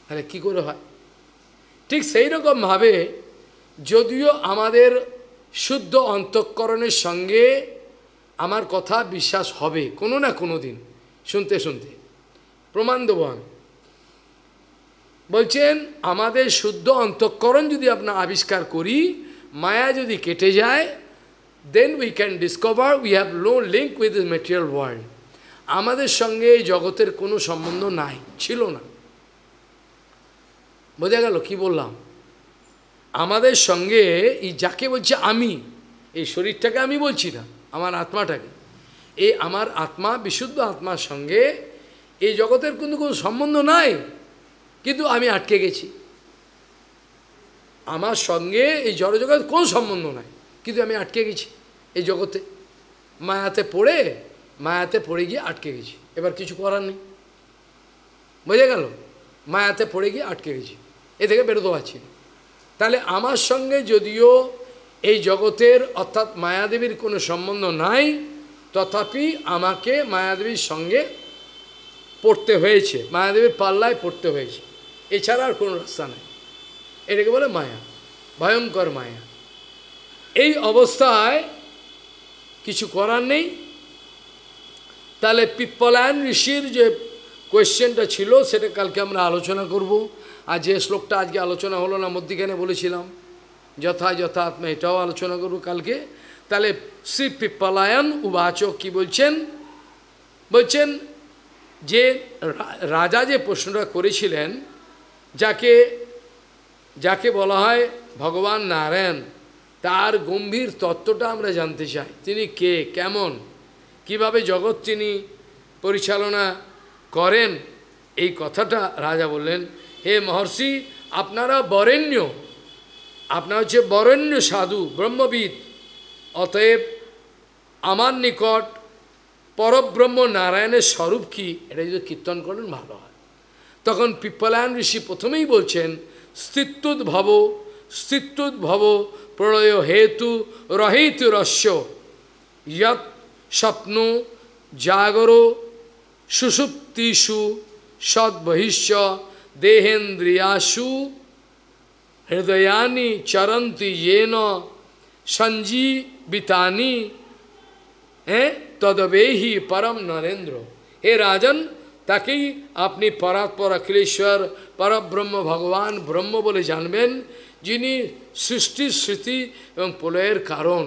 তাহলে কী করে হয়? ঠিক সেই রকমভাবে যদিও আমাদের শুদ্ধ অন্তঃকরণের সঙ্গে আমার কথা বিশ্বাস হবে কোনো না কোনো দিন, শুনতে শুনতে প্রমাণ দেবো আমি। বলছেন আমাদের শুদ্ধ অন্তঃকরণ যদি আমরা আবিষ্কার করি, মায়া যদি কেটে যায়, then we can discover we have no link with this material world. আমাদের সঙ্গে এই জগতের কোনো সম্বন্ধ নাই, ছিল না। বোঝা গেল কি বললাম? আমাদের সঙ্গে এই যাকে বলছে আমি, এই শরীরটাকে আমি বলছি না, আমার আত্মাটাকে, এই আমার আত্মা, বিশুদ্ধ আত্মার সঙ্গে এই জগতের কিন্তু কোনো সম্বন্ধ নাই, কিন্তু আমি আটকে গেছি। আমার সঙ্গে এই জড়জগতের কোনো সম্বন্ধ নাই, কিন্তু আমি আটকে গেছি এই জগতে, মায়াতে পড়ে মায়াতে পড়ে গিয়ে আটকে গেছি। এবার কিছু করার নেই, বোঝা গেল? মায়াতে পড়ে গিয়ে আটকে গেছি, এ থেকে বেরোতে পারছি না। তাহলে আমার সঙ্গে যদিও এই জগতের অর্থাৎ মায়াদেবীর কোনো সম্বন্ধ নাই, তথাপি আমাকে মায়াদেবীর সঙ্গে পড়তে হয়েছে, মায়াদেবীর পাল্লায় পড়তে হয়েছে, এছাড়া আর কোনো রাস্তা নাই। এটাকে বলে মায়া, ভয়ঙ্কর মায়া। এই অবস্থায় কিছু করার নেই। তাহলে পিপ্পলায়ন ঋষির যে কোয়েশ্চেনটা ছিল সেটা কালকে আমরা আলোচনা করব। আর যে শ্লোকটা আজকে আলোচনা হলো না, মধ্যিখানে বলেছিলাম যথা যথা আত্মা, এটাও আলোচনা করব কালকে। তাহলে শ্রী পিপ্পলায়ন উবাচক কী বলছেন, বলছেন যে রাজা যে প্রশ্নটা করেছিলেন, যাকে যাকে বলা হয় ভগবান নারায়ণ, তার গম্ভীর তত্ত্বটা আমরা জানতে চাই। তিনি কে, কেমন, কিভাবে জগৎ তিনি পরিচালনা করেন, এই কথাটা রাজা বললেন, হে মহর্ষি আপনারা বরেণ্য, আপনারা হচ্ছে বরেণ্য সাধু ব্রহ্মবিদ, অতএব আমার নিকট পরব্রহ্ম নারায়ণের স্বরূপ কী এটা যদি কীর্তন করেন ভালো হয়। তখন পিপ্পলায়ন ঋষি প্রথমেই বলছেন, স্থিত্যুদ ভব স্থিত্যুদ ভব প্রলয় হেতু রহিত রস্য ইয়ৎ স্বপ্ন জাগর সুষুপ্তিষু সদ্বহিষ্য দেহেন্দ্রিয়াসু হৃদয়ানি চরন্তি ইয়েন সঞ্জীবিতানি হ্যাঁ তদবেহি পরম নরেন্দ্র। হে রাজন, তাকেই আপনি পরাৎপর অখিলেশ্বর পরব্রহ্ম ভগবান ব্রহ্ম বলে জানবেন, যিনি সৃষ্টির স্থিতি এবং প্রলয়ের কারণ,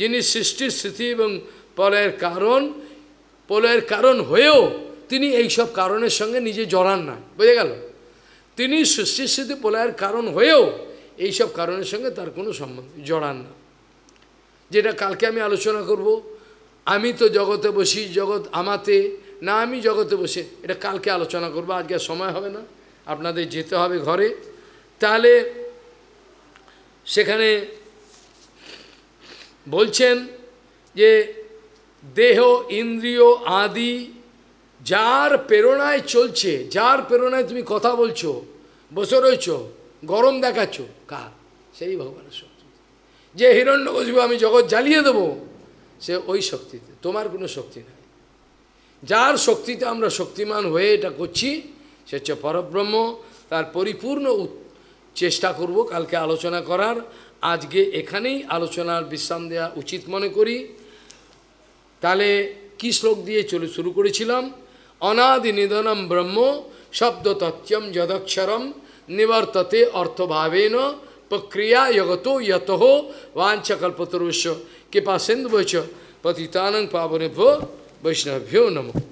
যিনি সৃষ্টির স্থিতি এবং প্রলয়ের কারণ, প্রলয়ের কারণ হয়েও তিনি এইসব কারণের সঙ্গে নিজে জড়ান না, বুঝে গেল? তিনি সৃষ্টির স্থিতি প্রলয়ের কারণ হয়েও এইসব কারণের সঙ্গে তার কোনো সম্বন্ধ জড়ান না, যেটা কালকে আমি আলোচনা করব। আমি তো জগতে বসি, জগৎ আমাতে না, আমি জগতে বসে, এটা কালকে আলোচনা করবো, আজকে সময় হবে না, আপনাদের যেতে হবে ঘরে। তাহলে সেখানে বলছেন যে দেহ ইন্দ্রিয় আদি যার প্রেরণায় চলছে, যার প্রেরণায় তুমি কথা বলছো, বসে রয়েছ, গরম দেখাচ্ছ, কার? সেই ভগবানের শক্তি। যে হিরণ্যকশিপু আমি জগৎ জ্বালিয়ে দেবো, সে ওই শক্তিতে, তোমার কোনো শক্তি নাই। যার শক্তিতে আমরা শক্তিমান হয়ে এটা করছি সে হচ্ছে পরব্রহ্ম, তার পরিপূর্ণ চেষ্টা করব কালকে আলোচনা করার। আজকে এখানেই আলোচনার বিশ্রাম দেওয়া উচিত মনে করি। তাহলে কি শ্লোক দিয়ে চলে শুরু করেছিলাম, অনাদি নিধনম ব্রহ্ম শব্দ তথ্যম যদক্ষরম নিবর্ততে অর্থভাবেন প্রক্রিয়া জগত ইয়ত বাঞ্ছকল্পতরুষ কৃপা সিন্ধু পতিতানং পাবনেভ্যো বৈষ্ণভ্যো নমঃ।